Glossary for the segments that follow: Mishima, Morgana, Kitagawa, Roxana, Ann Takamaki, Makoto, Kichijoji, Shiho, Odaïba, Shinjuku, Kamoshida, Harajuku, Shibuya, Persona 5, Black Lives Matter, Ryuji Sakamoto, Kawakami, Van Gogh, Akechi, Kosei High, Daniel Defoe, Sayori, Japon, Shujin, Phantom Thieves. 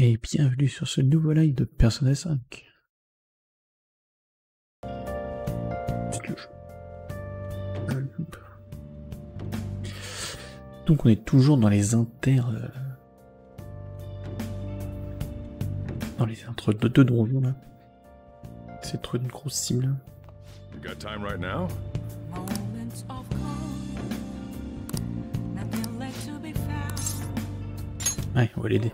Et bienvenue sur ce nouveau live de Persona 5. Donc on est toujours dans les entre deux donjons là. C'est trop une grosse cible. You got time right now? Ouais, on va l'aider.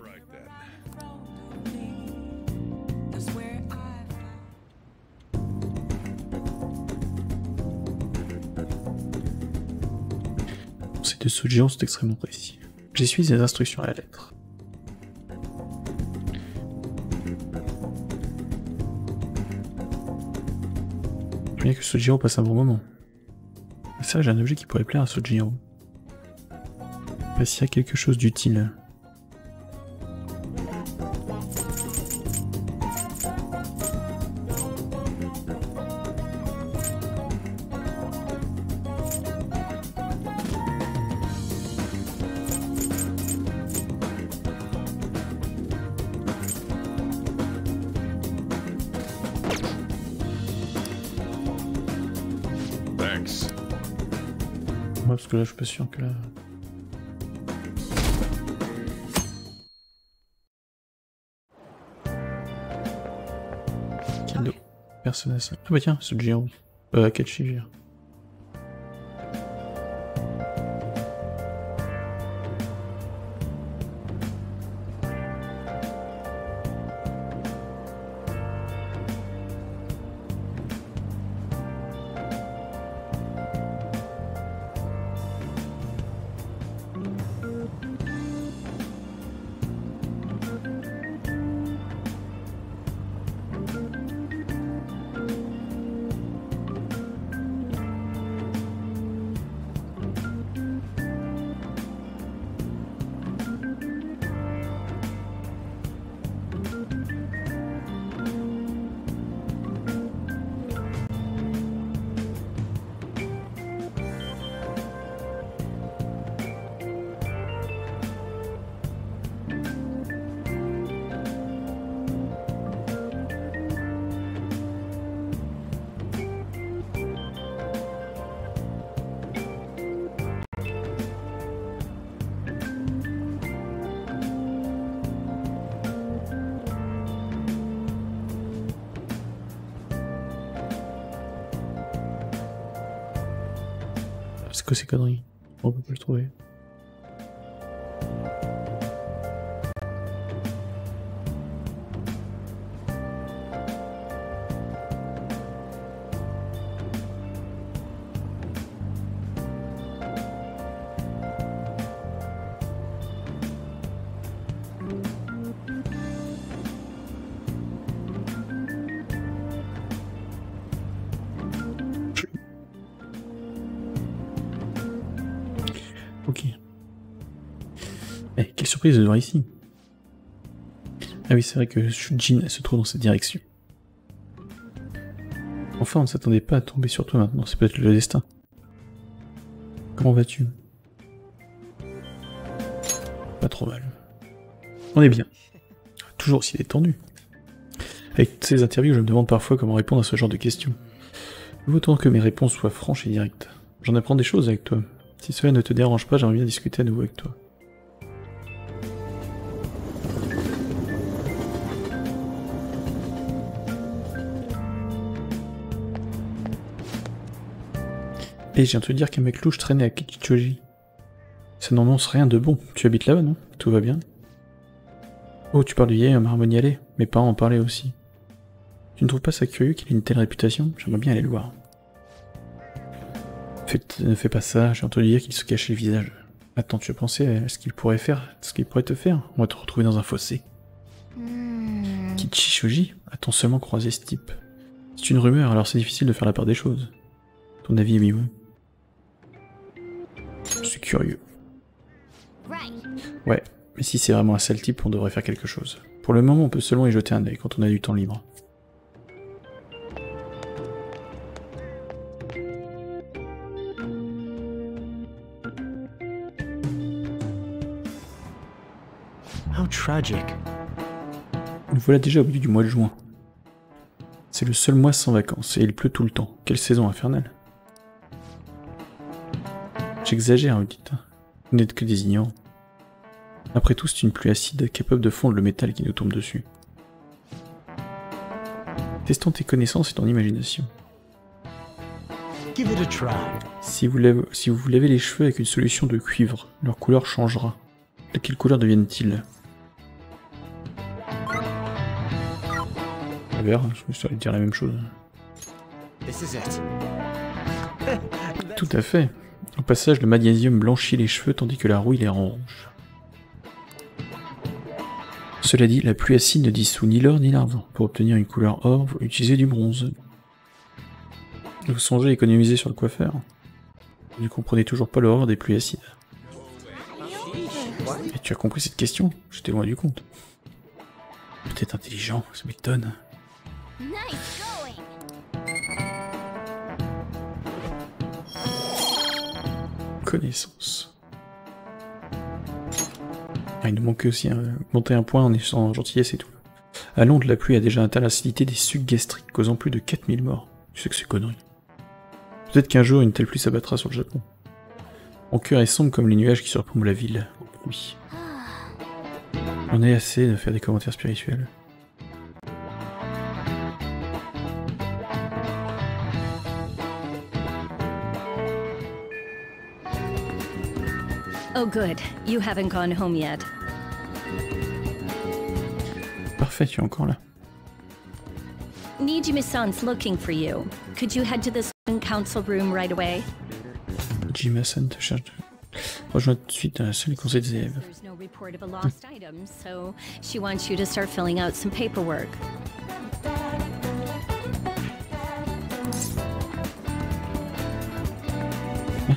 De Sojiro sont extrêmement précis. J'y suis les instructions à la lettre. Je veux bien que Sojiro passe un bon moment. Ça, j'ai un objet qui pourrait plaire à Sojiro. Pas s'il y a quelque chose d'utile. Là, je suis pas sûr que là... Kendo. Persona 5. Ah bah tiens, ce Jiro. Akachi Jiro. Que ces conneries, on peut pas le trouver. De voir ici. Ah oui, c'est vrai que Shujin se trouve dans cette direction. Enfin, on ne s'attendait pas à tomber sur toi maintenant, c'est peut-être le destin. Comment vas-tu? Pas trop mal. On est bien. Toujours aussi détendu. Avec toutes ces interviews, je me demande parfois comment répondre à ce genre de questions. Autant que mes réponses soient franches et directes. J'en apprends des choses avec toi. Si cela ne te dérange pas, j'aimerais bien discuter à nouveau avec toi. Et je viens de te dire qu'un mec louche traînait à Kichijoji. Ça n'annonce rien de bon. Tu habites là-bas, non? Tout va bien? Oh, tu parles du vieil homme harmonieux allé. Mes parents en parlaient aussi. Tu ne trouves pas ça curieux qu'il ait une telle réputation? J'aimerais bien aller le voir. Ne fais pas ça, j'ai entendu dire qu'il se cachait le visage. Attends, tu as pensé à ce qu'il pourrait faire? Ce qu'il pourrait te faire? On va te retrouver dans un fossé. Kichijoji? A-t-on seulement croisé ce type? C'est une rumeur, alors c'est difficile de faire la part des choses. Ton avis est oui. C'est curieux. Ouais, mais si c'est vraiment un sale type, on devrait faire quelque chose. Pour le moment, on peut seulement y jeter un œil quand on a du temps libre. How tragic. Nous voilà déjà au milieu du mois de juin. C'est le seul mois sans vacances et il pleut tout le temps. Quelle saison infernale. J'exagère, vous dites. Vous n'êtes que des ignorants. Après tout, c'est une pluie acide capable de fondre le métal qui nous tombe dessus. Testons tes connaissances et ton imagination. Si vous lavez les cheveux avec une solution de cuivre, leur couleur changera. De quelle couleur deviennent-ils? Vert, je me suis allé dire la même chose. Tout à fait. Au passage, le magnésium blanchit les cheveux tandis que la rouille les rend rouges. Cela dit, la pluie acide ne dissout ni l'or ni l'argent. Pour obtenir une couleur or, vous utilisez du bronze. Vous songez à économiser sur le coiffeur? Vous ne comprenez toujours pas l'horreur des pluies acides. Et tu as compris cette question? J'étais loin du compte. Peut-être intelligent, ça m'étonne. Connaissance. Ah, il nous manquait aussi monter un point en étant gentillesse et tout. À Londres, la pluie a déjà atteint l'acidité des sucs gastriques, causant plus de 4000 morts. Tu sais que c'est connerie. Peut-être qu'un jour, une telle pluie s'abattra sur le Japon. Mon cœur est sombre comme les nuages qui surplombent la ville. Oui. On est assez de faire des commentaires spirituels. Oh good, you haven't gone home yet. Parfait, tu es encore là. Nijima-san's looking for you. Could you head to this council room right away? Nijima-san te cherche. Rejoins tout de suite un seul conseil des élèves.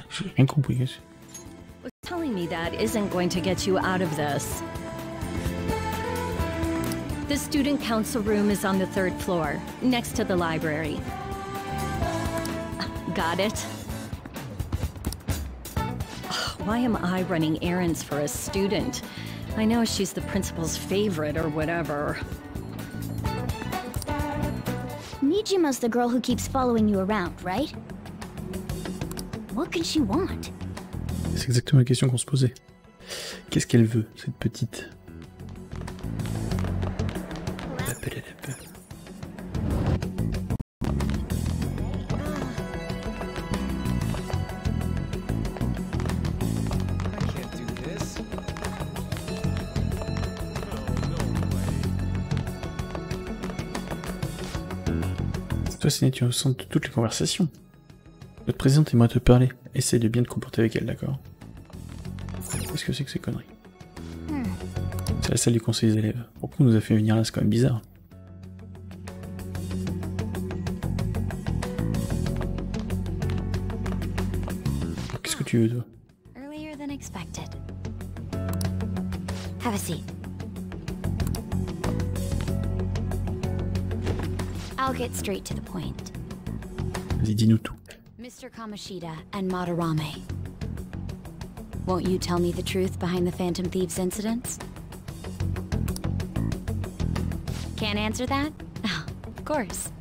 J'ai rien compris. Telling me that isn't going to get you out of this. The student council room is on the third floor, next to the library. Got it? Why am I running errands for a student? I know she's the principal's favorite or whatever. Nijima's the girl who keeps following you around, right? What can she want? C'est exactement la question qu'on se posait. Qu'est-ce qu'elle veut, cette petite? Tu es au centre de toutes les conversations. Notre présidente aimerait te parler. Essaye de bien te comporter avec elle, d'accord? Qu'est-ce que c'est que ces conneries? C'est la salle du conseil des élèves. Pourquoi on nous a fait venir là? C'est quand même bizarre. Qu'est-ce que tu veux, toi? Have a seat. I'll get straight to the point. Vas-y, dis-nous tout. Mr. Kamoshida and Madarame. Won't you tell me the truth behind the Phantom Thieves incidents? Can't answer that? Oh, of course.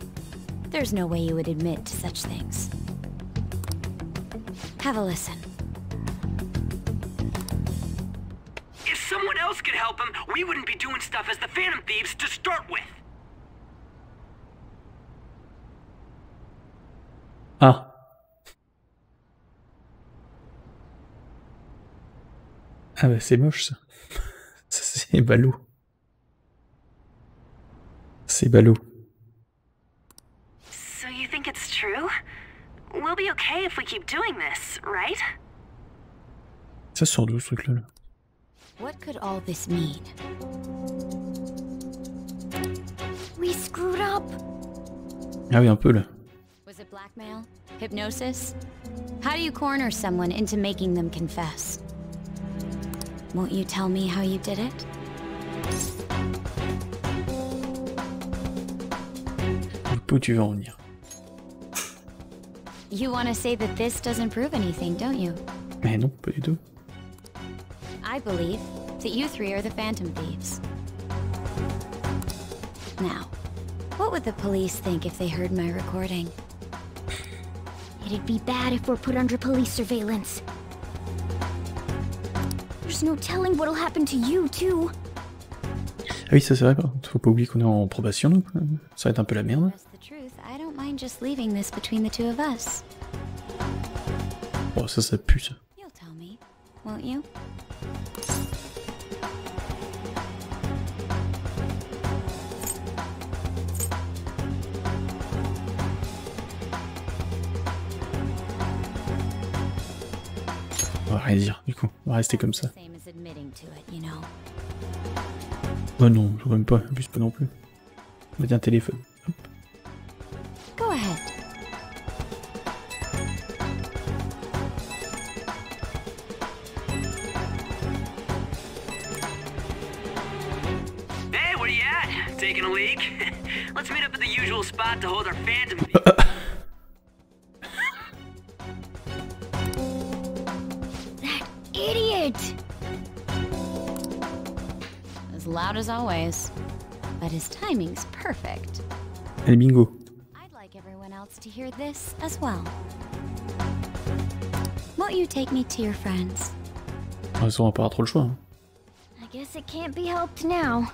There's no way you would admit to such things. Have a listen. If someone else could help him, we wouldn't be doing stuff as the Phantom Thieves to start with. Ah. Ah bah c'est moche ça. Ça c'est ballot. C'est ballot. So you think it's true? We'll be okay if we keep doing this, right? Ça sort d'où ce truc là? What could all this mean? We screwed up. Ah oui, un peu là. Blackmail? Hypnosis? How do you corner someone into making them confess? Won't you tell me how you did it? Où tu veux en venir? You want to say that this doesn't prove anything, don't you? Mais non, pas du tout. I believe that you three are the Phantom Thieves. now. What would the police think if they heard my recording? It'd be bad if we're put under police surveillance. There's no telling what'll happen to you, too. Ah oui, ça c'est vrai, faut pas oublier qu'on est en probation, donc ça va être un peu la merde. Oh, ça, ça pue, ça. On va rien dire, du coup, on va rester comme ça. Oh non, je vois même pas, en plus pas non plus. On va dire un téléphone. Hop. Go ahead. Hey, where you at? Taking a leak? Let's meet up at the usual spot to hold our Phantom Thieves. Loud as always, but his timing's perfect. Allez, bingo. I'd like everyone else to hear this as well. Won't you take me to your friends? Ah, ça, on va pas avoir trop le choix. Hein. I guess it can't be helped now.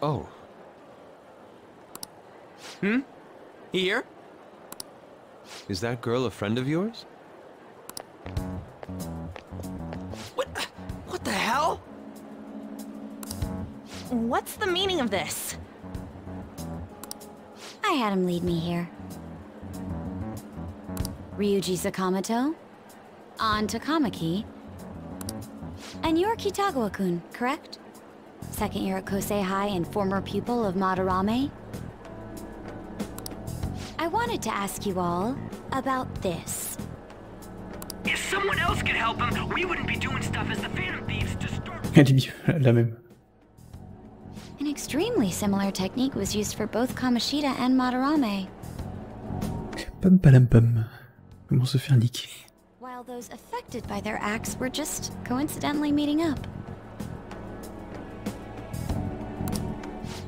Oh. Hmm? Here? Is that girl a friend of yours? What the hell? What's the meaning of this? I had him lead me here. Ryuji Sakamoto, Ann Takamaki, and you're Kitagawa-kun, correct? Second year at Kosei High and former pupil of Madarame. I wanted to ask you all about this. If someone else could help him, we wouldn't be doing stuff as the Phantom Thieves to start. La même. An extremely similar technique was used for both Kamoshida and Madarame. Pum pam pum. Comment se faire liquer. While those affected by their acts were just coincidentally meeting up.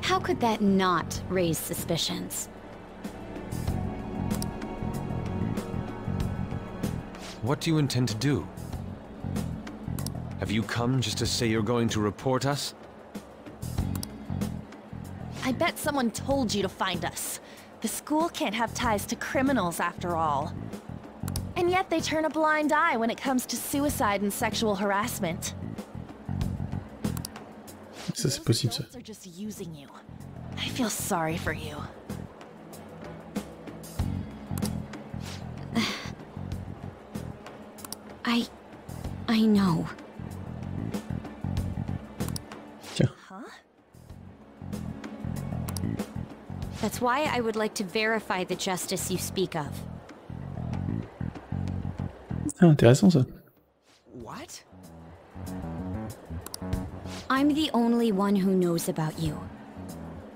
How could that not raise suspicions? What do you intend to do? Have you come just to say you're going to report us? I bet someone told you to find us. The school can't have ties to criminals after all. And yet they turn a blind eye when it comes to suicide and sexual harassment. Those adults are just using you. I feel sorry for you. I know. Huh? That's why I would like to verify the justice you speak of. Ah, intéressant ça. What? I'm the only one who knows about you.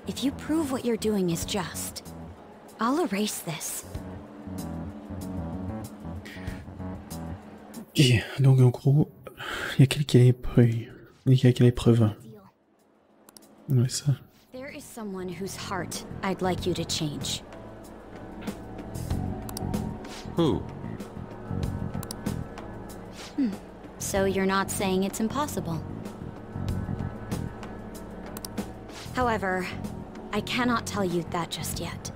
If you prove what you're doing is just, I'll erase this. Ok, donc en gros, il y a quelques épreuves. Il y a quelques épreuves. Ouais, ça. There is someone whose heart I'd like you to change. Who? So you're not saying it's impossible. However, I cannot tell you that just yet.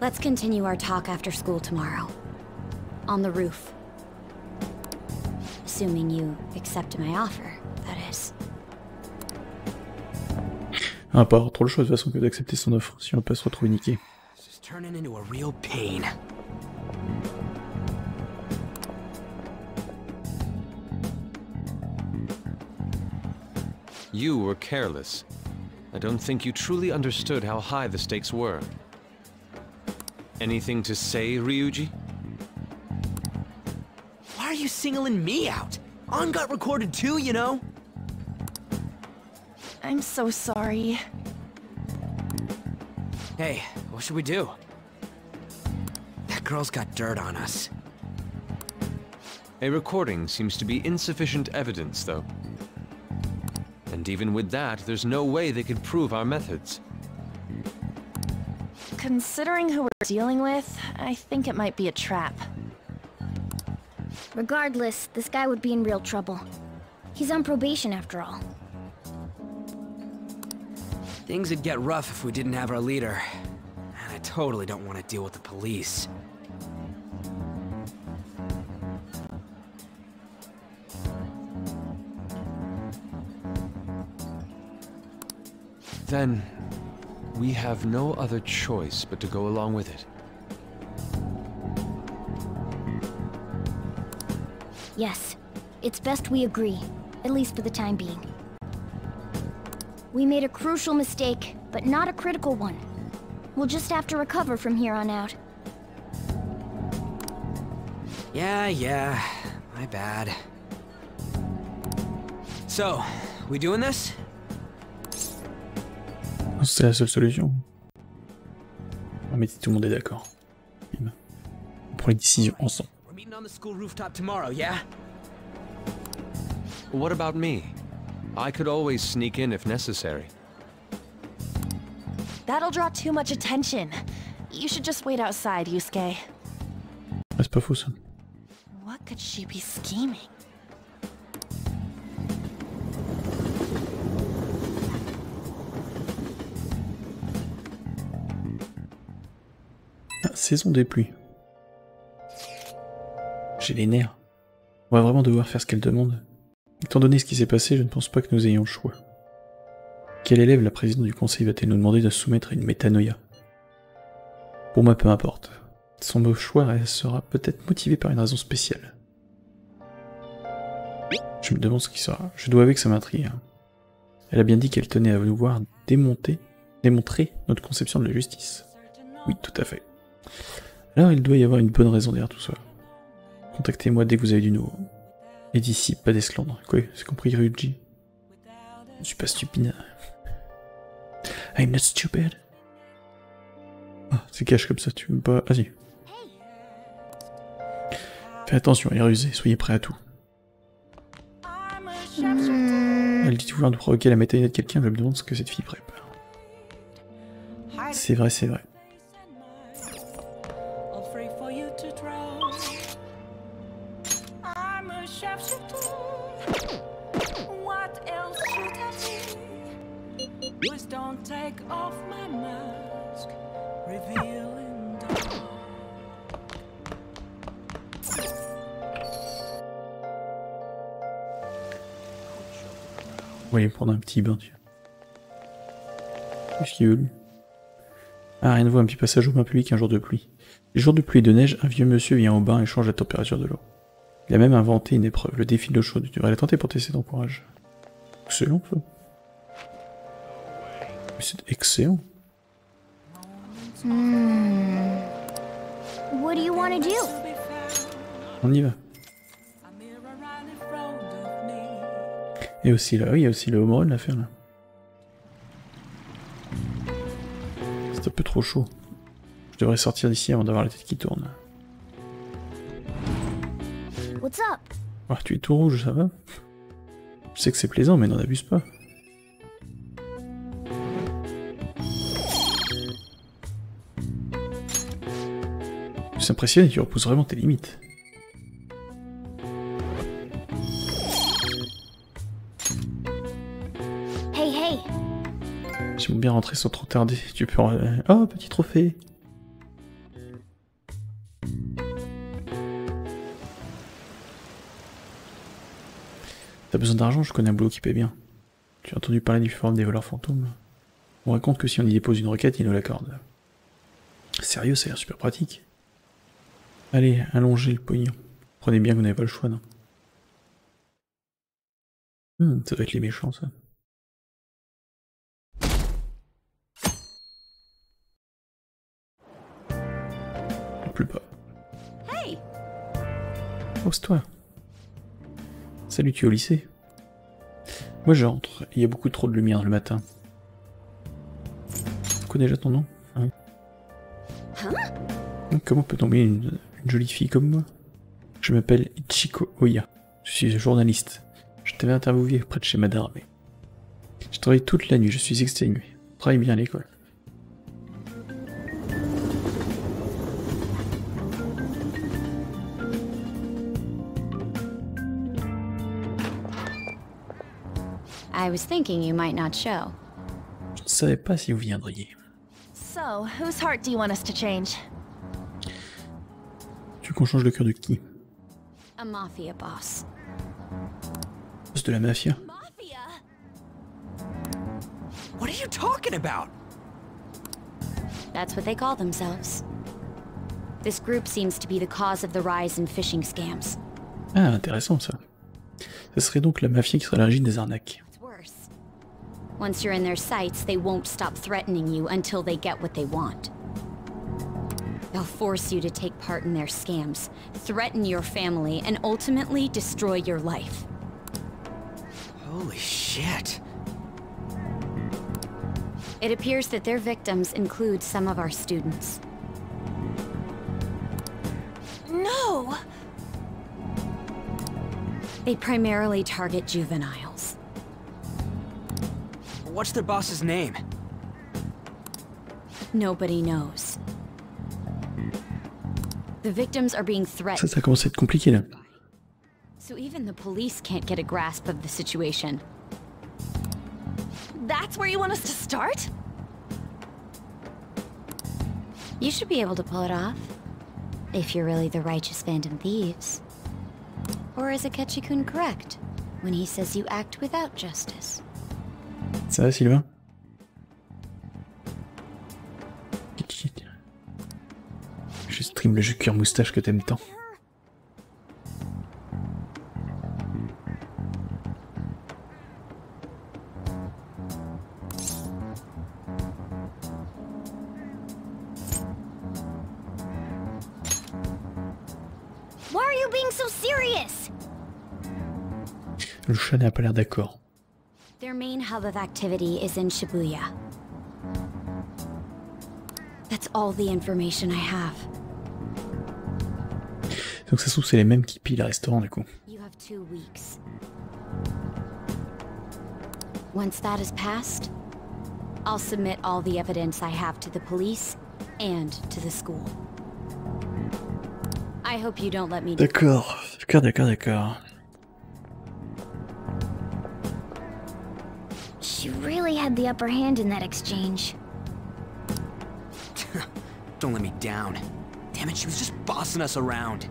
Let's continue our talk after school tomorrow. On the roof. Assuming you accept my offer, that is. Ah, pas avoir trop le choix de façon que d'accepter son offre si on peut se retrouver niqué. This is turning into a real pain. You were careless. I don't think you truly understood how high the stakes were. Anything to say, Ryuji? Why are you singling me out? On got recorded too, you know. I'm so sorry. Hey, what should we do? That girl's got dirt on us. A recording seems to be insufficient evidence, though. And even with that, there's no way they could prove our methods. Considering who we're dealing with, I think it might be a trap. Regardless, this guy would be in real trouble. He's on probation after all. Things would get rough if we didn't have our leader. And I totally don't want to deal with the police. Then, we have no other choice but to go along with it. Yes. It's best we agree, at least for the time being. We made a crucial mistake, but not a critical one. We'll just have to recover from here on out. Yeah, my bad. So, we doing this? C'est la seule solution. Ah, mais tout le monde est d'accord. On prend les décisions ensemble. What about me? I could always sneak in if necessary. That'll draw too much attention. You should just wait outside, Yusuke. C'est pas fou ça. What could she be scheming? Saison des pluies. J'ai les nerfs. On va vraiment devoir faire ce qu'elle demande. Étant donné ce qui s'est passé, je ne pense pas que nous ayons le choix. Quel élève la présidente du conseil va-t-elle nous demander de soumettre à une métanoïa? Pour moi, peu importe. Son mauvais choix sera peut-être motivé par une raison spéciale. Je me demande ce qui sera. Je dois avouer que ça m'intrigue. Elle a bien dit qu'elle tenait à vouloir démontrer notre conception de la justice. Oui, tout à fait. Alors il doit y avoir une bonne raison derrière tout ça. Contactez-moi dès que vous avez du nouveau. Et d'ici, pas d'esclandre. Quoi, c'est compris, Ryuji? Je suis pas stupide. I'm not stupid. Ah, c'est cache comme ça, tu veux pas... Vas-y. Fais attention, elle est rusée, soyez prêts à tout. Elle dit vouloir nous provoquer la métanoïa de quelqu'un, je me demande ce que cette fille prépare. C'est vrai, c'est vrai. Voyez, prendre un petit bain, tiens. Qu'est-ce qu'il veut, lui? Ah, rien de voir, un petit passage au bain public un jour de pluie. Les jours de pluie et de neige, un vieux monsieur vient au bain et change la température de l'eau. Il a même inventé une épreuve, le défi de l'eau chaude. Tu devrais la tenter pour tester ton courage. Excellent, ça. C'est excellent. What do you want to do? On y va. Et aussi là, oui, il y a aussi le home run à faire là. C'est un peu trop chaud. Je devrais sortir d'ici avant d'avoir la tête qui tourne. What's up? Ah, tu es tout rouge, ça va? Je sais que c'est plaisant, mais n'en abuse pas. C'est impressionnant, tu repousses vraiment tes limites. Hey. J'aimerais bien rentrer sans trop tarder. Tu peux... Oh, petit trophée. T'as besoin d'argent, je connais un boulot qui paie bien. Tu as entendu parler du forum des voleurs fantômes? On raconte que si on y dépose une requête, ils nous l'accordent. Sérieux, ça a l'air super pratique. Allez, allongez le pognon. Prenez bien que vous n'avez pas le choix, non? Ça doit être les méchants, ça. Plus bas. Hey! Pose-toi. Salut, tu es au lycée? Moi, j'entre. Il y a beaucoup trop de lumière le matin. Tu connais déjà ton nom? Hein? Comment peut tomber une jolie fille comme moi? Je m'appelle Ichiko Ōya. Je suis journaliste. Je t'avais interviewé près de chez Madarame. Je travaille toute la nuit, je suis exténué. Travaille bien à l'école. I was thinking you might not show. Je ne savais pas si vous viendriez. So, whose heart do you want us to change? Tu veux qu'on change le cœur de qui? A mafia boss. Boss de la mafia? Mafia? What are you talking about? That's what they call themselves. This group seems to be the cause of the rise in phishing scams. Ah, intéressant ça. Ce serait donc la mafia qui serait à l'origine des arnaques. Once you're in their sights, they won't stop threatening you until they get what they want. They'll force you to take part in their scams, threaten your family, and ultimately destroy your life. Holy shit. It appears that their victims include some of our students. No! They primarily target juveniles. What's their boss's name? Nobody knows. The victims are being threatened. Ça commence à être compliqué là. So even the police can't get a grasp of the situation. That's where you want us to start? You should be able to pull it off if you're really the righteous Phantom Thieves. Or is Akechi-kun correct when he says you act without justice? Ça va, Sylvain? Je stream le jeu cuir moustache que t'aimes tant. Why are you being so serious? Le chat n'a pas l'air d'accord. Their main hub of activity is in Shibuya. That's all the information I have. Donc ça se trouve c'est les mêmes qui pillent les restaurants du coup. You have 2 weeks. Once that is passed, I'll submit all the evidence I have to the police and to the school. I hope you don't let me. D'accord, d'accord. She really had the upper hand in that exchange. Don't let me down. Damn it, she was just bossing us around.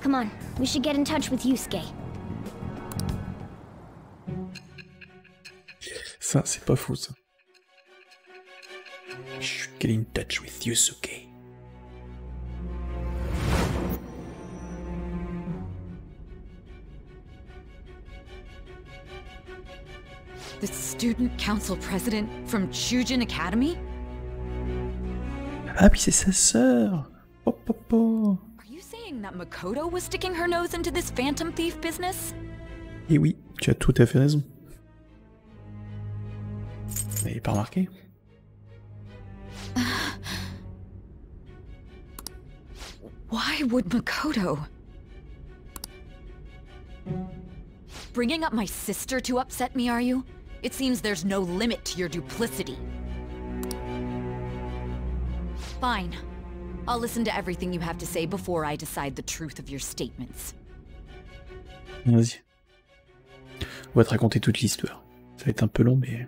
Come on, we should get in touch with Yusuke. Ça, c'est pas fou, ça. We should get in touch with Yusuke. The student council president from Shujin Academy? Ah, puis c'est sa sœur. Oh, oh, oh. Are you saying that Makoto was sticking her nose into this phantom thief business? Eh oui, tu as tout à fait raison. Vous n'avez pas remarqué? Why would Makoto? Bringing up my sister to upset me, are you? It seems there's no limit to your duplicity. Fine. I'll listen to everything you have to say before I decide the truth of your statements. Vas-y. On va te raconter toute l'histoire. Ça va être un peu long, mais...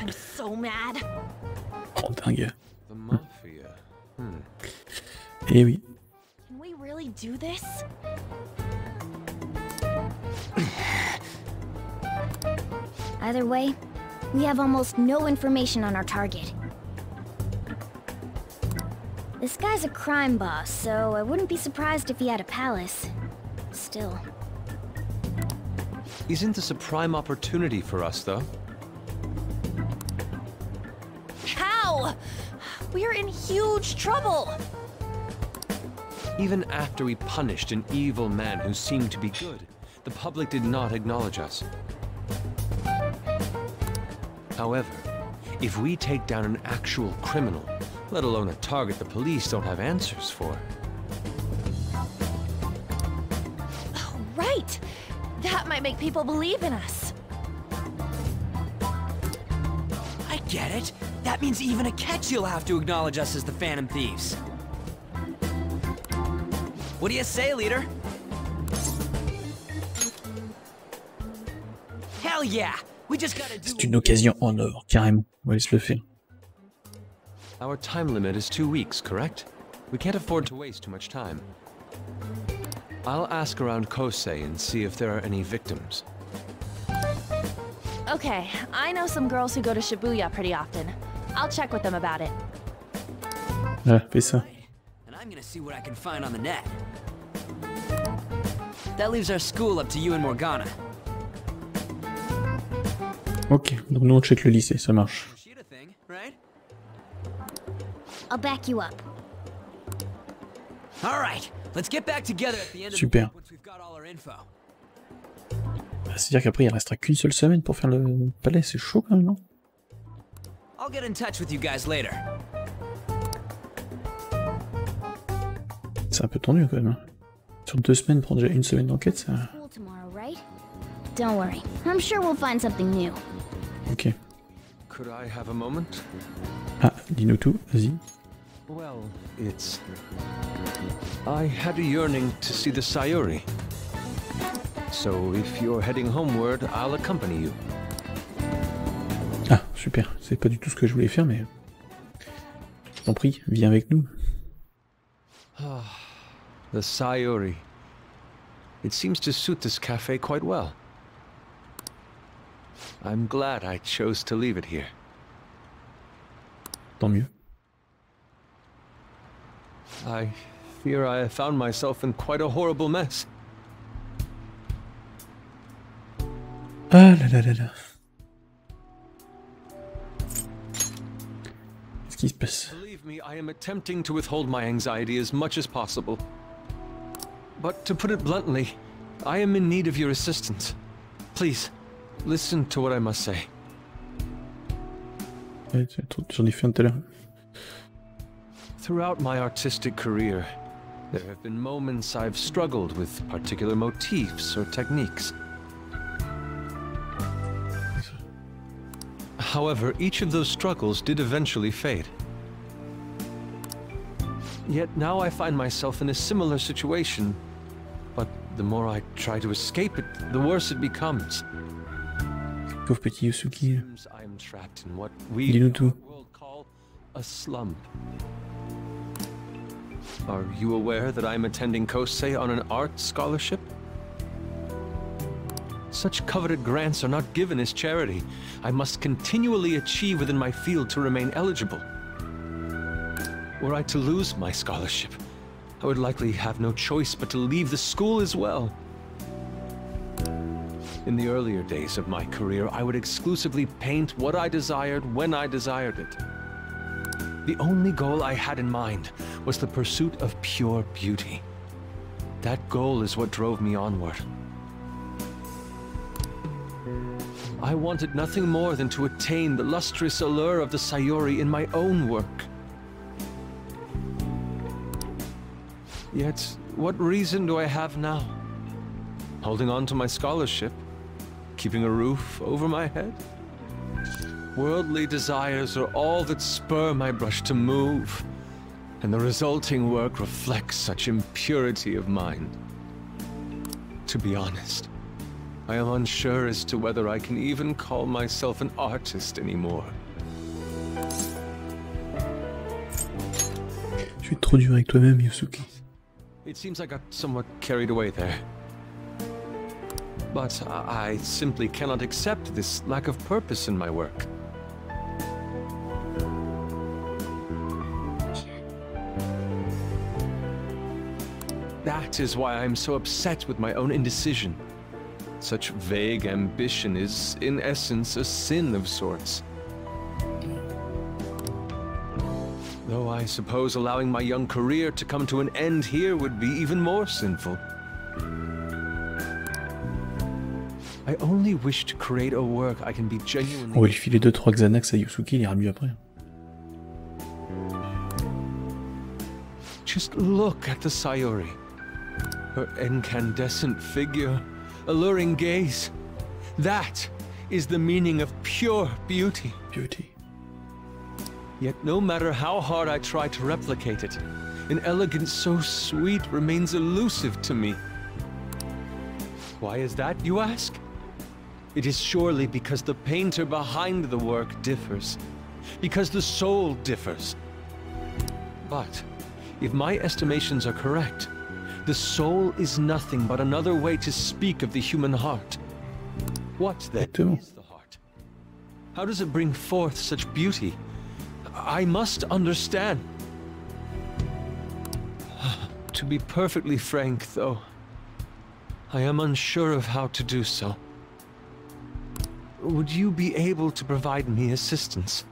I'm so mad. Oh, dingue. The mafia. Eh oui. Can we really do this? Either way, we have almost no information on our target. This guy's a crime boss, so I wouldn't be surprised if he had a palace. Still. Isn't this a prime opportunity for us, though? How? We're in huge trouble! Even after we punished an evil man who seemed to be good, the public did not acknowledge us. However, if we take down an actual criminal, let alone a target the police don't have answers for. Oh, right! That might make people believe in us. I get it. That means even a catch you'll have to acknowledge us as the Phantom Thieves. What do you say, leader? Hell yeah! We just gotta do... C'est une occasion en or, carrément. On va laisser le faire. Our time limit is 2 weeks, correct? We can't afford to waste too much time. I'll ask around Kosei and see if there are any victims. Okay, I know some girls who go to Shibuya pretty often. I'll check with them about it. Ah, fais ça. And I'm gonna see what I can find on the net. That leaves our school up to you and Morgana. Ok, donc nous on check le lycée, ça marche. I'll back you up. All right, let's get back together at the end of the week once we've got all our info. C'est-à-dire qu'après il restera qu'une seule semaine pour faire le palais, c'est chaud quand même, non? I'll get in touch with you guys later. C'est un peu tendu quand même. Sur 2 semaines, prendre déjà une semaine d'enquête, ça. Don't worry, I'm sure we'll find something new. Ok. Could I have a moment? Ah, dis-nous tout, vas-y. Well, it's... I had a yearning to see the Sayori. So if you're heading homeward, I'll accompany you. Ah, super. C'est pas du tout ce que je voulais faire, mais... Je t'en prie, viens avec nous. Ah, the Sayori. It seems to suit this cafe quite well. I'm glad I chose to leave it here. Tant mieux. I fear I have found myself in quite a horrible mess. Ah là là là là. Qu'est-ce qui se passe? Believe me, I am attempting to withhold my anxiety as much as possible. But to put it bluntly, I am in need of your assistance. Please, listen to what I must say. J'en ai fait un tout à l'heure. Throughout my artistic career, there have been moments I've struggled with particular motifs or techniques. However, each of those struggles did eventually fade. Yet now I find myself in a similar situation, but the more I try to escape it, the worse it becomes. Pauvre petit Yusuke. Dis-nous tout. A slump. Are you aware that I'm attending Kosei on an art scholarship? Such coveted grants are not given as charity. I must continually achieve within my field to remain eligible. Were I to lose my scholarship, I would likely have no choice but to leave the school as well. In the earlier days of my career, I would exclusively paint what I desired when I desired it. The only goal I had in mind was the pursuit of pure beauty. That goal is what drove me onward. I wanted nothing more than to attain the lustrous allure of the Sayori in my own work. Yet, what reason do I have now? Holding on to my scholarship? Keeping a roof over my head? Worldly desires are all that spur my brush to move, and the resulting work reflects such impurity of mind. To be honest, I am unsure as to whether I can even call myself an artist anymore. Tu es trop dur avec toi-même, Yusuke. It seems I got somewhat carried away there. But I simply cannot accept this lack of purpose in my work. That is why I'm so upset with my own indecision. Such vague ambition is, in essence, a sin of sorts. Though I suppose allowing my young career to come to an end here would be even more sinful. I only wish to create a work I can be genuinely... On va lui filer 2-3 Xanax à Yusuke, il ira mieux après. Just look at the Sayori. Her incandescent figure, alluring gaze. That is the meaning of pure beauty. Beauty. Yet no matter how hard I try to replicate it, an elegance so sweet remains elusive to me. Why is that, you ask? It is surely because the painter behind the work differs, because the soul differs. But if my estimations are correct, the soul is nothing but another way to speak of the human heart. What then is the heart? How does it bring forth such beauty? I must understand. To be perfectly frank, though, I am unsure of how to do so. Would you be able to provide me assistance?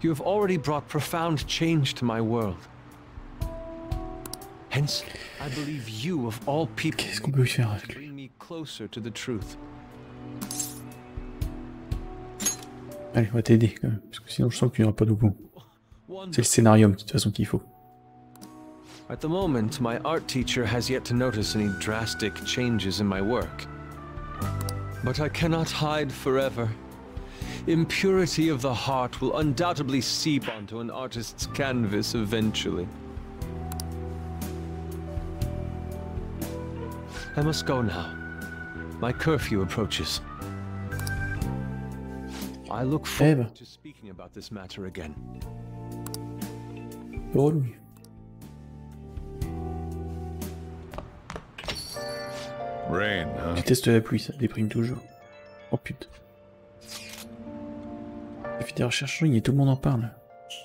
You have already brought profound change to my world. Hence, I believe you, of all people, bring me closer to the truth. Allez, on va t'aider quand même, parce que sinon je sens qu'il n'y aura pas de bon. C'est le scénarium de toute façon qu'il faut. At the moment, my art teacher has yet to notice any drastic changes in my work. But I cannot hide forever. Impurity of the heart will undoubtedly seep onto an artist's canvas eventually. I must go now. My curfew approaches. I look forward to speaking about this matter again. Rain, hein. Tu testes la pluie, ça déprime toujours. Oh putain. J'ai fait des recherches en ligne et tout le monde en parle.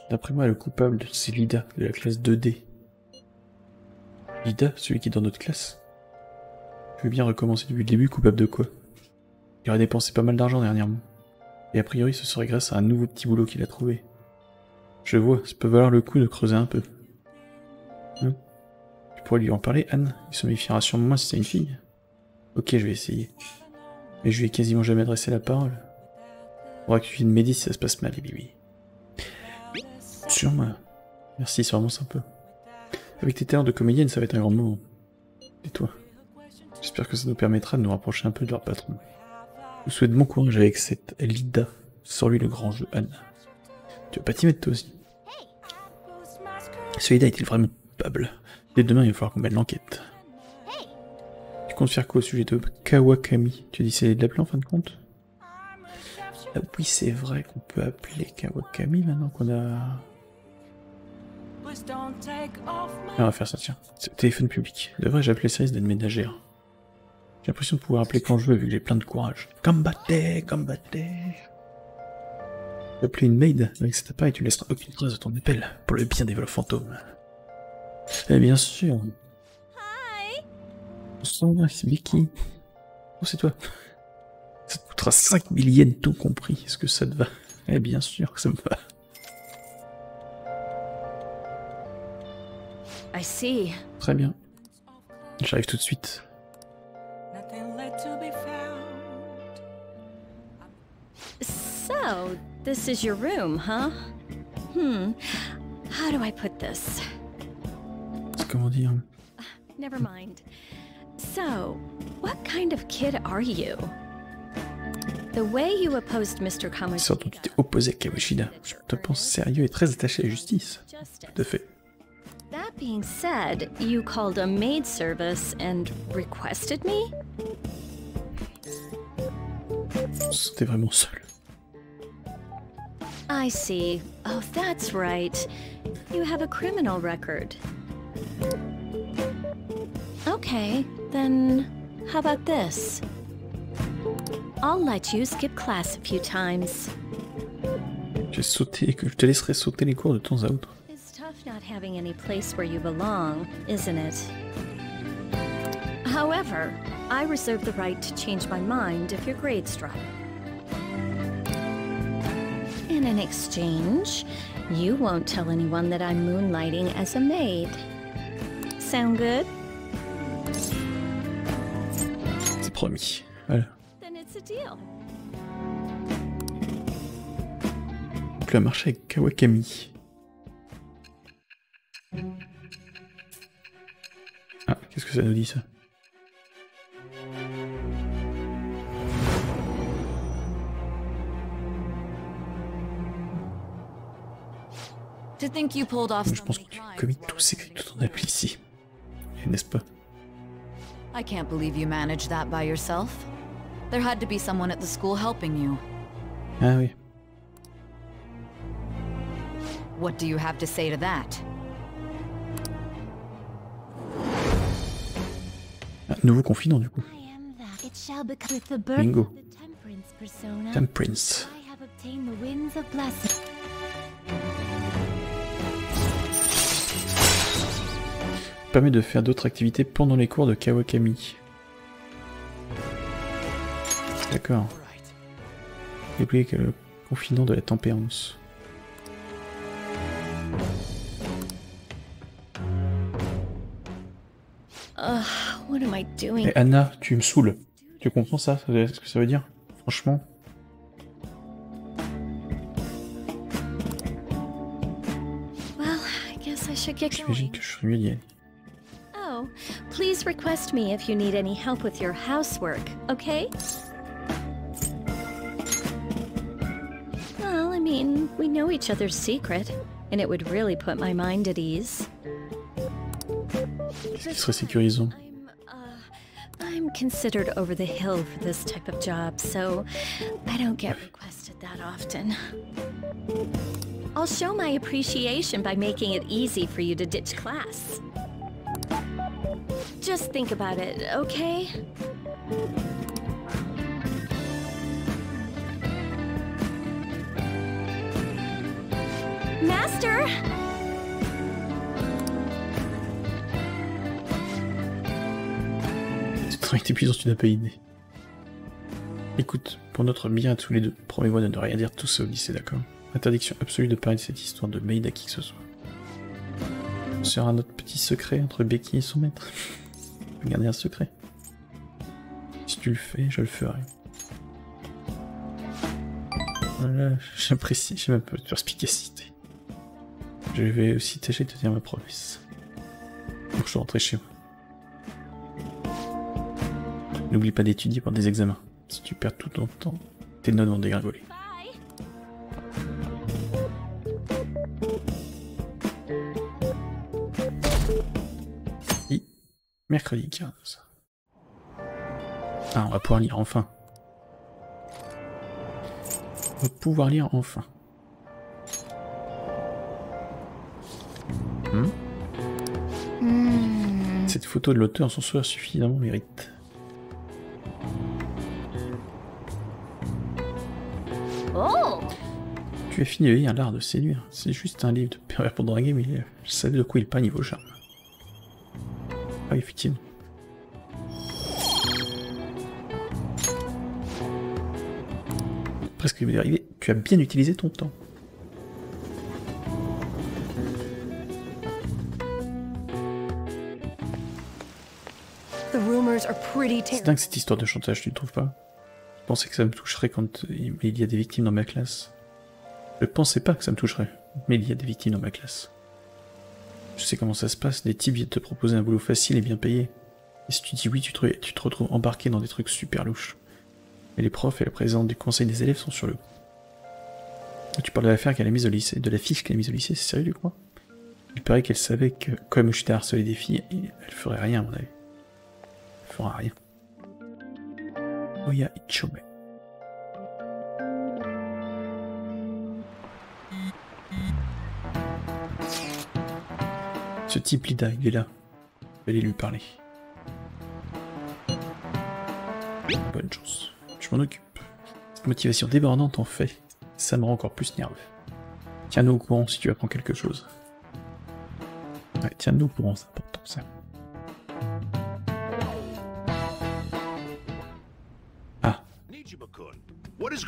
D'après moi, le coupable, c'est Lida, de la classe 2D. Lida, celui qui est dans notre classe. Je veux bien recommencer depuis le début, coupable de quoi? Il aurait dépensé pas mal d'argent dernièrement. Et a priori, ce serait grâce à un nouveau petit boulot qu'il a trouvé. Je vois, ça peut valoir le coup de creuser un peu. Hein? Tu pourrais lui en parler, Anne. Il se méfiera sûrement moi si c'est une fille. Ok, je vais essayer. Mais je lui ai quasiment jamais adressé la parole. Faudra que tu viennes m'aider si ça se passe mal, les bébés. Sûrement. Merci, ça avance un peu. Avec tes talents de comédienne, ça va être un grand moment. Et toi? J'espère que ça nous permettra de nous rapprocher un peu de leur patron. Je vous souhaite bon courage avec cette Lida. Sans lui, le grand jeu, Anne. Tu vas pas t'y mettre, toi aussi. Ce Lida est-il vraiment coupable? Dès demain, il va falloir qu'on mette l'enquête. Tu comptes faire quoi au sujet de Kawakami? Tu dis c'est de l'appeler en fin de compte? Ah oui, c'est vrai qu'on peut appeler Kawakami maintenant qu'on a... Ah, on va faire ça, tiens. C'est téléphone public. Devrais-je appeler service d'aide ménagère? J'ai l'impression de pouvoir appeler quand je veux vu que j'ai plein de courage. Combattez, combattez. Appeler une maid avec cet appareil, tu laisseras aucune trace de ton appel pour le bien des voleurs fantômes. Eh bien sûr. C'est Vicky. Oh, c'est toi. Ça te coûtera 5 millièmes tout compris. Est-ce que ça te va? Eh bien sûr que ça me va. I see. Très bien. J'arrive tout de suite. So, this is your room, huh? How do I put this? Comment dire? Never mind. So, what kind of kid are you? The way you opposed Mr. Kamoshida. Sur dont tu t'es opposé à Kamoshida. Je te pense sérieux et très attaché à la justice. Tout à fait. That being said, you called a maid service and requested me? C'était vraiment seul. I see. Oh, that's right. You have a criminal record. Okay, then how about this? I'll let you skip class a few times. J'ai sauté et que je te laisserai sauter les cours de temps à autre. It's tough not having any place where you belong, isn't it? However, I reserve the right to change my mind if your grades drop. And in exchange, you won't tell anyone that I'm moonlighting as a maid. Sound good? C'est promis. Voilà. Donc la marche avec Kawakami. Qu'est-ce que ça nous dit, ça? Je pense que tu commis tous ces crimes tout en appui ici, n'est-ce pas? I can't believe you managed that by yourself. There had to be someone at the school helping you. Ah oui. What do you have to say to that? Ah, nouveau confident du coup. Bingo. Temperance. Permet de faire d'autres activités pendant les cours de Kawakami. D'accord. Déployer le confident de la tempérance. Mais Anna, tu me saoules. Tu comprends ça? Ce que ça veut dire? Franchement. J'imagine que je suis mieux d'y aller. Please request me if you need any help with your housework, okay? Well, I mean, we know each other's secret, and it would really put my mind at ease. Qu'est-ce qui serait sécurisant? I'm considered over the hill for this type of job, so I don't get requested that often. I'll show my appreciation by making it easy for you to ditch class. Just think about it, okay? Master! C'est très épuisant, tu n'as pas idée. Écoute, pour notre bien à tous les deux, promets-moi de ne rien dire tout ça au lycée, d'accord? Interdiction absolue de parler de cette histoire de maid à qui que ce soit. Ce sera notre petit secret entre Becky et son maître. Garder un secret. Si tu le fais, je le ferai. Voilà, j'apprécie, j'ai ma perspicacité. Je vais aussi tâcher de tenir ma promesse. Donc je dois rentrer chez moi. N'oublie pas d'étudier pour des examens. Si tu perds tout ton temps, tes notes vont dégringoler. Mercredi 15. Ah, on va pouvoir lire enfin. On va pouvoir lire enfin. Cette photo de l'auteur en son soi suffit d'un bon mérite. Tu as fini de lire l'art de séduire. C'est juste un livre de pervers pour draguer, mais je savais de quoi il parle niveau charme. Effectivement. Presque arrivé, tu as bien utilisé ton temps. C'est dingue cette histoire de chantage, tu ne trouves pas? Je pensais que ça me toucherait quand il y a des victimes dans ma classe. Je pensais pas que ça me toucherait, mais il y a des victimes dans ma classe. Je sais comment ça se passe, des types viennent te proposer un boulot facile et bien payé. Et si tu dis oui, tu te retrouves embarqué dans des trucs super louches. Mais les profs et la présidente du conseil des élèves sont sur le coup. Tu parles de l'affaire qu'elle a mise au lycée, de la fiche qu'elle a mise au lycée, c'est sérieux, tu crois? Il paraît qu'elle savait que, comme je t'ai harcelé des filles, elle ferait rien, à mon avis. Elle fera rien. Oya Ichome. Ce type Lida, il est là. Je vais aller lui parler. Bonne chance. Je m'en occupe. Cette motivation débordante en fait, ça me rend encore plus nerveux. Tiens-nous au courant si tu apprends quelque chose. Ouais, tiens-nous au courant, c'est important ça. Ah. Qu'est-ce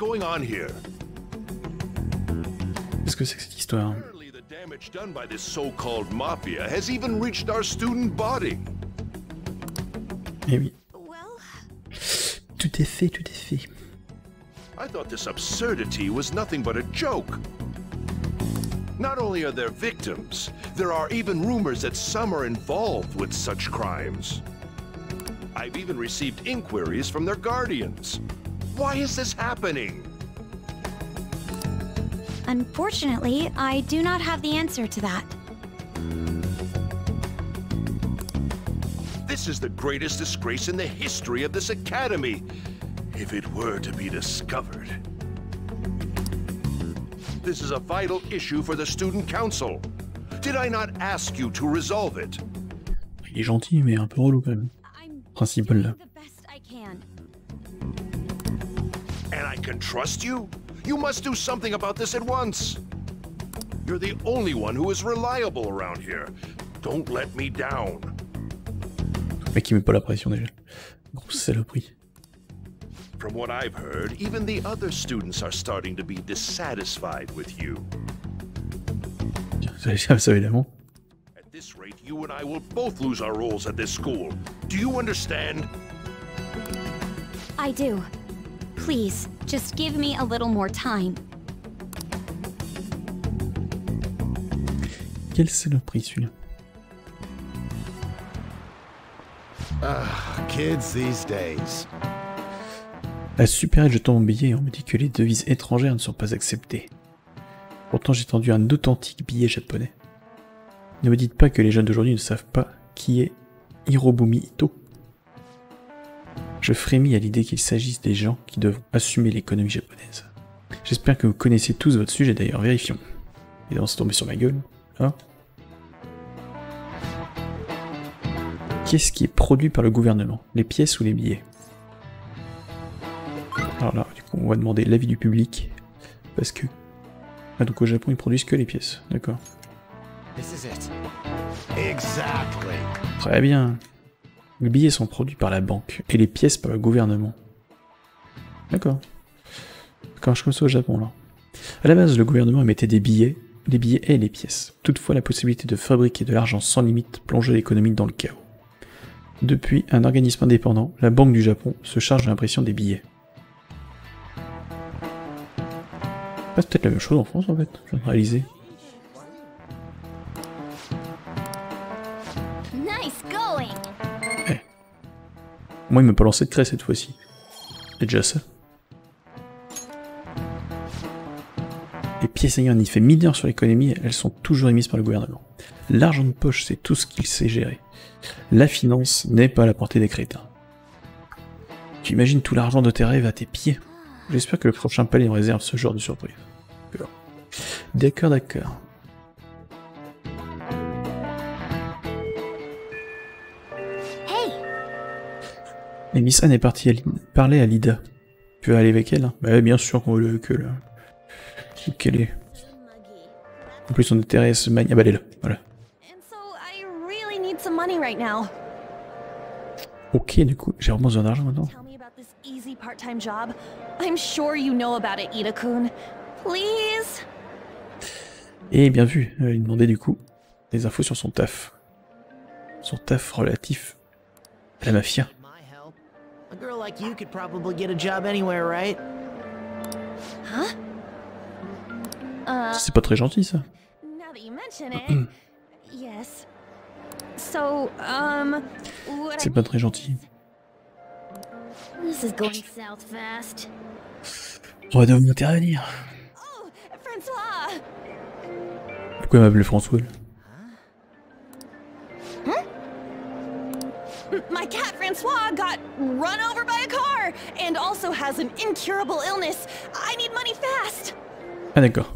que c'est que cette histoire? Damage done by this so-called mafia has even reached our student body. Eh oui. Tout est fait, tout est fait. I thought this absurdity was nothing but a joke. Not only are there victims, there are even rumors that some are involved with such crimes. I've even received inquiries from their guardians. Why is this happening? Unfortunately, I do not have the answer to that. This is the greatest disgrace in the history of this academy, if it were to be discovered. This is a vital issue for the student council. Did I not ask you to resolve it? Il est gentil, mais un peu relou quand même. Principal là. And I can trust you? You must do something about this at once. You're the only one who is reliable around here. Don't let me down. Mais qui met pas la pression déjà. Grosse saloperie. From what I've heard, even the other students are starting to be dissatisfied with you. Ça, évidemment. At this rate, you and I will both lose our roles at this school. Do you understand? I do. Please, just give me a little more time. Quelle saloperie celui-là. Ah, kids these days. La supérette jetant mon billet et on me dit que les devises étrangères ne sont pas acceptées. Pourtant j'ai tendu un authentique billet japonais. Ne me dites pas que les jeunes d'aujourd'hui ne savent pas qui est Hirobumi Ito. Je frémis à l'idée qu'il s'agisse des gens qui devront assumer l'économie japonaise. J'espère que vous connaissez tous votre sujet d'ailleurs, vérifions. Et on se tombe sur ma gueule, hein? Qu'est-ce qui est produit par le gouvernement? Les pièces ou les billets? Alors là, du coup, on va demander l'avis du public, parce que... Ah, donc au Japon, ils produisent que les pièces, d'accord. Très bien. Les billets sont produits par la banque, et les pièces par le gouvernement. D'accord. Quand je commence au Japon, là. À la base, le gouvernement émettait des billets, les billets et les pièces. Toutefois, la possibilité de fabriquer de l'argent sans limite plongeait l'économie dans le chaos. Depuis, un organisme indépendant, la Banque du Japon, se charge de l'impression des billets. Ah, c'est peut-être la même chose en France en fait, je viens de réaliser. Hey. Moi il m'a pas lancé de craie cette fois-ci. C'est déjà ça. Les pièces ayant un effet mineur sur l'économie, elles sont toujours émises par le gouvernement. L'argent de poche, c'est tout ce qu'il sait gérer. La finance n'est pas à la portée des crétins. Tu imagines tout l'argent de tes rêves à tes pieds? J'espère que le prochain palais en réserve ce genre de surprise. D'accord, d'accord. Hey. Et Miss Anne est partie parler à Lida. Tu veux aller avec elle? Bah bien sûr qu'on veut aller avec elle. Qu'elle est. En plus on intérêt se manie. Ah bah elle est là, voilà. Ok, du coup, j'ai vraiment besoin d'argent maintenant. Easy part-time job. I'm sure you know about it, Ida-kun. Please. Et bien vu, il demandait du coup des infos sur son taf relatif à la mafia. A girl like you could probably get a job anywhere, right? Huh? C'est pas très gentil ça. Now that you mention it, yes. So, c'est pas très gentil. This is going south fast. On va devoir intervenir. Oh, François. Pourquoi m'appelle François? My cat François got run over by a car and also has an incurable illness. I need money fast. Ah d'accord.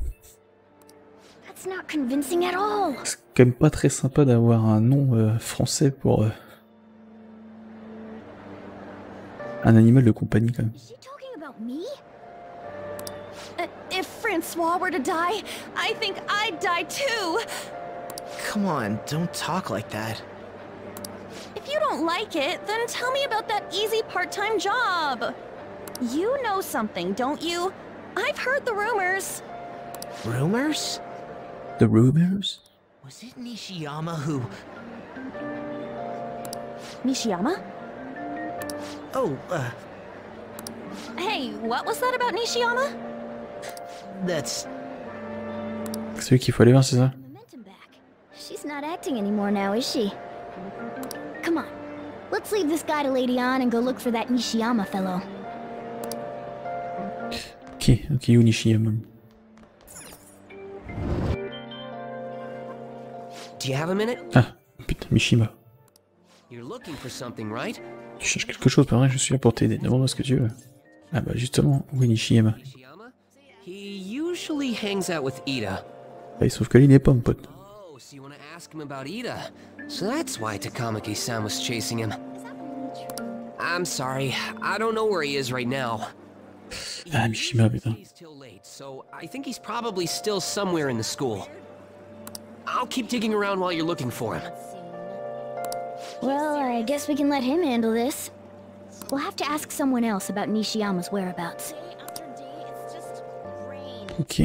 That's not convincing at all. C'est quand même pas très sympa d'avoir un nom français pour un animal de compagnie quand même. If Francois were to die, I think I'd die too. Come on, don't talk like that. If you don't like it, then tell me about that easy part-time job. You know something, don't you? I've heard the rumors. Rumors? The rumors? Was it Nishiyama who... Nishiyama? Oh, Hey, what was that about Nishiyama? That's... Celui qu'il faut aller voir, c'est ça? She's not acting anymore now, is she? Come on. Let's leave this guy to Lady Anne and go look for that Nishiyama fellow. Okay, you Nishiyama. Do you have a minute? Ah, putain, Mishima. You're looking for something, right? Tu cherches quelque chose, pas vrai? Je suis là pour t'aider. Demande-moi ce que tu veux. Ah bah justement, oui, Nishiyama. He usually hangs out with Ida. Bah, sauf que lui n'est pas mon pote. Oh, so you want to ask him about Ida? So that's why Takamaki-san was chasing him. I'm sorry, I don't know where he is right now. Ah, Mishima, putain. He's still late, so I think he's probably still somewhere in the school. I'll keep digging around while you're looking for him. Well, I guess we can let him handle this. We'll have to ask someone else about Nishiyama's whereabouts. Ok,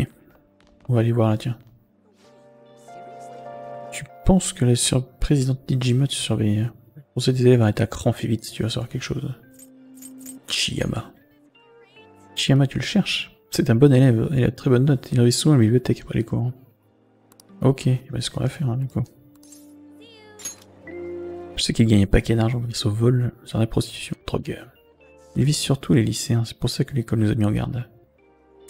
on va aller voir là, tiens. Tu penses que la présidente Nijima te surveille? On sait des élèves, arrête à cran, fais vite si tu vas savoir quelque chose. Nishiyama. Nishiyama, tu le cherches? C'est un bon élève, il a de très bonnes notes, il arrive souvent à la bibliothèque après les cours. Ok, bah c'est ce qu'on va faire, hein, du coup. Je sais qu'il gagne un paquet d'argent grâce au vol, sur la prostitution, drogue. Il vise surtout les lycéens, c'est pour ça que l'école nous a mis en garde.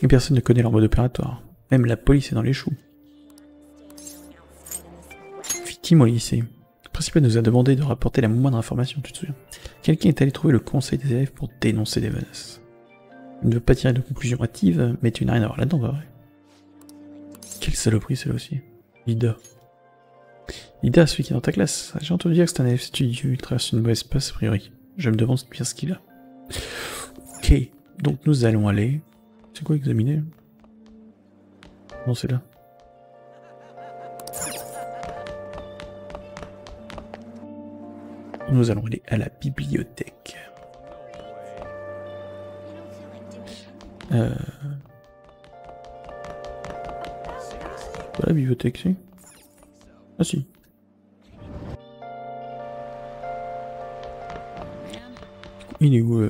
Et personne ne connaît leur mode opératoire. Même la police est dans les choux. Victime au lycée. Le principal nous a demandé de rapporter la moindre information, tu te souviens. Quelqu'un est allé trouver le conseil des élèves pour dénoncer des menaces. Il ne veut pas tirer de conclusions hâtives, mais tu n'as rien à voir là-dedans, pas vrai? Quelle saloperie celle-là aussi. Ida. Ida, celui qui est dans ta classe. J'ai entendu dire que c'est un élève studieux, il traverse une mauvaise passe a priori. Je me demande bien ce qu'il a. Ok, donc nous allons aller... C'est quoi examiner? Non, c'est là. Nous allons aller à la bibliothèque. Voilà la bibliothèque, si. Ah si. Il est où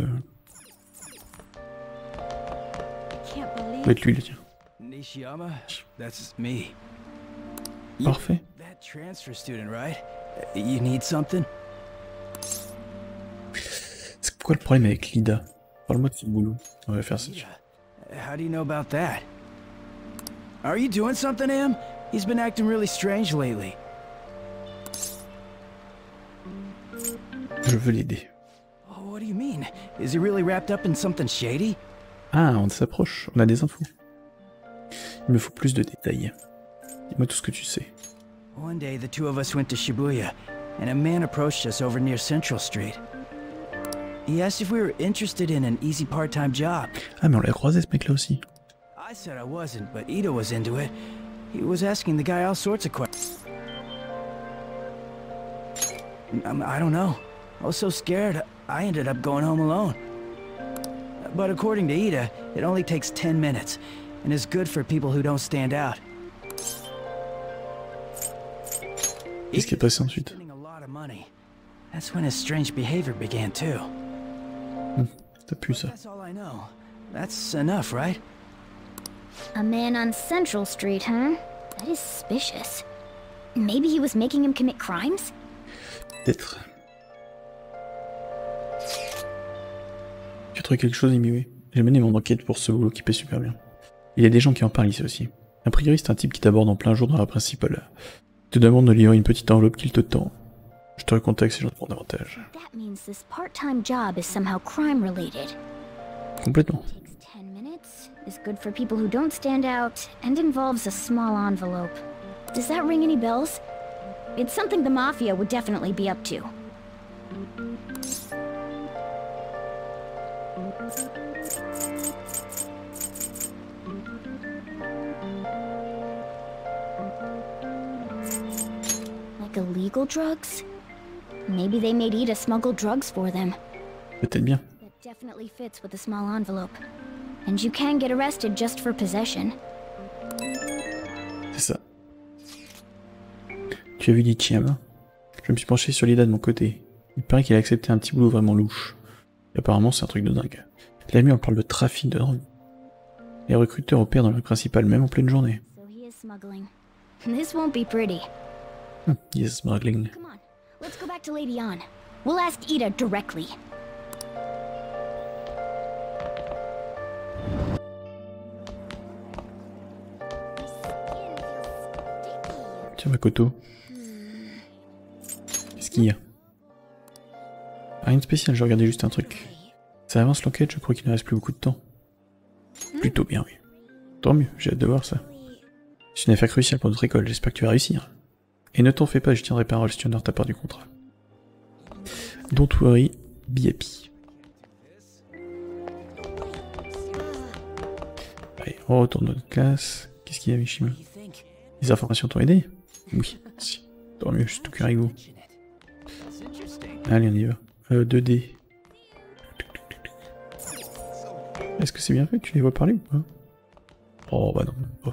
Mettre lui, le tien. Nishiyama, that's me. Parfait. That transfer student, right? You need something? C'est quoi le problème avec Lida? Parle-moi de ce boulot. On va faire ça. How do you know about that? Are you doing something to him? He's been acting really strange lately. Je veux l'aider. Oh, what do you mean? Is he really wrapped up in something shady? Ah, on s'approche, on a des infos. Il me faut plus de détails. Dis-moi tout ce que tu sais. One day, the two of us went to Shibuya, and a man approached us over near Central Street. He asked if we were interested in an easy part-time job. Ah, mais on l'a croisé ce mec-là aussi. I said I wasn't, but Ida was into it. He was asking the guy all sorts of questions. I don't know. I was so scared, I ended up going home alone. But according to Ida, it only takes 10 minutes, and is good for people who don't stand out. Qu'est-ce qui est passé ensuite? That's when his strange behavior began too. T'as pu ça. That's all I know. That's enough, right? A man on Central Street, huh? That is suspicious. Maybe he was making him commit crimes? Peut-être. J'ai trouvé quelque chose, Imiwe. J'ai mené mon enquête pour ce boulot qui paie super bien. Il y a des gens qui en parlent ici aussi. A priori, c'est un type qui t'aborde en plein jour dans la principale. Il te demande de lui envoyer une petite enveloppe qu'il te tend. Je te recontacte si j'en prends davantage. Complètement. Illegal drugs? Maybe they made Ida smuggle drugs for them. Peut-être bien. That definitely fits with the small envelope. And you can get arrested just for possession. C'est ça. Tu as vu Nishiyama? Je me suis penché sur Ida de mon côté. Il paraît qu'il a accepté un petit boulot vraiment louche. Et apparemment, c'est un truc de dingue. La nuit, on parle de trafic de drogue. Les recruteurs opèrent dans le principal même en pleine journée. smuggling. This won't be pretty. Yes, smuggling. Come on, let's go back to Lady Ann. We'll ask Ida directly. Tiens, Makoto. Qu'est-ce qu'il y a? Rien de spécial, je regardais juste un truc. Ça avance l'enquête, je crois qu'il ne reste plus beaucoup de temps. Plutôt bien, oui. Tant mieux, j'ai hâte de voir ça. C'est une affaire cruciale pour notre école, j'espère que tu vas réussir. Et ne t'en fais pas, je tiendrai parole si tu honores ta part du contrat. Don't worry, be happy. Allez, on retourne dans notre classe. Qu'est-ce qu'il y a, Mishima? Les informations t'ont aidé? Oui, si. Tant mieux, je suis tout curieux. Allez, on y va. 2D. Est-ce que c'est bien fait que tu les vois parler ou pas? Oh bah non, oh.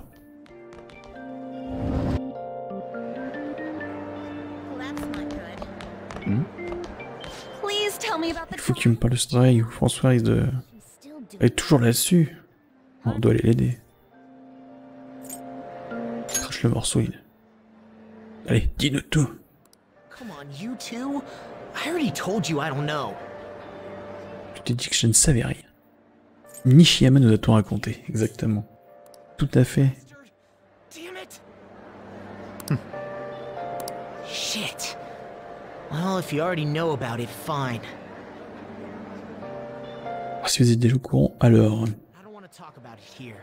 Il faut que tu me parles de ce travail ou François risque de... Elle est toujours là-dessus. On doit aller l'aider. Crache le morceau, il... Allez, dis-nous tout. Je t'ai dit que je ne savais rien. Nishiyama nous a tout raconté, exactement. Tout à fait. Shit. Well, if you already know about it, fine. Si vous êtes déjà au courant, alors... Vas-y,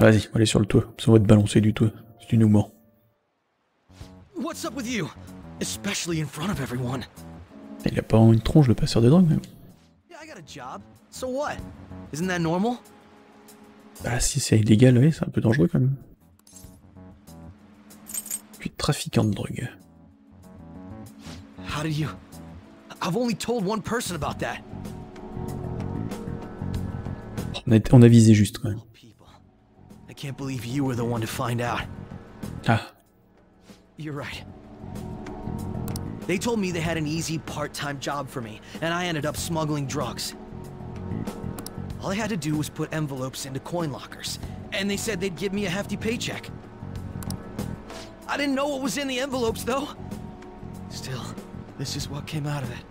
on va aller sur le toit, parce qu'on va te balancer du toit, si tu nous mens. Il a pas une tronche le passeur de drogue, même. Ah si c'est illégal, oui, c'est un peu dangereux quand même. Je suis trafiquant de drogue. On a visé juste quand même. Ah. They told me they had an easy part-time job for me, and I ended up smuggling drugs. All I had to do was put envelopes into coin lockers, and they said they'd give me a hefty paycheck. I didn't know what was in the envelopes, though. Still, this is what came out of it.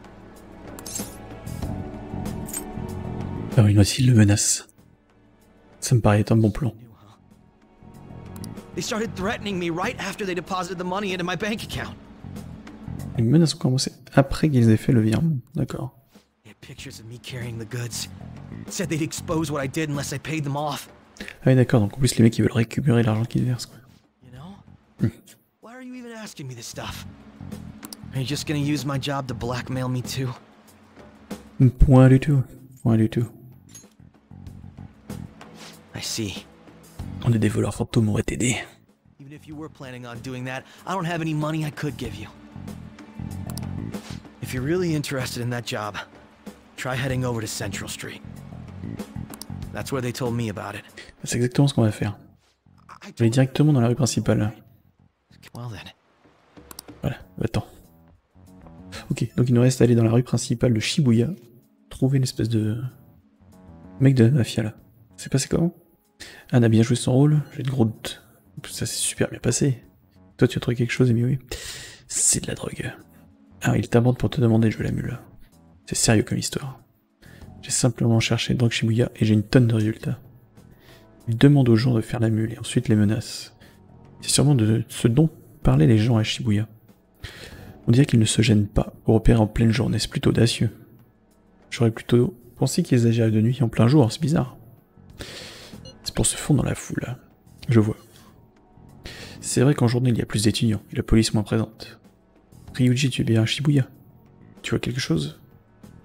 Alors une aussi le menace. Ça me paraît un bon plan. They started threatening me right after they deposited the money into my bank account. Les menaces ont commencé après qu'ils aient fait le virement, d'accord. Ah oui d'accord, donc en plus les mecs ils veulent récupérer l'argent qu'ils versent quoi. Point du tout, point du tout. I see. On est des voleurs fantômes, on va t'aider. Even if you were planning on doing that, I don't have any money I could give you. If you're really interested in that job, try heading over to Central Street. That's where they told me about it. C'est exactement ce qu'on va faire. On va aller directement dans la rue principale. Voilà, attends. Ok, donc il nous reste à aller dans la rue principale de Shibuya, trouver une espèce de mec de la mafia là. C'est passé comment? Anne a bien joué son rôle, j'ai de gros doutes. Ça s'est super bien passé. Toi tu as trouvé quelque chose, mais oui. C'est de la drogue. Ah, il t'aborde pour te demander de jouer la mule. C'est sérieux comme histoire. J'ai simplement cherché drogue Shibuya et j'ai une tonne de résultats. Il demande aux gens de faire la mule et ensuite les menace. C'est sûrement de ce dont parlaient les gens à Shibuya. On dirait qu'ils ne se gênent pas pour opérer en pleine journée, c'est plutôt audacieux. J'aurais plutôt pensé qu'ils agiraient de nuit en plein jour, c'est bizarre. C'est pour se fondre dans la foule. Je vois. C'est vrai qu'en journée il y a plus d'étudiants et la police moins présente. Ryuji, tu es bien à Shibuya. Tu vois quelque chose?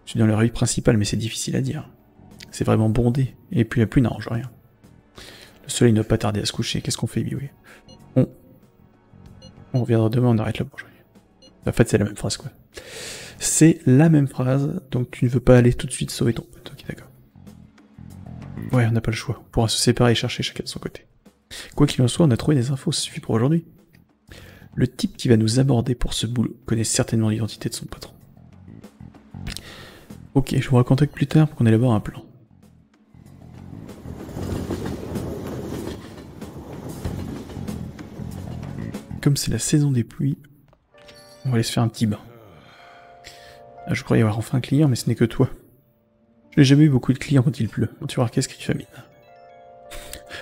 Je suis dans la rue principale, mais c'est difficile à dire. C'est vraiment bondé, et puis la pluie n'arrange rien. Le soleil ne va pas tarder à se coucher, qu'est-ce qu'on fait, Bioué? On reviendra demain, on arrête la bourgeoisie. En fait, c'est la même phrase, quoi. C'est la même phrase, donc tu ne veux pas aller tout de suite sauver ton pote, ok, d'accord. Ouais, on n'a pas le choix, on pourra se séparer et chercher chacun de son côté. Quoi qu'il en soit, on a trouvé des infos, ça suffit pour aujourd'hui. Le type qui va nous aborder pour ce boulot connaît certainement l'identité de son patron. Ok, je vous recontacte plus tard pour qu'on élabore un plan. comme c'est la saison des pluies, on va aller se faire un petit bain. Ah, je croyais avoir enfin un client, mais ce n'est que toi. Je n'ai jamais eu beaucoup de clients quand il pleut. Quand tu vois l'orchestre qui famine.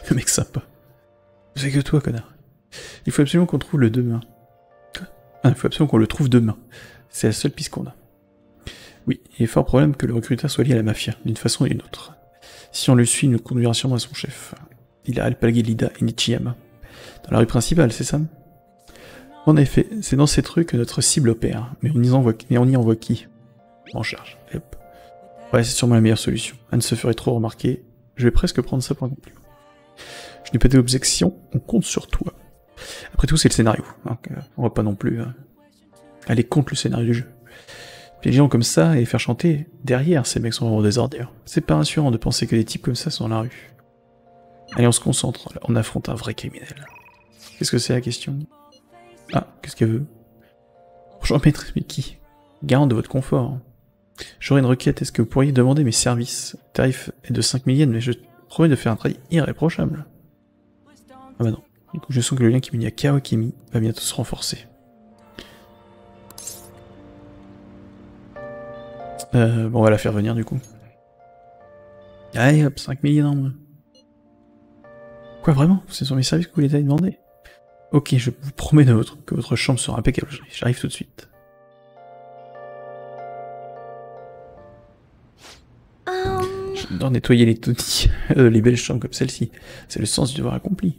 Le mec sympa. C'est que toi, connard. Il faut absolument qu'on trouve le demain. Ah, il faut absolument qu'on le trouve demain. C'est la seule piste qu'on a. Oui, il est fort probable que le recruteur soit lié à la mafia, d'une façon ou d'une autre. Si on le suit, il nous conduira sûrement à son chef. Il a alpagué Lida et Nichiyama. Dans la rue principale, c'est ça? En effet, c'est dans ces trucs que notre cible opère. Mais on y envoie, qui? En charge. Hop. Ouais, c'est sûrement la meilleure solution. Anne se ferait trop remarquer. Je vais presque prendre ça pour un compliment. Je n'ai pas d'objection, on compte sur toi. Après tout, c'est le scénario. Donc, on va pas non plus aller contre le scénario du jeu. Puis les gens comme ça et faire chanter derrière, ces mecs sont vraiment des ordures. C'est pas rassurant de penser que des types comme ça sont dans la rue. Allez, on se concentre, on affronte un vrai criminel. Qu'est-ce que c'est la question? Ah, qu'est-ce qu'elle veut? Bonjour maître, mais qui? Garant de votre confort. J'aurais une requête, est-ce que vous pourriez demander mes services? Le tarif est de 5000 yens, mais je promets de faire un travail irréprochable. Ah bah non. Du coup, je sens que le lien qui m'unit à Kawakami va bientôt se renforcer. Bon, on va la faire venir du coup. Allez hop, 5000 yens en moins. Quoi, vraiment? Ce sont mes services que vous les avez demandés? Ok, je vous promets que votre chambre sera impeccable. J'arrive tout de suite. J'adore nettoyer les totis, les belles chambres comme celle-ci. C'est le sens du devoir accompli.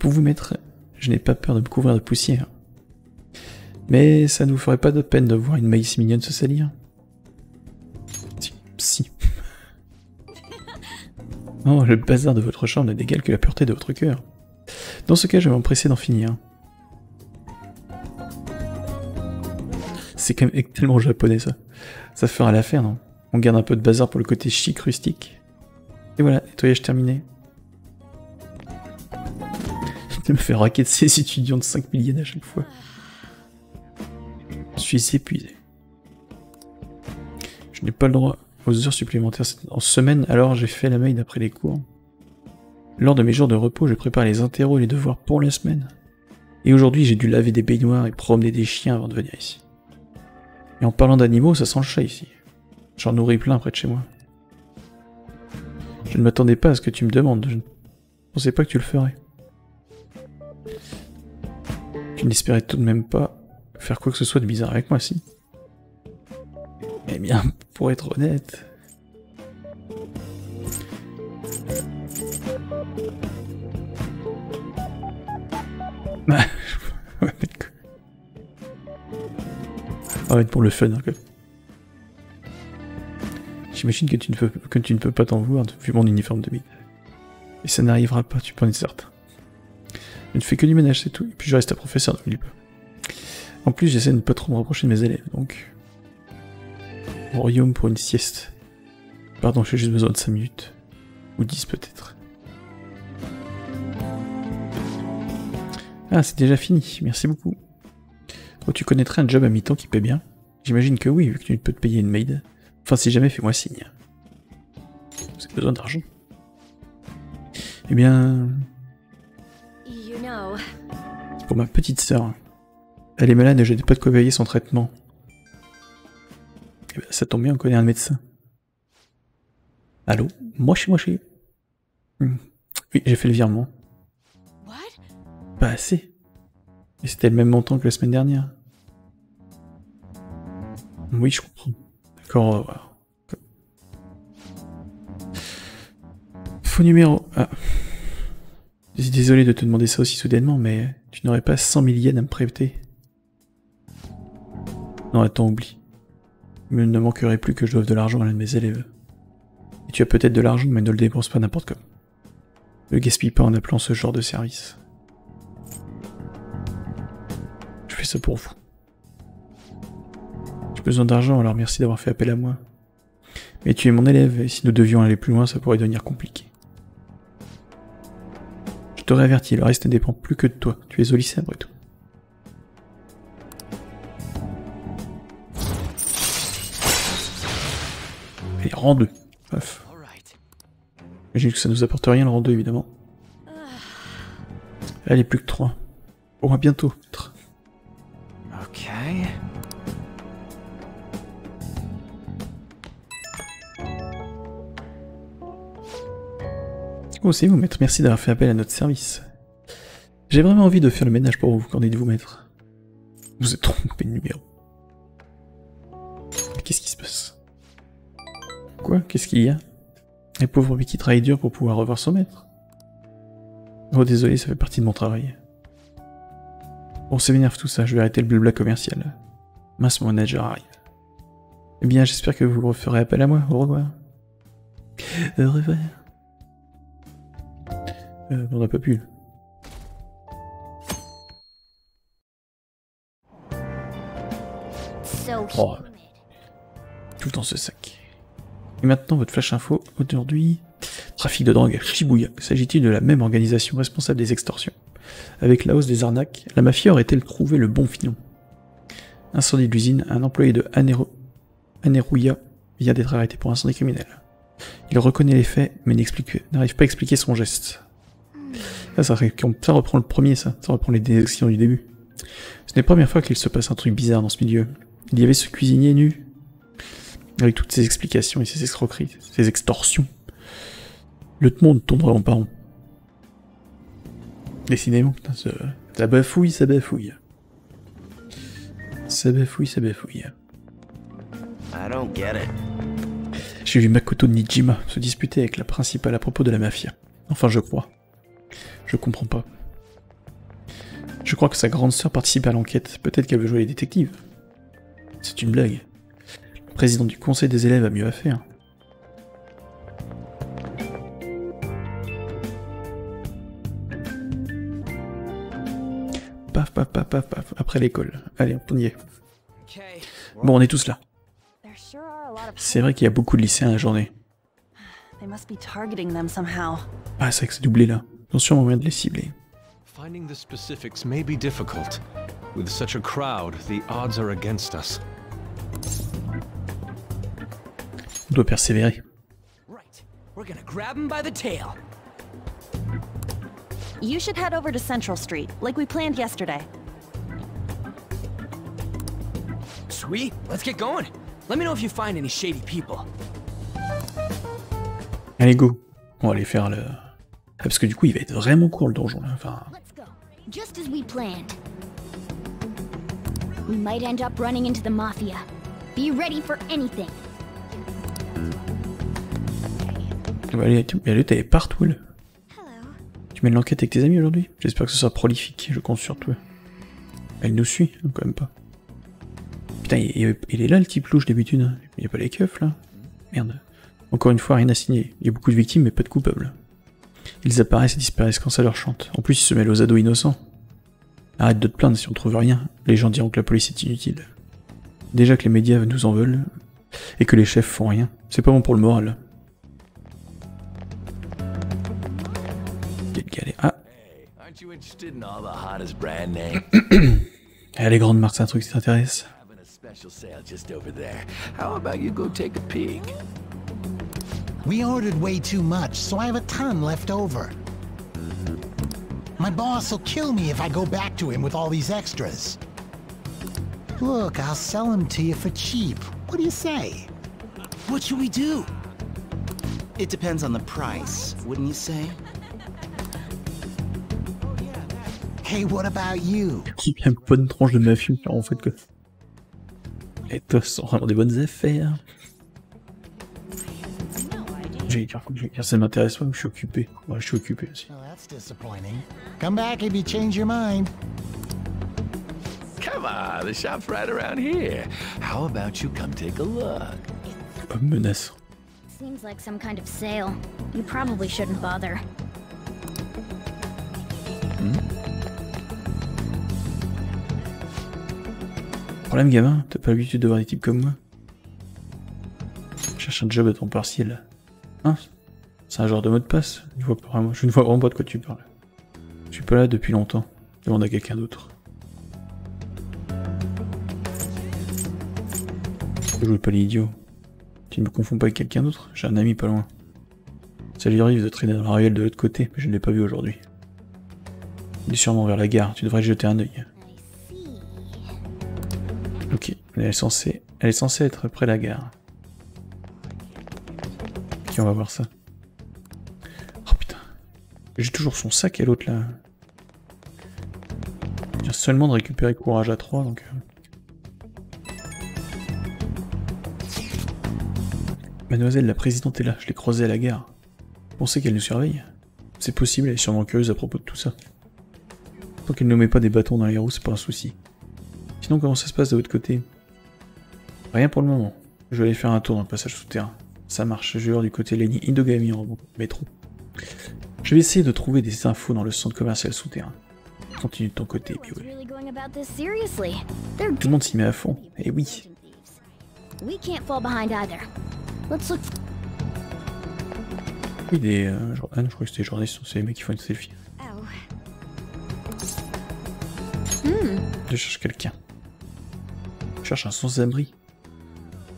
Pour vous mettre, je n'ai pas peur de me couvrir de poussière. Mais ça ne vous ferait pas de peine de voir une maïs mignonne se salir? Si. Oh, le bazar de votre chambre n'est d'égal que la pureté de votre cœur. Dans ce cas, je vais m'empresser d'en finir. C'est quand même tellement japonais ça. Ça fera l'affaire, non? On garde un peu de bazar pour le côté chic rustique. Et voilà, nettoyage terminé. Je me fais raquer de ces étudiants de 5000 yens à chaque fois. Je suis épuisé. Je n'ai pas le droit aux heures supplémentaires en semaine, alors j'ai fait la mail d'après les cours. Lors de mes jours de repos, je prépare les interros et les devoirs pour la semaine. Et aujourd'hui, j'ai dû laver des baignoires et promener des chiens avant de venir ici. Et en parlant d'animaux, ça sent le chat ici. J'en nourris plein près de chez moi. Je ne m'attendais pas à ce que tu me demandes. Je ne pensais pas que tu le ferais. Tu n'espérais tout de même pas faire quoi que ce soit de bizarre avec moi, si? Eh bien, pour être honnête... On va être pour le fun, hein, quoi. J'imagine que tu ne peux pas t'en vouloir vu mon uniforme de mine. Et ça n'arrivera pas, tu peux en être certain. Je ne fais que du ménage, c'est tout, et puis je reste un professeur de milieu. En plus, j'essaie de ne pas trop me rapprocher de mes élèves, donc... Royaume pour une sieste. Pardon, j'ai juste besoin de 5 minutes. Ou 10 peut-être. Ah, c'est déjà fini, merci beaucoup. Oh, tu connaîtrais un job à mi-temps qui paie bien? J'imagine que oui, vu que tu peux te payer une maid. Enfin, si jamais, fais-moi signe. Vous avez besoin d'argent? Eh bien... Pour ma petite sœur. Elle est malade et je n'ai pas de quoi veiller son traitement. Eh ben, ça tombe bien, on connaît un médecin. Allô? Moshi. Oui, j'ai fait le virement. Pas assez. Et c'était le même montant que la semaine dernière. Oui, je comprends. D'accord, on va voir. Faux numéro. Ah. Je suis désolé de te demander ça aussi soudainement, mais tu n'aurais pas 100 000 yens à me prêter? Non, attends, oublie. Il ne manquerait plus que je doive de l'argent à l'un de mes élèves. Et tu as peut-être de l'argent, mais ne le dépense pas n'importe comment. Ne gaspille pas en appelant ce genre de service. Je fais ça pour vous. J'ai besoin d'argent, alors merci d'avoir fait appel à moi. Mais tu es mon élève, et si nous devions aller plus loin, ça pourrait devenir compliqué. Je t'aurais averti, le reste ne dépend plus que de toi. Tu es au lycée après tout. Allez, rang 2. Bref. J'imagine que ça nous apporte rien le rang 2, évidemment. Allez, plus que 3. Bon, à bientôt. Ok. Oh, c'est vous, maître. Merci d'avoir fait appel à notre service. J'ai vraiment envie de faire le ménage pour vous. Qu'en dites-vous, maître? Vous êtes trompé de numéro. Qu'est-ce qui se passe? Quoi? Qu'est-ce qu'il y a? Les pauvres Mickey travaillent dur pour pouvoir revoir son maître. Oh, désolé, ça fait partie de mon travail. Bon, ça m'énerve tout ça, je vais arrêter le blabla commercial. Mince, mon manager arrive. Eh bien, j'espère que vous referez appel à moi, au revoir. Au revoir. On n'a pas pu. Oh. Tout dans ce sac. Et maintenant, votre flash info, aujourd'hui... Trafic de drogue à Shibuya. S'agit-il de la même organisation responsable des extorsions? Avec la hausse des arnaques, la mafia aurait-elle trouvé le bon filon? Incendie de l'usine, un employé de Aneruya vient d'être arrêté pour incendie criminel. Il reconnaît les faits, mais n'arrive pas à expliquer son geste. Ça reprend le premier, ça reprend les décisions du début. Ce n'est pas la première fois qu'il se passe un truc bizarre dans ce milieu. Il y avait ce cuisinier nu, avec toutes ses explications et ses escroqueries, ses extorsions. Le monde tombera en parent. Décidément, putain, ça bafouille, ça bafouille. Ça bafouille, ça bafouille. J'ai vu Makoto Nijima se disputer avec la principale à propos de la mafia. Enfin, je crois. Je comprends pas. Je crois que sa grande sœur participe à l'enquête. Peut-être qu'elle veut jouer les détectives. C'est une blague. Le président du conseil des élèves a mieux à faire. Paf, paf, paf, paf, paf, après l'école. Allez, on y est. Bon, on est tous là. C'est vrai qu'il y a beaucoup de lycéens à la journée. Ah, c'est vrai que c'est doublé là. Ils ont sûrement moyen de les cibler. On doit persévérer. You should head over to Central Street, like we planned yesterday. Sweet, let's get going. Let me know if you find any shady people. Allez go, on va aller faire le... Ah, parce que du coup il va être vraiment court le donjon là, enfin... Let's go. Just as we planned. We might end up running into the mafia. Be ready for anything. Allez, t'es partout là. Tu mènes l'enquête avec tes amis aujourd'hui? J'espère que ce sera prolifique, je compte sur toi. Elle nous suit, quand même pas. Putain, il est là le type louche d'habitude, il n'y a pas les keufs là. Merde. Encore une fois, rien à signer. Il y a beaucoup de victimes mais pas de coupables. Ils apparaissent et disparaissent quand ça leur chante. En plus, ils se mêlent aux ados innocents. Arrête de te plaindre si on trouve rien, les gens diront que la police est inutile. Déjà que les médias nous en veulent, et que les chefs font rien. C'est pas bon pour le moral. Ah. Ah, les grandes marques, c'est un truc qui t'intéresse. We ordered way too much, so I have a ton left over. My boss will kill me if I go back to him with all these extras. Look, I'll sell them to you for cheap. What do you say? What should we do? It depends on the price, wouldn't you say? Hey, what about you? Il y a une bonne tranche de mafieux, car en fait que... Les tos sont vraiment des bonnes affaires. J'ai dire, ça m'intéresse pas, mais je suis occupé. Ouais, je suis occupé aussi. Come back if you change your mind. Come on, the shop's right around here. How about you come take a look? Comme menace. Seems like some kind of sale. You probably shouldn't bother. Problème gamin, t'as pas l'habitude de voir des types comme moi. Je cherche un job à temps partiel. Hein? C'est un genre de mot de passe. Je ne vois vraiment pas de quoi tu parles. Je suis pas là depuis longtemps. Demande à quelqu'un d'autre. Je joue pas l'idiot. Tu ne me confonds pas avec quelqu'un d'autre? J'ai un ami pas loin. Ça lui arrive de traîner dans la ruelle de l'autre côté, mais je ne l'ai pas vu aujourd'hui. Il est sûrement vers la gare, tu devrais jeter un œil. Ok, elle est censée être près de la gare. Ok, on va voir ça. Oh putain, j'ai toujours son sac et l'autre là. Je viens seulement de récupérer courage à 3 donc... Mademoiselle la présidente est là, je l'ai croisée à la gare. Vous pensez qu'elle nous surveille? C'est possible, elle est sûrement curieuse à propos de tout ça. Tant qu'elle ne met pas des bâtons dans les roues, c'est pas un souci. Sinon, comment ça se passe de votre côté? Rien pour le moment. Je vais aller faire un tour dans le passage souterrain. Ça marche, je vais du côté de la ligne Idogami en métro. Je vais essayer de trouver des infos dans le centre commercial souterrain. Continue de ton côté, puis ouais. Tout le monde s'y met à fond, et oui. Oui, des... ah non, je crois que c'était des journalistes, c'est les mecs qui font une selfie. Je cherche quelqu'un. Je cherche un sans-abri.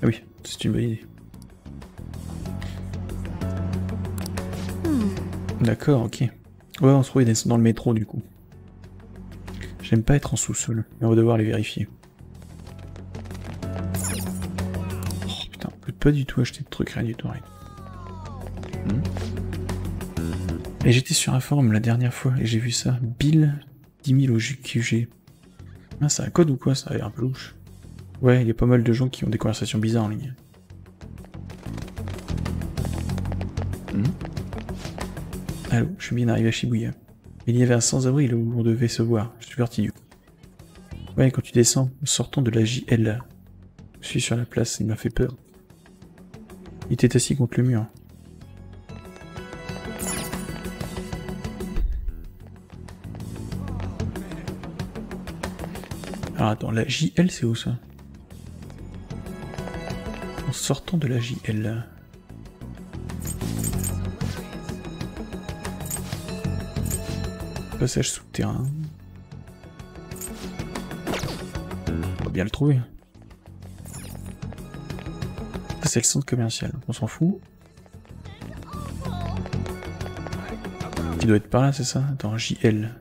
Ah oui, c'est une bonne idée. D'accord, ok. Ouais, on se trouve dans le métro du coup. J'aime pas être en sous-sol, mais on va devoir les vérifier. Oh putain, on peut pas du tout acheter de trucs, rien du tout, rien. Et j'étais sur un forum la dernière fois et j'ai vu ça. Bill 10 000 au QG. Ah, c'est un code ou quoi? Ça a l'air un peu louche. Ouais, il y a pas mal de gens qui ont des conversations bizarres en ligne. Allô, je suis bien arrivé à Shibuya. Il y avait un sans-abri là où on devait se voir. Je suis parti du coup. Ouais, quand tu descends, sortons de la JL. Je suis sur la place, il m'a fait peur. Il était assis contre le mur. Alors attends, la JL c'est où ça? En sortant de la JL. Passage souterrain. On va bien le trouver. C'est le centre commercial, on s'en fout. Il doit être par là, c'est ça? Attends, JL.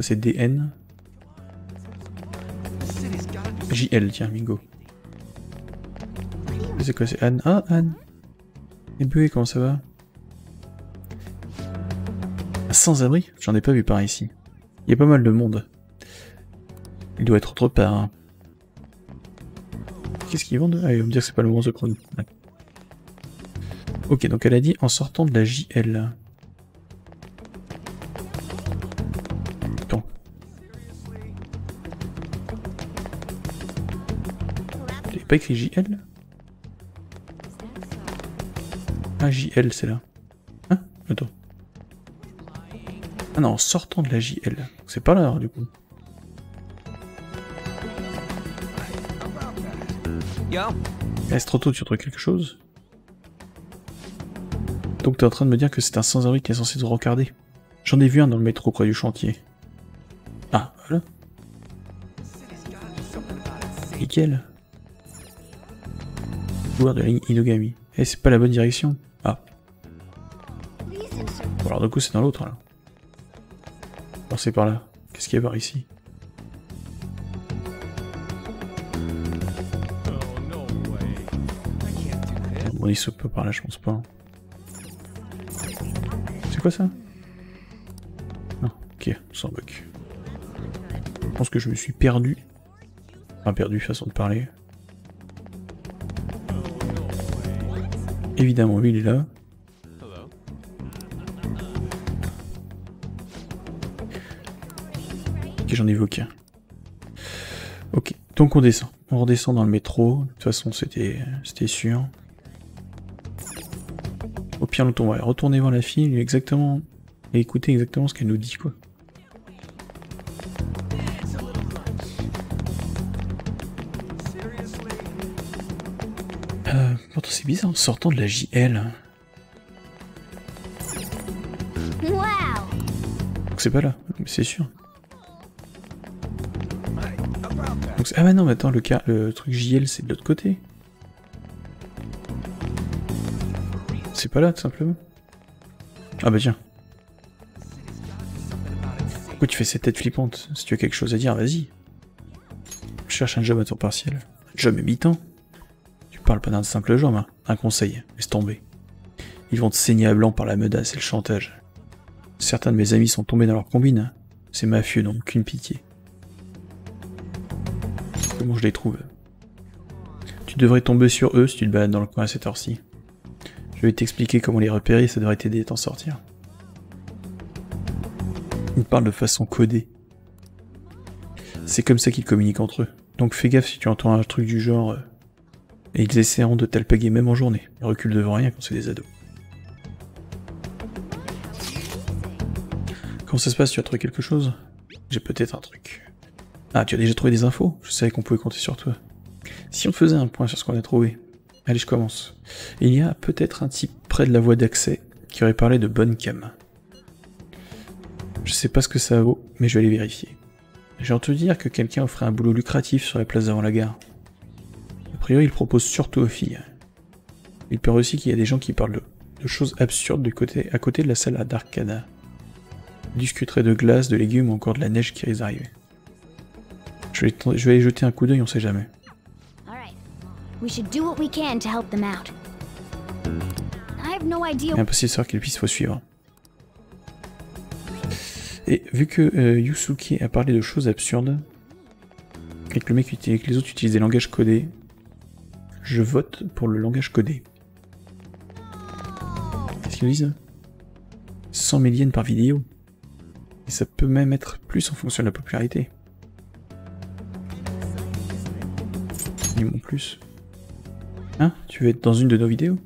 C'est DN. JL, tiens, bingo. C'est quoi, c'est Anne? Ah, Anne! Et Bué, comment ça va? Sans-abri? J'en ai pas vu par ici. Il y a pas mal de monde. Il doit être autre part. Hein. Qu'est-ce qu'ils vendent? Ah, ils vont me dire que c'est pas le bon The Crown. Ouais. Ok, donc elle a dit en sortant de la JL. Pas écrit JL? Ah, JL, c'est là. Hein? Attends. Ah non, en sortant de la JL. C'est pas là, alors, du coup. Est-ce trop tôt, tu trouves quelque chose? Donc t'es en train de me dire que c'est un sans-abri qui est censé te regarder. J'en ai vu un dans le métro près du chantier. Ah, voilà. Nickel. De la ligne Inogami. Eh, c'est pas la bonne direction. Ah. Bon, alors du coup c'est dans l'autre là. Bon, c'est par là. Qu'est-ce qu'il y a par ici? Bon, il saute pas par là, je pense pas. C'est quoi ça? Non, ok, on s'en moque. Je pense que je me suis perdu. Enfin perdu, façon de parler. Évidemment, lui, il est là. Ok, j'en évoque un. Ok, donc on descend. On redescend dans le métro. De toute façon, c'était sûr. Au pire, on va retourner voir la fille exactement, et écouter exactement ce qu'elle nous dit, quoi. Pourtant c'est bizarre en sortant de la JL. Wow. Donc c'est pas là, c'est sûr. Donc, ah bah non mais attends, le truc JL c'est de l'autre côté. C'est pas là tout simplement. Ah bah tiens. Pourquoi tu fais cette tête flippante? Si tu as quelque chose à dire, vas-y. Je cherche un job à temps partiel. Un job à mi-temps? Tu parles pas d'un simple job, hein. Un conseil, laisse tomber. Ils vont te saigner à blanc par la menace et le chantage. Certains de mes amis sont tombés dans leur combine. C'est mafieux, donc aucune pitié. Comment je les trouve? Tu devrais tomber sur eux si tu te balades dans le coin à cette heure-ci. Je vais t'expliquer comment les repérer, ça devrait t'aider à t'en sortir. Ils parlent de façon codée. C'est comme ça qu'ils communiquent entre eux. Donc fais gaffe si tu entends un truc du genre... Et ils essaieront de t'alpaguer même en journée. Ils reculent devant rien quand c'est des ados. Comment ça se passe? Tu as trouvé quelque chose? J'ai peut-être un truc. Ah, tu as déjà trouvé des infos? Je savais qu'on pouvait compter sur toi. Si on faisait un point sur ce qu'on a trouvé... Allez, je commence. Il y a peut-être un type près de la voie d'accès qui aurait parlé de bonne cam. Je sais pas ce que ça vaut, mais je vais aller vérifier. J'ai entendu dire que quelqu'un offrait un boulot lucratif sur la place devant la gare. A priori, il propose surtout aux filles. Il peut aussi qu'il y a des gens qui parlent de choses absurdes à côté de la salle d'arcade. Ils discuteraient de glace, de légumes ou encore de la neige qui risque d'arriver. Je vais aller jeter un coup d'œil, on sait jamais. Impossible de savoir quelle piste faut suivre. Et vu que Yusuke a parlé de choses absurdes, et que le mec et que les autres utilisent des langages codés, je vote pour le langage codé. Qu'est-ce qu'ils disent? 100 000 yens par vidéo. Et ça peut même être plus en fonction de la popularité. Ils m'ont plus. Hein? Tu veux être dans une de nos vidéos?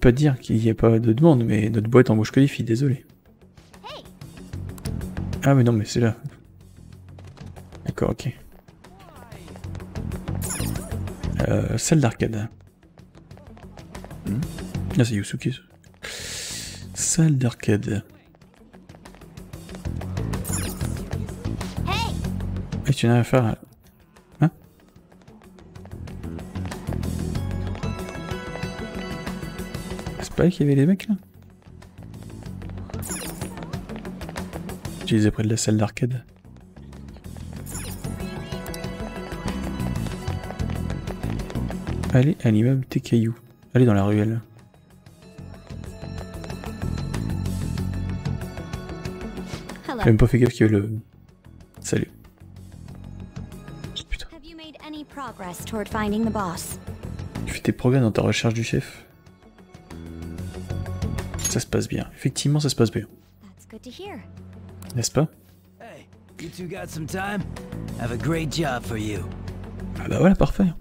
Pas dire qu'il n'y a pas de demande, mais notre boîte embauche que des filles, désolé. Ah mais non, mais c'est là. D'accord, ok. Salle d'arcade. Ah, c'est Yusuke, ça. Salle d'arcade. Et tu n'as rien à faire... Hein? C'est pas là qu'il y avait des mecs, là? Utilisé près de la salle d'arcade. Allez à l'immeuble tes cailloux. Allez dans la ruelle. J'ai même pas fait gaffe qu'il y avait le... Salut. Putain. Tu fais tes progrès dans ta recherche du chef? Ça se passe bien. Effectivement, ça se passe bien. N'est-ce pas? Ah bah voilà, parfait.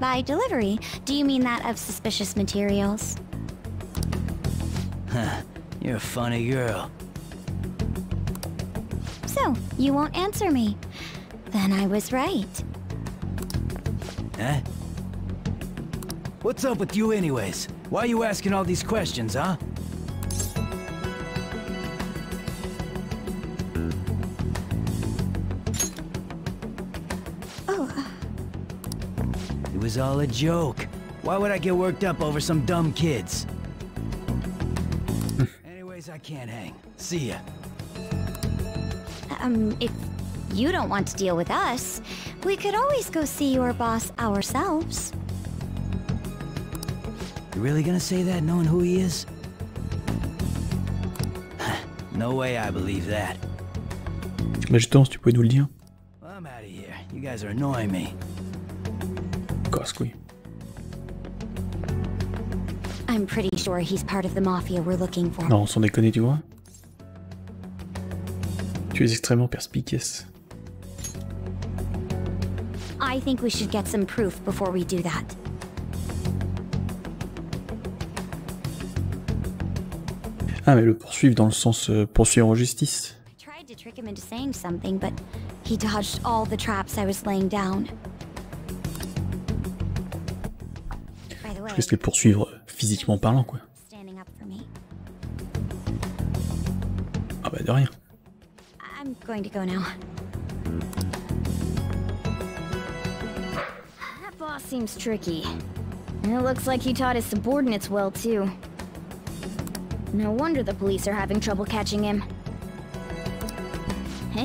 By delivery, do you mean that of suspicious materials? You're a funny girl. So, you won't answer me. Then I was right. Huh? What's up with you anyways? Why are you asking all these questions, huh? Oh. It was all a joke. Why would I get worked up over some dumb kids? I can't hang. See ya. If you don't want to deal with us, we could always go see your boss ourselves. You really gonna say that knowing who he is? No way I believe that. Mais justement, si tu pouvais nous le dire. I'm out of here. You guys are annoying me. Cosquille. I'm pretty sure he's part of the mafia we're looking for. Non, sans déconner, tu vois. Tu es extrêmement perspicace. I think we should get some proof before we do that. Ah, mais le poursuivre dans le sens poursuivre en justice. I tried to trick him into saying something, but he dodged all the traps I was laying down. Je risque de poursuivre physiquement parlant, quoi. de rien.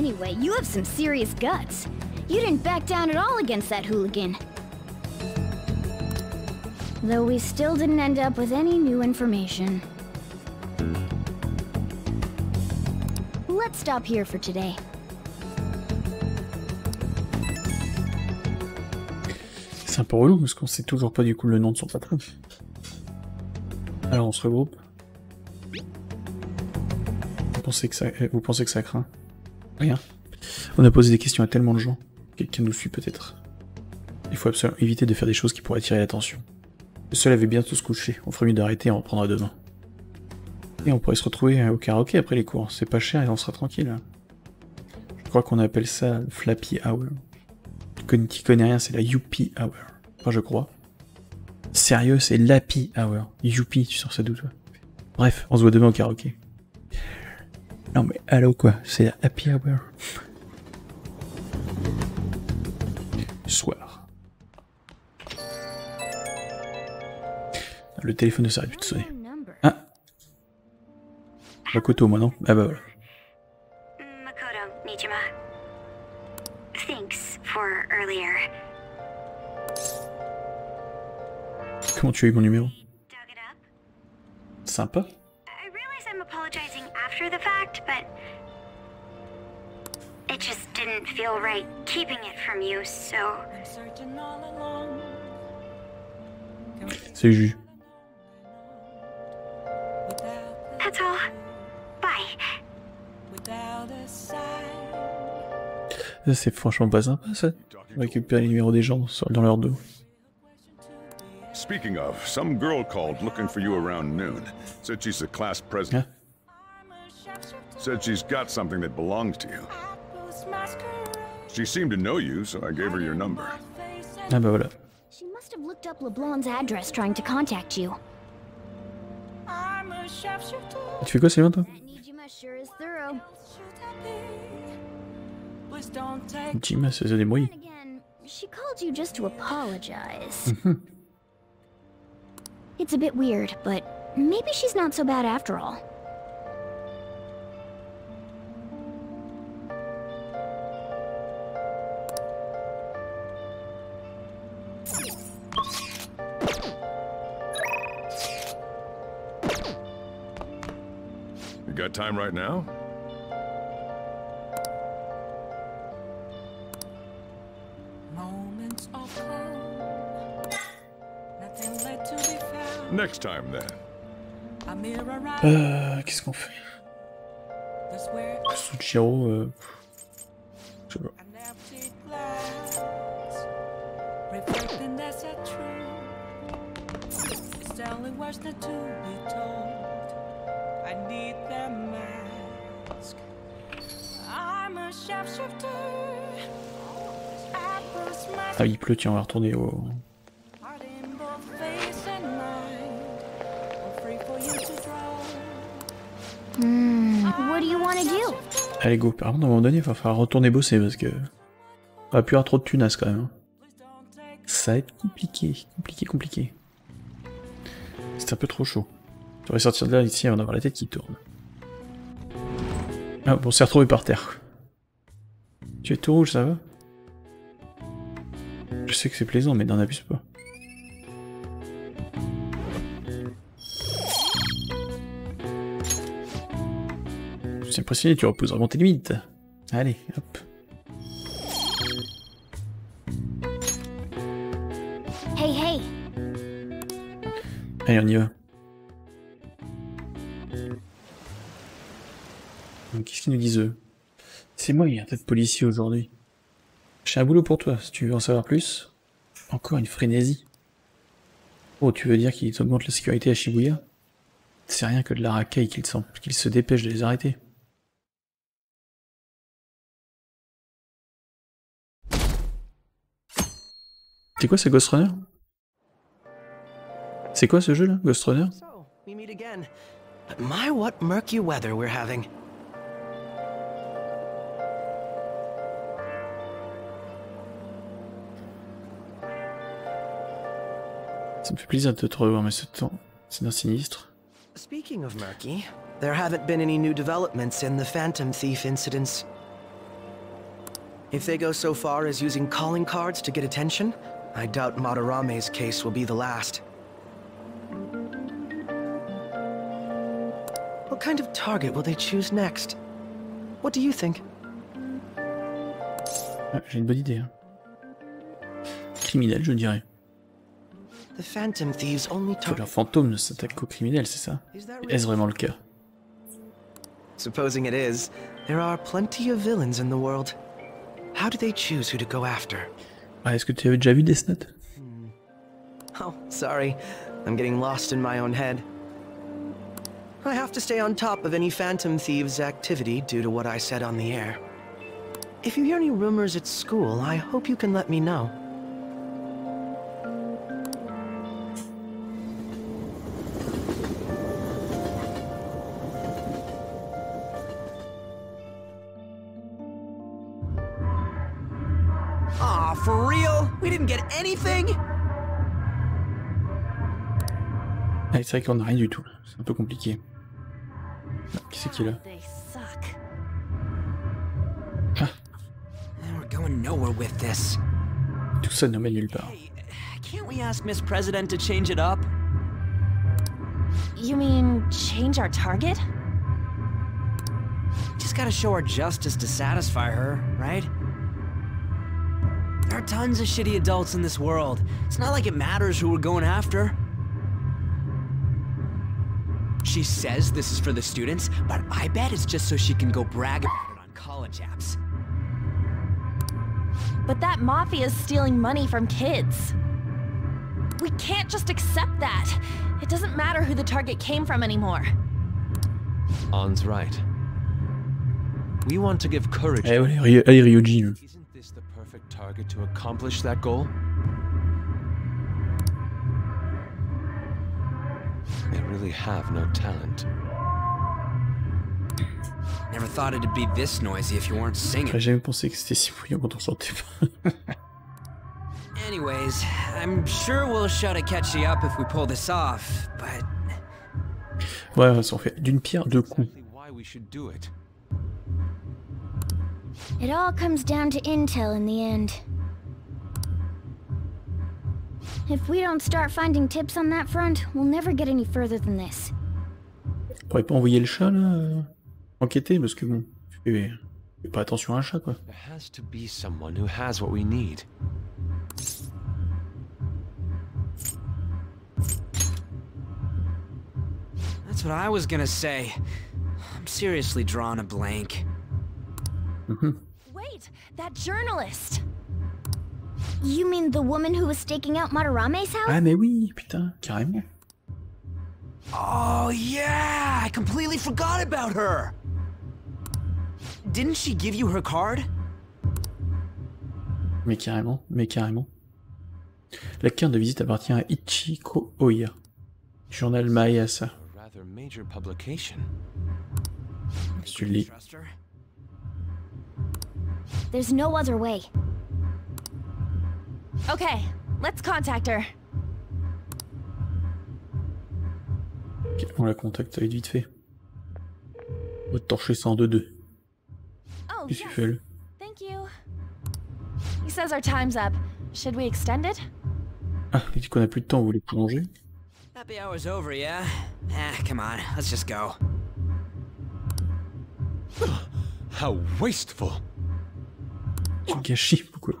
Anyway, you have some serious guts. You didn't back down at all against that hooligan. Though we still didn't end up with any new information. Let's stop here for today. C'est un peu relou parce qu'on sait toujours pas du coup le nom de son patron. Alors on se regroupe. Vous pensez que ça craint? Rien. On a posé des questions à tellement de gens. Quelqu'un nous suit peut-être. Il faut absolument éviter de faire des choses qui pourraient attirer l'attention. Le soleil avait bientôt se couché. On ferait mieux d'arrêter et on reprendra demain. Et on pourrait se retrouver au karaoké après les cours. C'est pas cher et on sera tranquille. Je crois qu'on appelle ça Flappy Hour. Qui connaît rien, c'est la Yuppie Hour. Enfin, je crois. Sérieux, c'est l'Happy Hour. Yuppie, tu sors ça d'où, toi? Bref, on se voit demain au karaoké. Non mais allô quoi, c'est la happy hour. Soir. Le téléphone ne s'arrête plus de sonner. Ah, Makoto, moi non? Ah bah voilà. Makoto, Nijima. Thanks for earlier. Comment tu as eu mon numéro? Sympa. After the fact, but it just didn't feel right keeping it from you, so c'est jus. That's all. Bye. C'est franchement pas sympa ça. Récupérer les numéros des gens dans leur dos. Speaking of, some girl called looking for you around noon. Said she's the class president. Ah. Said she's got something that belongs to you. She seemed to know you, so I gave her your number. Ah bah voilà. She must have looked up LeBlanc's address trying to contact you. Tu fais quoi, Sylvain, toi? Nijima, c'est des bruits. She called you just to apologize. It's a bit weird, but maybe she's not so bad after all. Time right now? Moments of calm. Nothing left to be found. Next time then. Qu'est-ce qu'on fait? Sojiro, je sais pas. Reflecting that's a truth. It's the only words that to be told. I need the mask. I'm a shapeshifter. Ah, il pleut, tiens, on va retourner au... Allez, go. Par contre, à un moment donné, il va falloir retourner bosser parce que... On va plus avoir trop de tunas quand même. Ça va être compliqué, compliqué. C'est un peu trop chaud. On va sortir de là ici avant d'avoir la tête qui tourne. Ah bon, on s'est retrouvé par terre. Tu es tout rouge, ça va? Je sais que c'est plaisant, mais n'en abuse pas. Je suis impressionné, tu reposeras vraiment tes limites. Allez, hop. Hey, hey. Allez, on y va. Qu'est-ce qu'ils nous disent eux? C'est moi, il y a un tas de policiers aujourd'hui. J'ai un boulot pour toi, si tu veux en savoir plus. Encore une frénésie. Oh, tu veux dire qu'ils augmentent la sécurité à Shibuya? C'est rien que de la racaille qu'ils sentent, qu'ils se dépêchent de les arrêter. C'est quoi ce Ghost Runner? C'est quoi ce jeu là, Ghost Runner? My what murky weather we're having. Ça me fait plaisir de te revoir, mais ce temps, c'est d'un sinistre. Speaking of murky, there haven't been any new developments in the Phantom Thief incidents. If they go so far as using calling cards to get attention, I doubt Madarame's case will be the last. What kind of target will they choose next? What do you think? Ah, j'ai une bonne idée. Hein. Criminel, je dirais. The Phantom Thieves only target... Leurs fantômes ne s'attaquent qu'aux criminels, c'est ça? Est-ce vraiment le cas? Supposing it is, there are plenty of villains in the world. How do they choose who to go after? Ah, est-ce que tu avais déjà vu Death Note? Oh, sorry. I'm getting lost in my own head. I have to stay on top of any Phantom Thieves activity due to what I said on the air. If you hear any rumors at school, I hope you can let me know. Aw, for real? We didn't get anything? Ah, c'est vrai qu'on n'a rien du tout. C'est un peu compliqué. Ah, qui c'est qui est là? Ah. Tout ça ne mène nulle part. Can't we ask Miss President to change it up? You mean change our target? Just gotta show her justice to satisfy her, right? There are tons of shitty adults in this world. It's not like it matters who we're going after. She says this is for the students, but I bet it's just so she can go brag about it on college apps. But that mafia is stealing money from kids. We can't just accept that. It doesn't matter who the target came from anymore. An's right. We want to give courage. Hey, Ryuji. Isn't this the perfect target to accomplish that goal? They really have no talent. Never thought it'd be this noisy if you weren't singing. J'ai jamais pensé que c'était si fouillant quand on chantait pas. Anyways, I'm sure we'll show to catch you up if we pull this off, but. Ouais, on fait d'une pierre deux coups. It all comes down to intel in the end. If we don't start finding tips on that front, we'll never get any further than this. On pourrait pas envoyer le chat là, enquêter parce que bon, fais pas attention à un chat quoi. There has to be someone who has what we need. That's what I was gonna say. I'm seriously drawing a blank. Wait, that journalist. You mean the woman who was staking out Madarame's house? Ah mais oui, putain, carrément. Oh yeah, I completely forgot about her. Didn't she give you her card? Mais carrément, mais carrément. La carte de visite appartient à Ichiko Ōya, journal Maïasa. Tu lis. There's no other way. Okay, let's contact her. Okay, on la contacte vite fait. On va te torcher ça en 2-2. Oh, qu'est-ce que tu fais là? Thank you. He says our time's up. Should we extend it? Ah, il dit qu'on a plus de temps, vous voulez prolonger? Happy hour's over, yeah? Ah, come on, let's just go. How wasteful. Quel gâchis, pourquoi?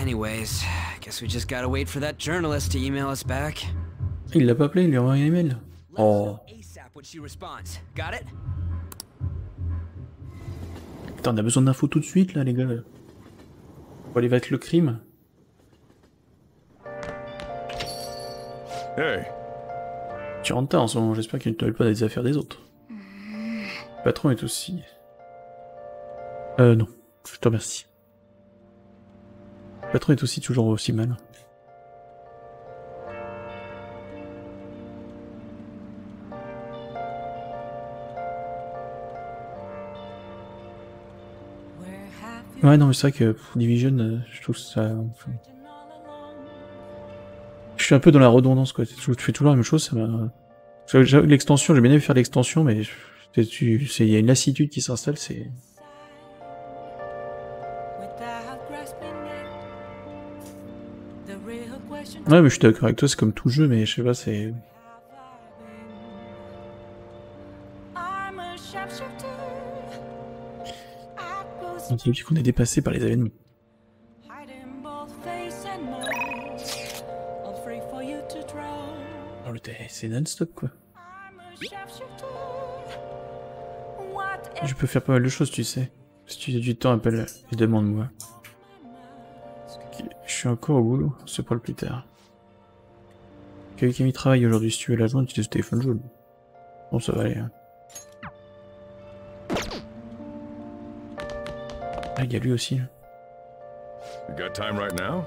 Anyways, I guess we just gotta wait for that journalist to email us back. Il l'a pas appelé, il lui a envoyé un email. Oh. Putain, on a besoin d'infos tout de suite là, les gars. Pour aller vaincre le crime. Hey. Tu rentres tard en ce moment, j'espère qu'il ne te mêle pas des affaires des autres. Le patron est aussi. Non, je te remercie. Le patron est aussi toujours aussi mal. Ouais, non, mais c'est vrai que pour Division, je trouve ça... Enfin... Je suis un peu dans la redondance, quoi. Tu fais toujours la même chose, ça m'a... L'extension, j'ai bien aimé faire l'extension, mais il y a une lassitude qui s'installe, c'est... Ouais, mais je suis d'accord avec toi, c'est comme tout jeu, mais je sais pas, c'est... On dit qu'on est dépassé par les événements. C'est non-stop, quoi. Je peux faire pas mal de choses, tu sais. Si tu as du temps, appelle et demande-moi. Je suis encore au boulot, on se parle plus tard. Kawakami travaille aujourd'hui, si tu veux la joindre, utilise le téléphone jaune. Bon, ça va aller. Hein. Ah, il y a lui aussi. You got time right now?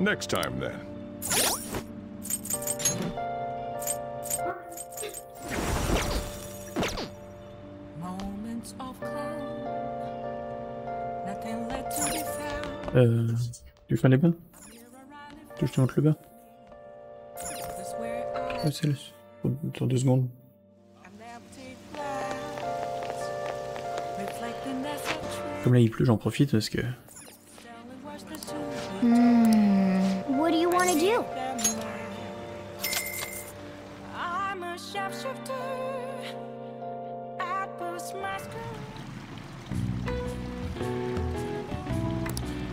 Next time, then. Moments of calm. Nothing left to be found. Tu veux faire les bains? Tu veux que je te montre le bain? Ouais, c'est le... Dans 2 secondes. Comme là il pleut, j'en profite parce que...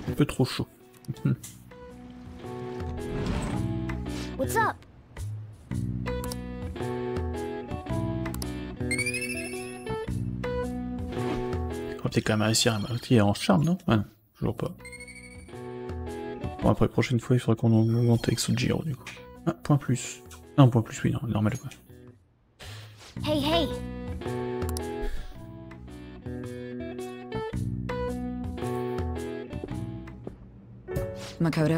Un peu trop chaud. What's up? On va peut-être quand même réussir à partir en charme, non? Ah non, toujours pas. Bon, après, prochaine fois, il faudra qu'on augmente avec Sojiro, du coup. Ah, point plus. Non, point plus, oui, non, normal, quoi. Hey, hey! Makoto.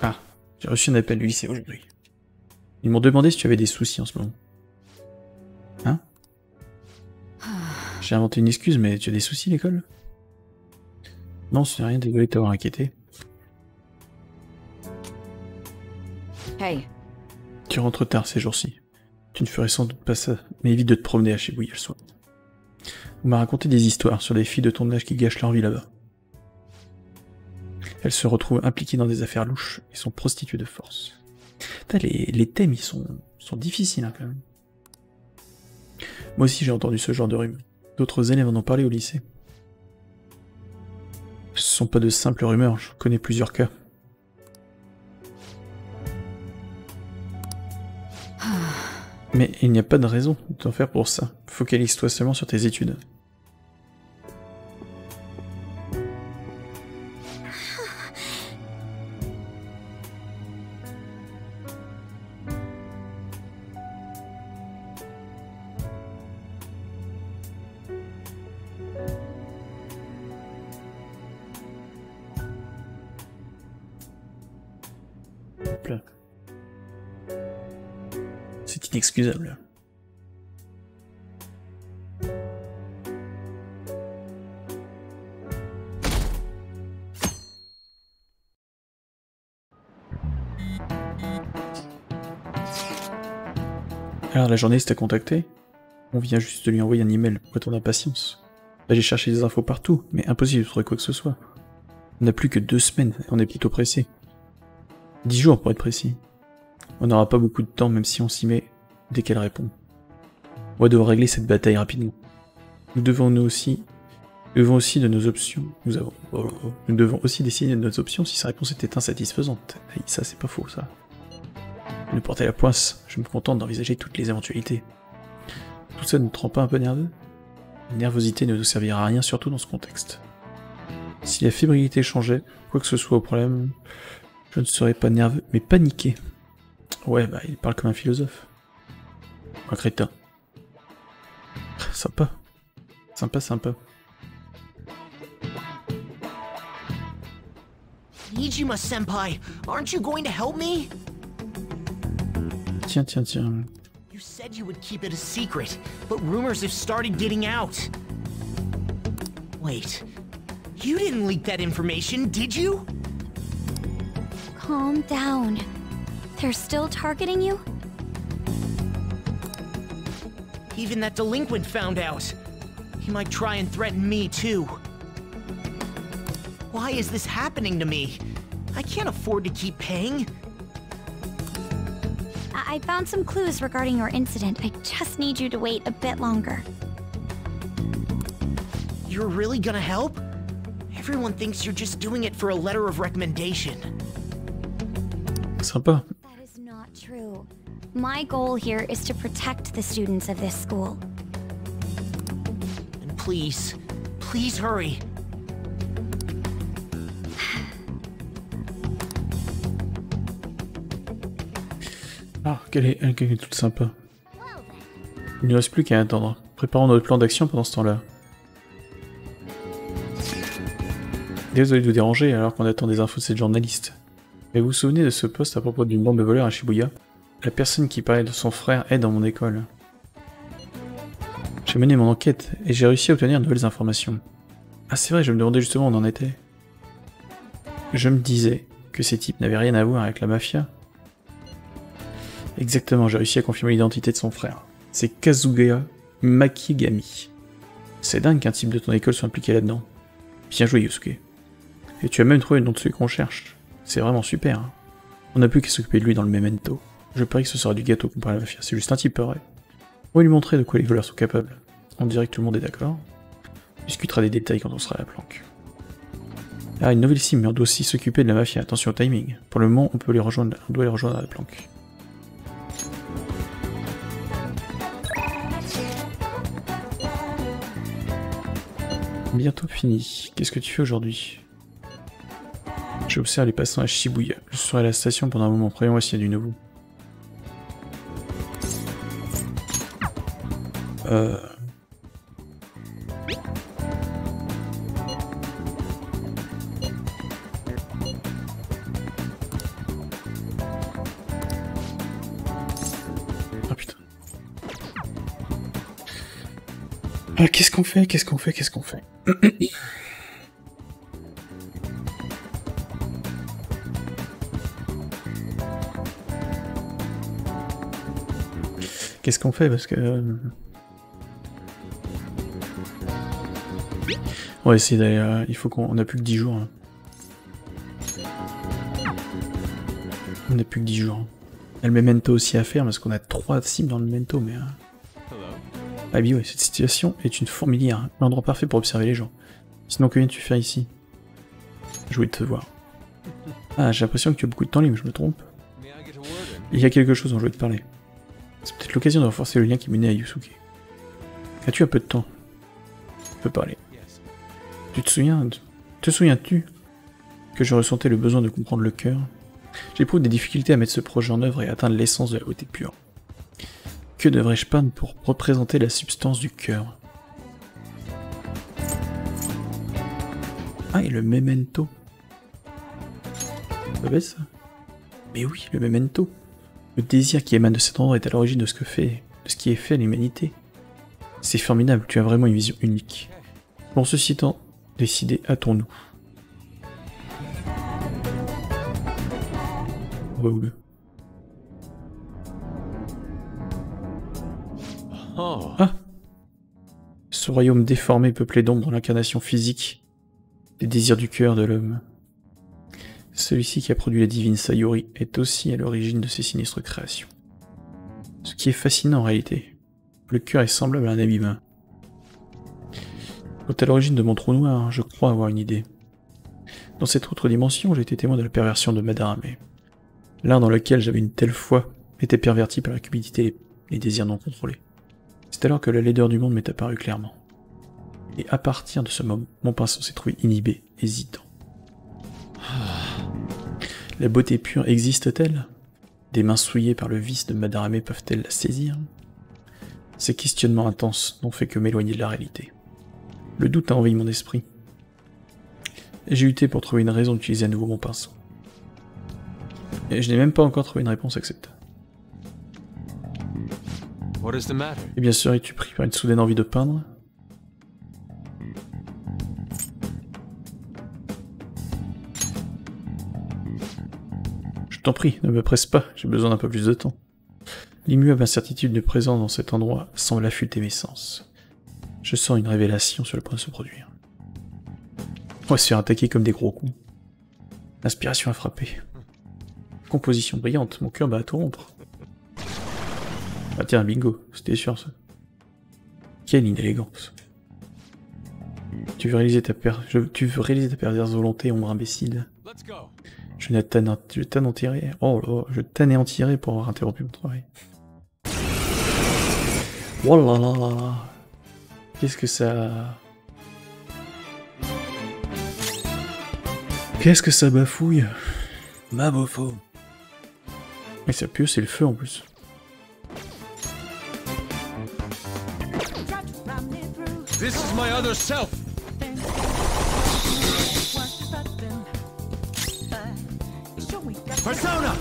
Ah, j'ai reçu un appel du lycée aujourd'hui. Ils m'ont demandé si tu avais des soucis en ce moment. Hein? J'ai inventé une excuse, mais tu as des soucis à l'école? Non, c'est rien, désolé de t'avoir inquiété. Hey. Tu rentres tard ces jours-ci. Tu ne ferais sans doute pas ça, mais évite de te promener à Shibuya le soir. On m'a raconté des histoires sur des filles de ton âge qui gâchent leur vie là-bas. Elles se retrouvent impliquées dans des affaires louches et sont prostituées de force. T'as les thèmes, ils sont difficiles hein, quand même. Moi aussi j'ai entendu ce genre de rumeurs. D'autres élèves en ont parlé au lycée. Ce sont pas de simples rumeurs, je connais plusieurs cas. Mais il n'y a pas de raison de t'en faire pour ça. Focalise-toi seulement sur tes études. Excusable. Alors la journaliste t'a contacté? On vient juste de lui envoyer un email, pourquoi ton impatience? Là j'ai cherché des infos partout, mais impossible de trouver quoi que ce soit. On n'a plus que 2 semaines, et on est plutôt pressé. 10 jours pour être précis. On n'aura pas beaucoup de temps même si on s'y met. Dès qu'elle répond. On doit régler cette bataille rapidement. Nous devons aussi décider de nos options si sa réponse était insatisfaisante. Et ça, c'est pas faux, ça. Ne porter la poisse, je me contente d'envisager toutes les éventualités. Tout ça ne te rend pas un peu nerveux? La nervosité ne nous servira à rien, surtout dans ce contexte. Si la fébrilité changeait, quoi que ce soit au problème, je ne serais pas nerveux, mais paniqué. Ouais, bah, il parle comme un philosophe. Un crétin. Sympa. Sympa, sympa. Nijima-senpai, aren't you going to help me? Tiens, tiens, tiens. said you would keep it a secret, but rumors have started getting out. Wait, you didn't leak that information, did you? Calm down. They're still targeting you? Even that delinquent found out. He might try and threaten me, too. Why is this happening to me? I can't afford to keep paying. I found some clues regarding your incident. I just need you to wait a bit longer. You're really gonna help? Everyone thinks you're just doing it for a letter of recommendation. Sympa. That is not true. My goal here is to protect the students of this school. And please, please hurry. Ah, quelle est toute sympa. Il ne reste plus qu'à attendre. Préparons notre plan d'action pendant ce temps-là. Désolé de vous déranger alors qu'on attend des infos de cette journaliste. Mais vous vous souvenez de ce poste à propos d'une bande de voleurs à Shibuya? La personne qui parlait de son frère est dans mon école. J'ai mené mon enquête et j'ai réussi à obtenir de nouvelles informations. Ah c'est vrai, je me demandais justement où on en était. Je me disais que ces types n'avaient rien à voir avec la mafia. Exactement, j'ai réussi à confirmer l'identité de son frère. C'est Kazuga Makigami. C'est dingue qu'un type de ton école soit impliqué là-dedans. Bien joué, Yusuke. Et tu as même trouvé le nom de celui qu'on cherche. C'est vraiment super. Hein. On n'a plus qu'à s'occuper de lui dans le memento. Je parie que ce sera du gâteau comparé à la mafia. C'est juste un type pareil. On va lui montrer de quoi les voleurs sont capables. On dirait que tout le monde est d'accord. On discutera des détails quand on sera à la planque. Ah, une nouvelle sim, on doit aussi s'occuper de la mafia. Attention au timing. Pour le moment, on doit les rejoindre à la planque. Bientôt fini. Qu'est-ce que tu fais aujourd'hui? J'observe les passants à Shibuya. Je serai à la station pendant un moment. Prévoyons s'il y a du nouveau. Ah putain. Ah, qu'est-ce qu'on fait? Qu'est-ce qu'on fait parce que... On va essayer d'aller... il faut qu'on... On a plus que 10 jours. Hein. On a plus que 10 jours. Il y a le memento aussi à faire parce qu'on a 3 cibles dans le memento mais... Ah oui, cette situation est une fourmilière, l'endroit parfait pour observer les gens. Sinon, que viens-tu faire ici? Je voulais te voir. Ah, j'ai l'impression que tu as beaucoup de temps libre, je me trompe. Il y a quelque chose dont je voulais te parler. C'est peut-être l'occasion de renforcer le lien qui menait à Yusuke. As-tu un peu de temps? Je peux parler. Te souviens-tu que je ressentais le besoin de comprendre le cœur? J'éprouve des difficultés à mettre ce projet en œuvre et à atteindre l'essence de la beauté pure. Que devrais-je peindre pour représenter la substance du cœur? Ah, et le memento. Pas bête ça? Mais oui, le memento. Le désir qui émane de cet endroit est à l'origine de ce qui est fait à l'humanité. C'est formidable, tu as vraiment une vision unique. Bon, ceci étant décidé, hâtons-nous. Wow. Ah! Ce royaume déformé, peuplé d'ombre, l'incarnation physique des désirs du cœur de l'homme. Celui-ci qui a produit la divine Sayori est aussi à l'origine de ces sinistres créations. Ce qui est fascinant en réalité, le cœur est semblable à un abîme. Quant à l'origine de mon trou noir, je crois avoir une idée. Dans cette autre dimension, j'ai été témoin de la perversion de Madarame. L'art dans lequel j'avais une telle foi était perverti par la cupidité et les désirs non contrôlés. C'est alors que la laideur du monde m'est apparue clairement. Et à partir de ce moment, mon pinceau s'est trouvé inhibé, hésitant. La beauté pure existe-t-elle? Des mains souillées par le vice de Madarame peuvent-elles la saisir? Ces questionnements intenses n'ont fait que m'éloigner de la réalité. Le doute a envahi mon esprit. J'ai lutté pour trouver une raison d'utiliser à nouveau mon pinceau. Et je n'ai même pas encore trouvé une réponse acceptable. Et bien sûr, es-tu pris par une soudaine envie de peindre? Je t'en prie, ne me presse pas, j'ai besoin d'un peu plus de temps. L'immuable incertitude de présence dans cet endroit semble affûter mes sens. Je sens une révélation sur le point de se produire. On va se faire attaquer comme des gros coups. L'inspiration a frappé. Composition brillante, mon cœur bat à tout rompre. Ah tiens, bingo, c'était sûr ça. Quelle inélégance. Tu veux réaliser ta perverse volonté, ombre imbécile. Je t'anéantirai pour avoir interrompu mon travail. Oh là là là là. Qu'est-ce que ça... Qu'est-ce que ça bafouille? Ma bofo. Mais ça pue, c'est le feu en plus. This is my other self. Persona.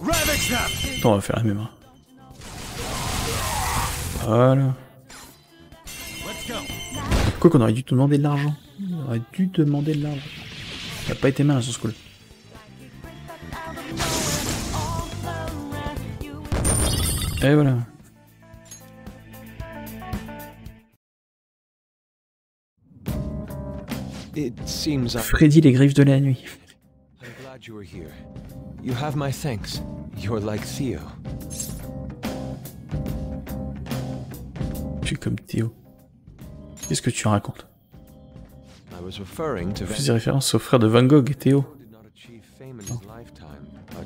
Ravage them. Attends, on va faire la même. Hein. Voilà. Quoi qu'on aurait dû te demander de l'argent. On aurait dû te demander de l'argent. Ça n'a pas été mal sur ce coup-là. Et voilà. Freddy, les griffes de la nuit. Tu es comme Théo. Qu'est-ce que tu racontes? Je faisais référence au frère de Van Gogh, Théo. Oh.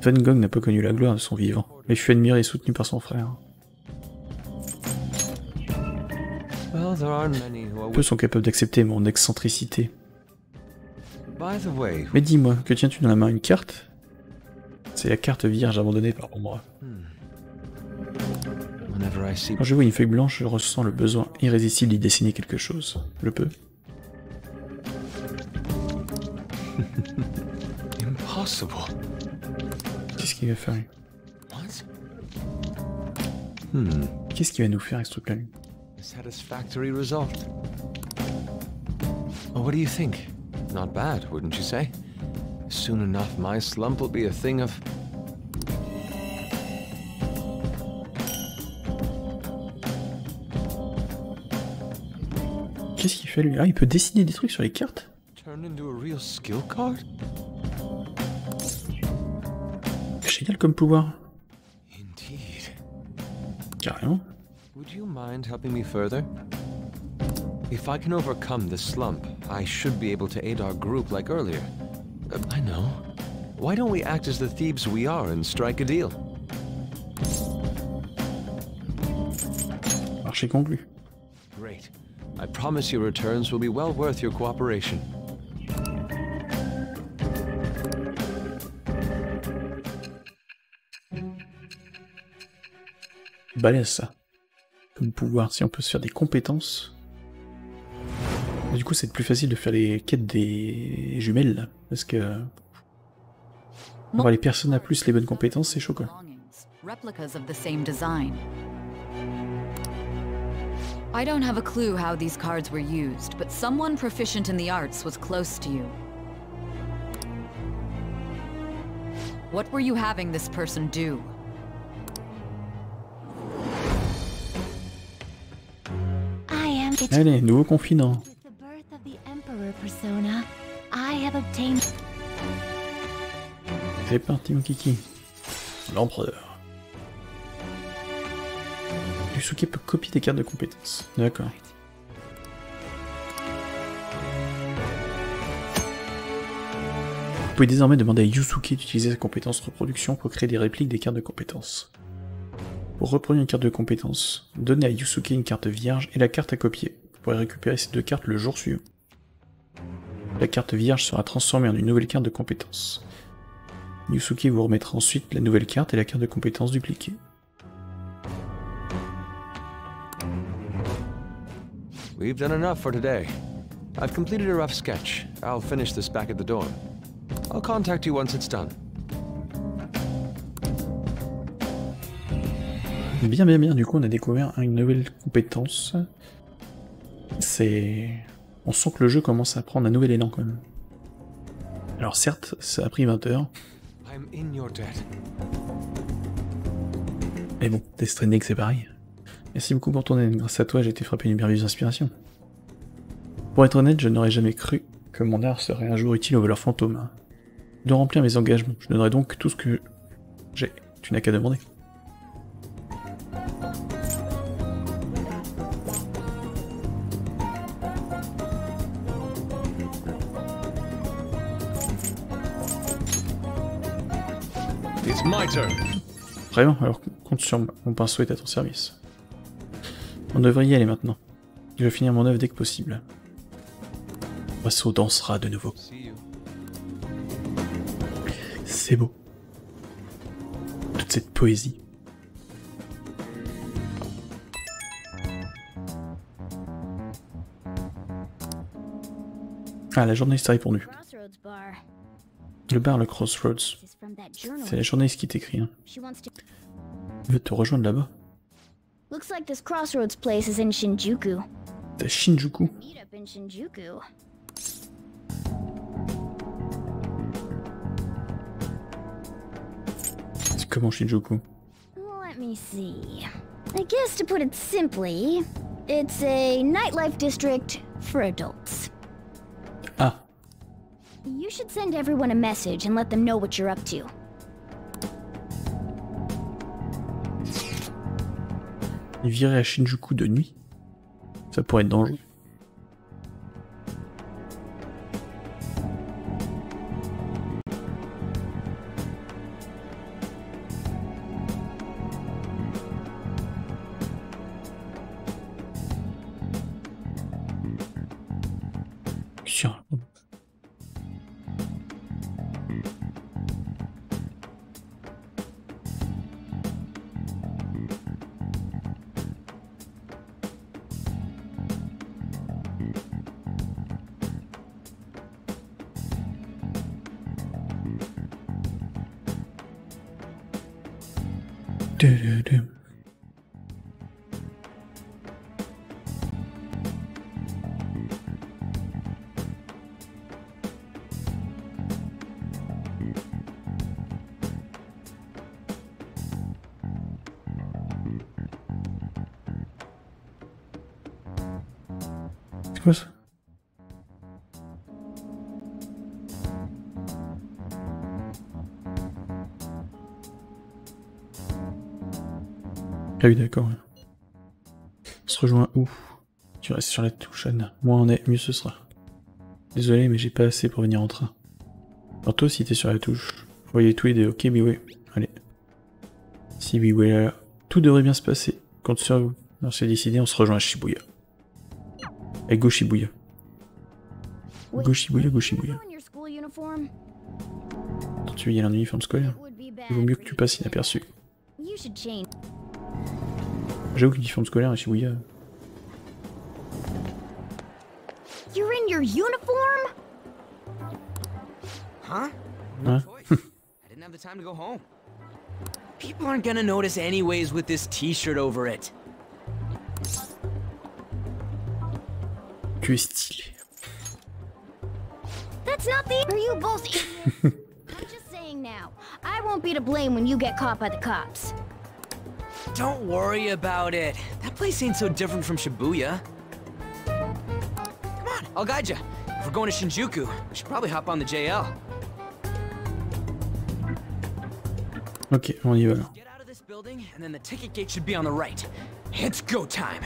Van Gogh n'a pas connu la gloire de son vivant, mais fut admiré et soutenu par son frère. Peu sont capables d'accepter mon excentricité. Mais dis-moi, que tiens-tu dans la main, une carte? C'est la carte vierge abandonnée par Ombra. Quand je vois une feuille blanche, je ressens le besoin irrésistible d'y dessiner quelque chose. Je peux. Qu'est-ce qu'il va faire? Qu'est-ce qu'il va nous faire avec ce truc-là? Satisfactory result. Oh, what do you think? Not bad, wouldn't you say? Soon enough, my slump will be a thing of. Qu'est-ce qu'il fait lui? Ah, il peut dessiner des trucs sur les cartes. Turn into a real skill card. Génial comme pouvoir. Indeed. Carrément. Would you mind helping me further? If I can overcome this slump, I should be able to aid our group like earlier. I know. Why don't we act as the thieves we are and strike a deal? Marché conclu. Great. I promise your returns will be well worth your cooperation. Balèze ça. Comme pouvoir, si on peut se faire des compétences. Et du coup, c'est plus facile de faire les quêtes des jumelles, là, parce que... Avoir les personnes à plus les bonnes compétences, c'est chaud, quoi. I don't have a clue how these cards were used, but someone proficient in the arts was close to you. What were you having this person do? Allez, nouveau confident. C'est parti mon kiki. L'empereur. Yusuke peut copier des cartes de compétences. D'accord. Vous pouvez désormais demander à Yusuke d'utiliser sa compétence reproduction pour créer des répliques des cartes de compétences. Pour reproduire une carte de compétence, donnez à Yusuke une carte vierge et la carte à copier. Vous pourrez récupérer ces deux cartes le jour suivant. La carte vierge sera transformée en une nouvelle carte de compétence. Yusuke vous remettra ensuite la nouvelle carte et la carte de compétence dupliquée. We've done enough for today. I've completed a rough sketch. I'll finish this back at the dorm. I'll contact you once it's done. Bien, bien, bien. Du coup, on a découvert une nouvelle compétence. C'est... On sent que le jeu commence à prendre un nouvel élan, quand même. Alors certes, ça a pris 20 heures. Mais bon, Death Stranding, c'est pareil. Merci beaucoup pour ton aide. Grâce à toi, j'ai été frappé d'une merveilleuse inspiration. Pour être honnête, je n'aurais jamais cru que mon art serait un jour utile aux voleurs fantômes. De remplir mes engagements, je donnerai donc tout ce que j'ai. Tu n'as qu'à demander. It's my turn. Vraiment, alors compte sur moi. Mon pinceau est à ton service. On devrait y aller maintenant. Je vais finir mon œuvre dès que possible. Oiseau dansera de nouveau. C'est beau. Toute cette poésie. Ah, la journaliste a répondu. Le bar, le Crossroads. C'est la journaliste qui t'écrit. Hein. Elle veut te rejoindre là-bas. Looks like this crossroads place is in Shinjuku. The Shinjuku. Meet up in Shinjuku. C'est comment Shinjuku? Let me see. I guess to put it simply, it's a nightlife district for adults. Ah. You should send everyone a message and let them know what you're up to. Et virer à Shinjuku de nuit, ça pourrait être dangereux. C'est quoi ça? Ah oui, d'accord. On se rejoint où? Tu restes sur la touche, Anne. Moins on est, mieux ce sera. Désolé, mais j'ai pas assez pour venir en train. Alors toi aussi, t'es sur la touche. Vous voyez tous les deux, ok, Biway. Allez. Si Biway là, tout devrait bien se passer. Compte sur vous. On s'est décidé, on se rejoint à Shibuya. Et go Shibuya. Go Shibuya, go Shibuya. Quand tu y as un uniforme scolaire, il vaut mieux que tu passes inaperçu. J'avoue qu'une uniforme scolaire à Shibuya. You're in your uniform? Huh? No choice. I didn't have the time to go home. People aren't gonna notice anyways with this t-shirt over it. Que stylé. That's not the. Are you both in? I'm just saying now. I won't be to blame when you get caught by the cops. Don't worry about it. That place ain't so different from Shibuya. Come on, I'll guide you. If we're going to Shinjuku, we should probably hop on the JL. Ok, on y va. Get out of this building, and then the ticket gate should be on the right. It's go time.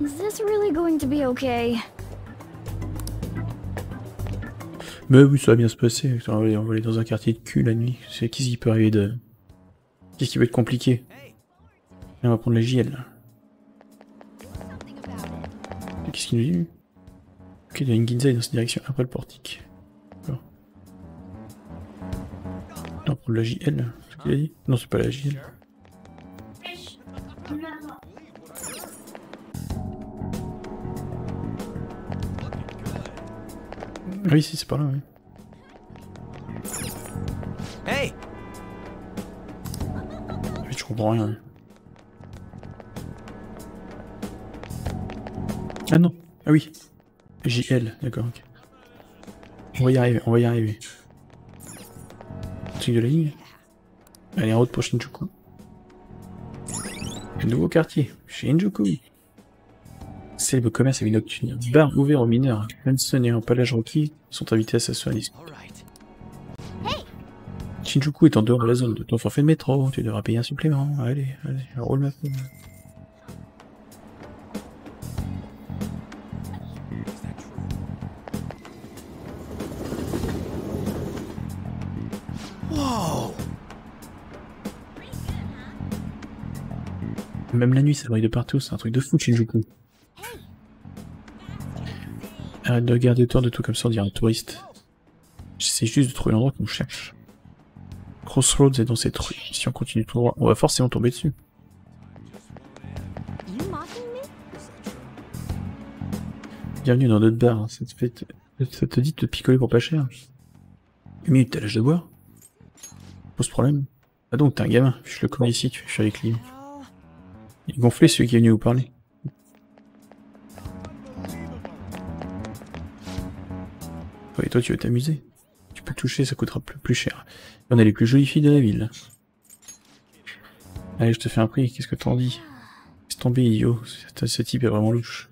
Is this really going to be okay? Mais oui, ça va bien se passer. On va aller dans un quartier de cul la nuit. C'est qu'est-ce qui peut arriver de... Qu'est-ce qui peut être compliqué? Et on va prendre la JL. Qu'est-ce qu'il nous dit? Ok, il y a une ginza dans cette direction, après le portique. Bon. On va prendre la JL, c'est ce qu'il a dit? Non, c'est pas la JL. Ah oui, si, c'est par là, oui. Hey! mais je comprends rien. Ah non, ah oui. JL, d'accord, ok. On va y arriver, on va y arriver. Truc de la ligne. Allez, en route pour Shinjuku. Un nouveau quartier, Shinjuku. Célèbre commerce à vie nocturne. Bar ouvert aux mineurs. Hanson et un palage Rocky sont invités à s'asseoir à discuter. Shinjuku est en dehors de la zone de ton forfait de métro. Tu devras payer un supplément. Allez, allez, roule ma femme. Même la nuit, ça brille de partout, c'est un truc de fou, Shinjuku. Arrête de regarder autour de tout comme ça, on dirait un touriste. J'essaie juste de trouver l'endroit qu'on cherche. Crossroads est dans cette rue. Si on continue tout droit, on va forcément tomber dessus. Bienvenue dans notre bar, ça te dit de te picoler pour pas cher. Une minute, t'as l'âge de boire? Pose problème. Ah donc, t'es un gamin, je le connais ici, je suis avec lui. Il est gonflé celui qui est venu vous parler. Ouais, et toi tu veux t'amuser. Tu peux toucher, ça coûtera plus cher. Et on est les plus jolies filles de la ville. Allez, je te fais un prix, qu'est-ce que t'en dis? Laisse tomber, idiot, ce type est vraiment louche.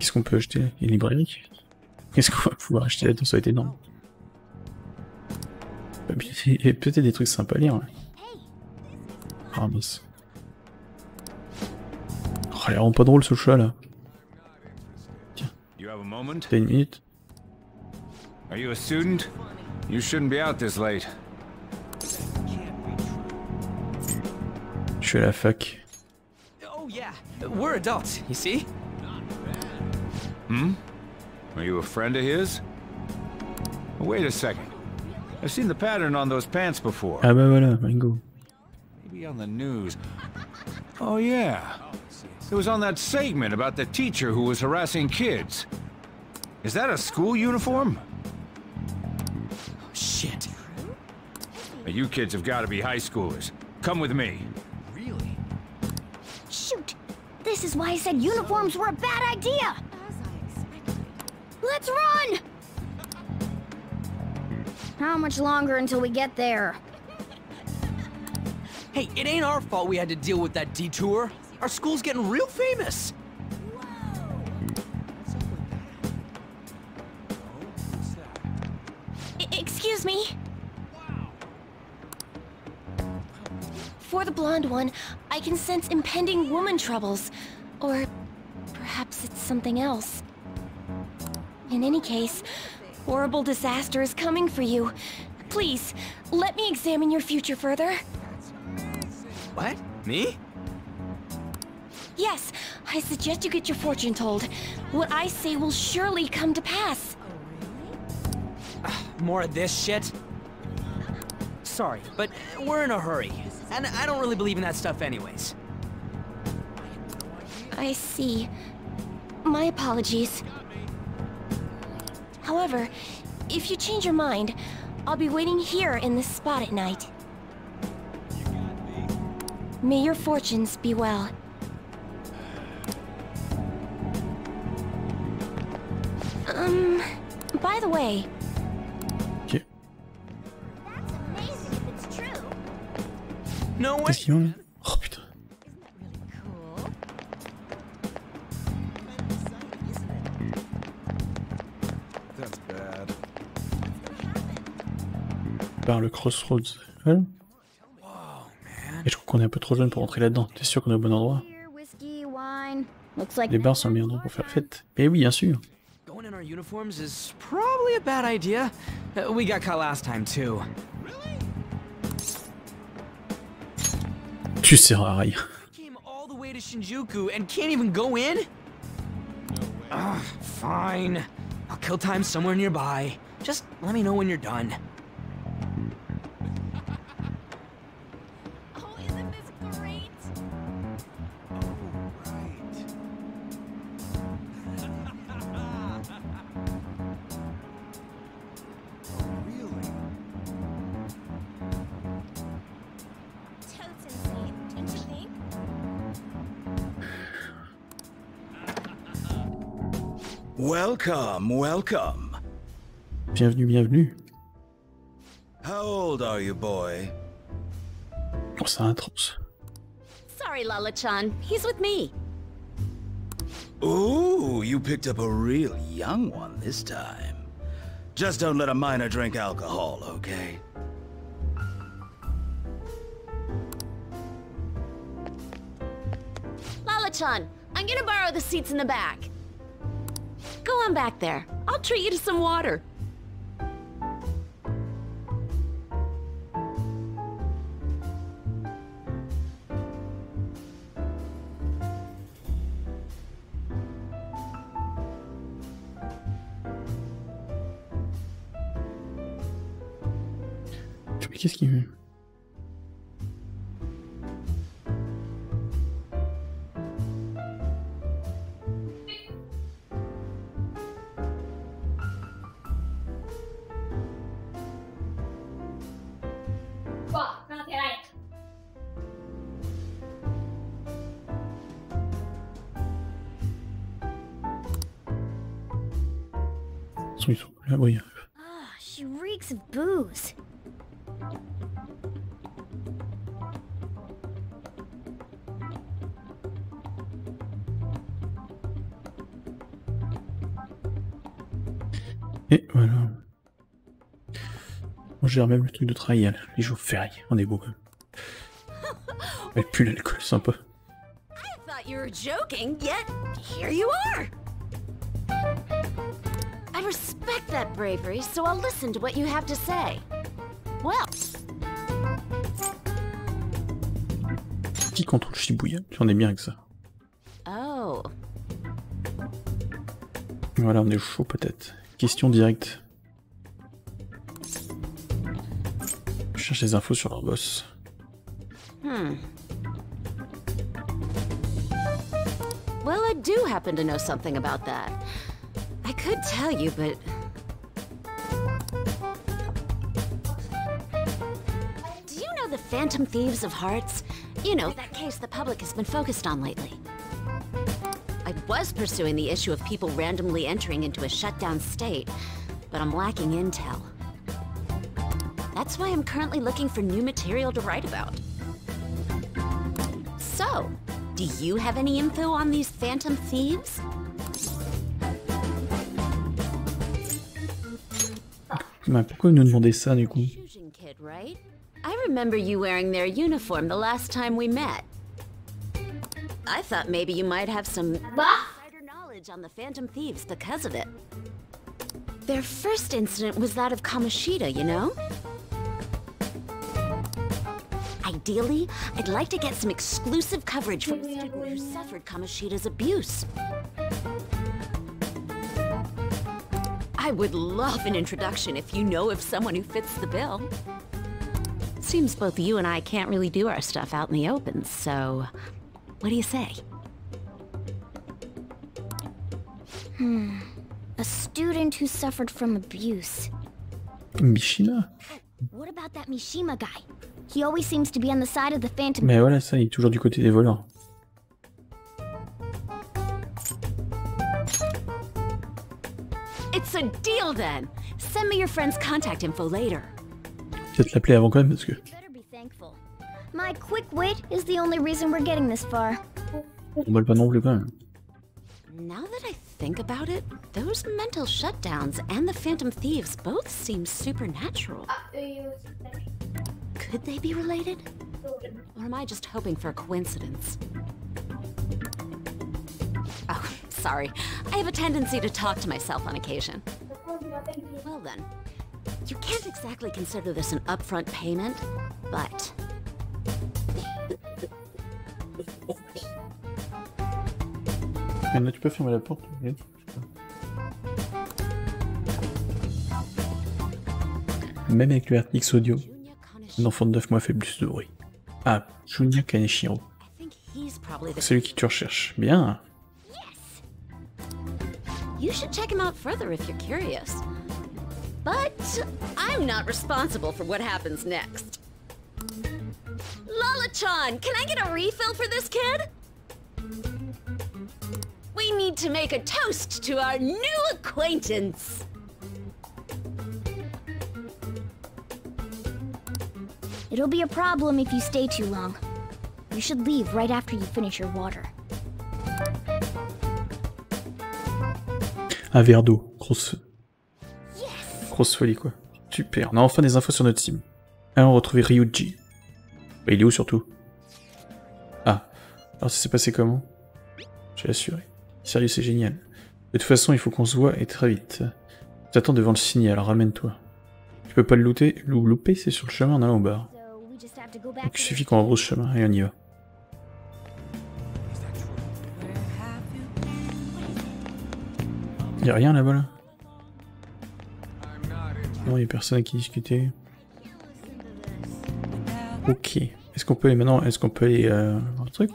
Qu'est-ce qu'on peut acheter? Une librairie? Qu'est-ce qu'on va pouvoir acheter là-dedans? Ça va être énorme. Il y a peut-être des trucs sympas à lire. Ouais. Ah mince. Oh, il est vraiment pas drôle ce chat là. Tiens. T'as une minute? Are you a student? You shouldn't be out this late. Je suis à la fac. Oh yeah, we're adults, you see? Hmm? Are you a friend of his? Wait a second. I've seen the pattern on those pants before. Ah bah voilà, bingo. On the news. Oh yeah, it was on that segment about the teacher who was harassing kids. Is that a school uniform? Shit. Now, you kids have got to be high schoolers. Come with me. Really? Shoot. This is why I said uniforms were a bad idea. Let's run. How much longer until we get there? Hey, it ain't our fault we had to deal with that detour. Our school's getting real famous. Excuse me. For the blonde one, I can sense impending woman troubles. Or perhaps it's something else. In any case, horrible disaster is coming for you. Please, let me examine your future further. What? Me? Yes, I suggest you get your fortune told. What I say will surely come to pass. More of this shit? Sorry, but we're in a hurry. And I don't really believe in that stuff anyways. I see. My apologies. However, if you change your mind, I'll be waiting here in this spot at night. May your fortunes be well. By the way. Okay. That's amazing if it's true. No way. Oh putain. That's bad. Par le crossroads. Hein? Et je trouve qu'on est un peu trop jeune pour rentrer là-dedans. T'es sûr qu'on est au bon endroit? Les bars sont le meilleur endroit pour faire la fête. Eh oui, bien sûr. Tu sers à rien. Fine. I'll kill time somewhere nearby. Just let me know when you're done. Welcome, welcome. Bienvenue, bienvenue. How old are you, boy? Oh, ça introusse. Sorry, Lala-chan. He's with me. Ooh, you picked up a real young one this time. Just don't let a minor drink alcohol, okay? Lala-chan, I'm gonna borrow the seats in the back. Go on back there. I'll treat you to some water. Qu'est-ce qu'il veut? Ils sont là, oui. Ah, she reeks of booze. Et voilà. On gère même le truc de travail, les jours fériés, on est beau quand même. Elle pue l'alcool, sympa. I respect that bravery, so I'll listen to what you have to say. Well. Qui contrôle Shibuya? On est bien avec ça. Oh. Voilà, on est chaud peut-être. Question directe. Je cherche des infos sur leur boss. Well, I do happen to know something about that. I could tell you, but... Do you know the Phantom Thieves of Hearts? You know, that case the public has been focused on lately. I was pursuing the issue of people randomly entering into a shutdown state, but I'm lacking intel. That's why I'm currently looking for new material to write about. So, do you have any info on these Phantom Thieves? Mais pourquoi ils nous demandaient ça du coup? Shujin kid, right? I remember you wearing their uniform the last time we met. I thought maybe you might have some insider knowledge on the Phantom Thieves because of it. Their first incident was that of Kamoshida, you know? Ideally, I'd like to get some exclusive coverage from a student who suffered Kamoshida's abuse. I would love an introduction if you know of someone who fits the bill. Seems both you and I can't really do our stuff out in the open, so... What do you say? A student who suffered from abuse. Mishima? What about that Mishima guy? He always seems to be on the side of the Phantom. Mais voilà, ça, il est toujours du côté des voleurs. It's a deal then. Send me your friend's contact info later. Peut-être l'appeler avant quand même parce que. My quick wit is the only reason we're getting this far. On va pas non plus quand même. Now that I think about it, those mental shutdowns and the Phantom Thieves both seem supernatural. Could they be related? Or am I just hoping for a coincidence? Oh, sorry. I have a tendency to talk to myself on occasion. Well then, you can't exactly consider this an upfront payment, but... Anna, tu peux fermer la porte? Oui. Même avec le RTX audio, un enfant de 9 mois fait plus de bruit. Ah, Junya Kaneshiro. Celui qui tu recherches. Bien. You should check him out further if you're curious. But I'm not responsible for what happens next. Lala-chan, can I get a refill for this kid? We need to make a toast to our new acquaintance. It'll be a problem if you stay too long. You should leave right after you finish your water. Un verre d'eau. Grosse folie, quoi. Super, on a enfin des infos sur notre team. Allons retrouver Ryuji. Bah, il est où, surtout? Ah, alors ça s'est passé comment? Je l'ai assuré. Sérieux, c'est génial. De toute façon, il faut qu'on se voit, et très vite. J'attends devant le signal, ramène-toi. Tu peux pas le louper, c'est sur le chemin en allant au bar. Donc, il suffit qu'on rebrousse ce chemin, et on y va. Y'a rien là-bas, là? Non, y'a personne à qui discuter. Ok. Est-ce qu'on peut aller maintenant? Est-ce qu'on peut aller voir le truc?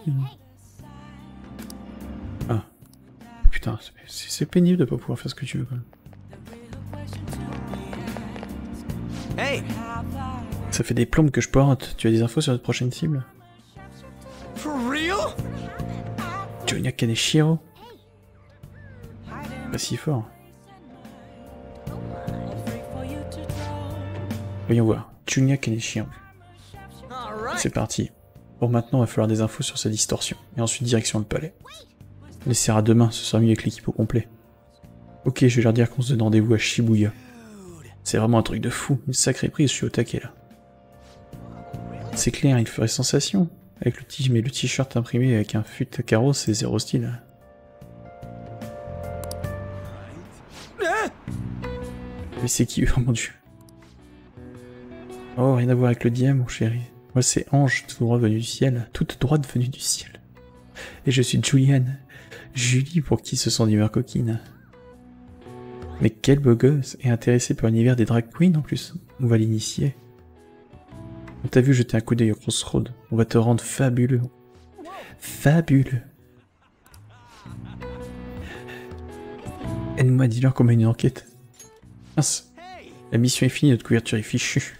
Ah. Putain, c'est pénible de pas pouvoir faire ce que tu veux, quand même. Hey! Ça fait des plombes que je porte. Tu as des infos sur notre prochaine cible? For real? Junya Kaneshiro? Pas si fort. Voyons voir. Junya Kaneshiro. C'est parti. Bon, maintenant, il va falloir des infos sur sa distorsion. Et ensuite, direction le palais. On essaiera demain, ce sera mieux avec l'équipe au complet. Ok, je vais leur dire qu'on se donne rendez-vous à Shibuya. C'est vraiment un truc de fou. Une sacrée prise, je suis au taquet, là. C'est clair, il ferait sensation. Avec le t-shirt imprimé avec un fut à carreaux, c'est zéro style. Mais c'est qui, oh mon dieu. Oh, rien à voir avec le DM, mon chéri. Moi, c'est Ange, tout droit venu du ciel. Toute droite venue du ciel. Et je suis Julianne. Julie, pour qui ce sont des mères coquines. Mais quel beau gosse. Et intéressé par l'univers des drag queens, en plus. On va l'initier. On t'a vu jeter un coup d'œil au Crossroad. On va te rendre fabuleux. Fabuleux. Aide-moi, dis-leur qu'on met une enquête. Mince. La mission est finie, notre couverture est fichue.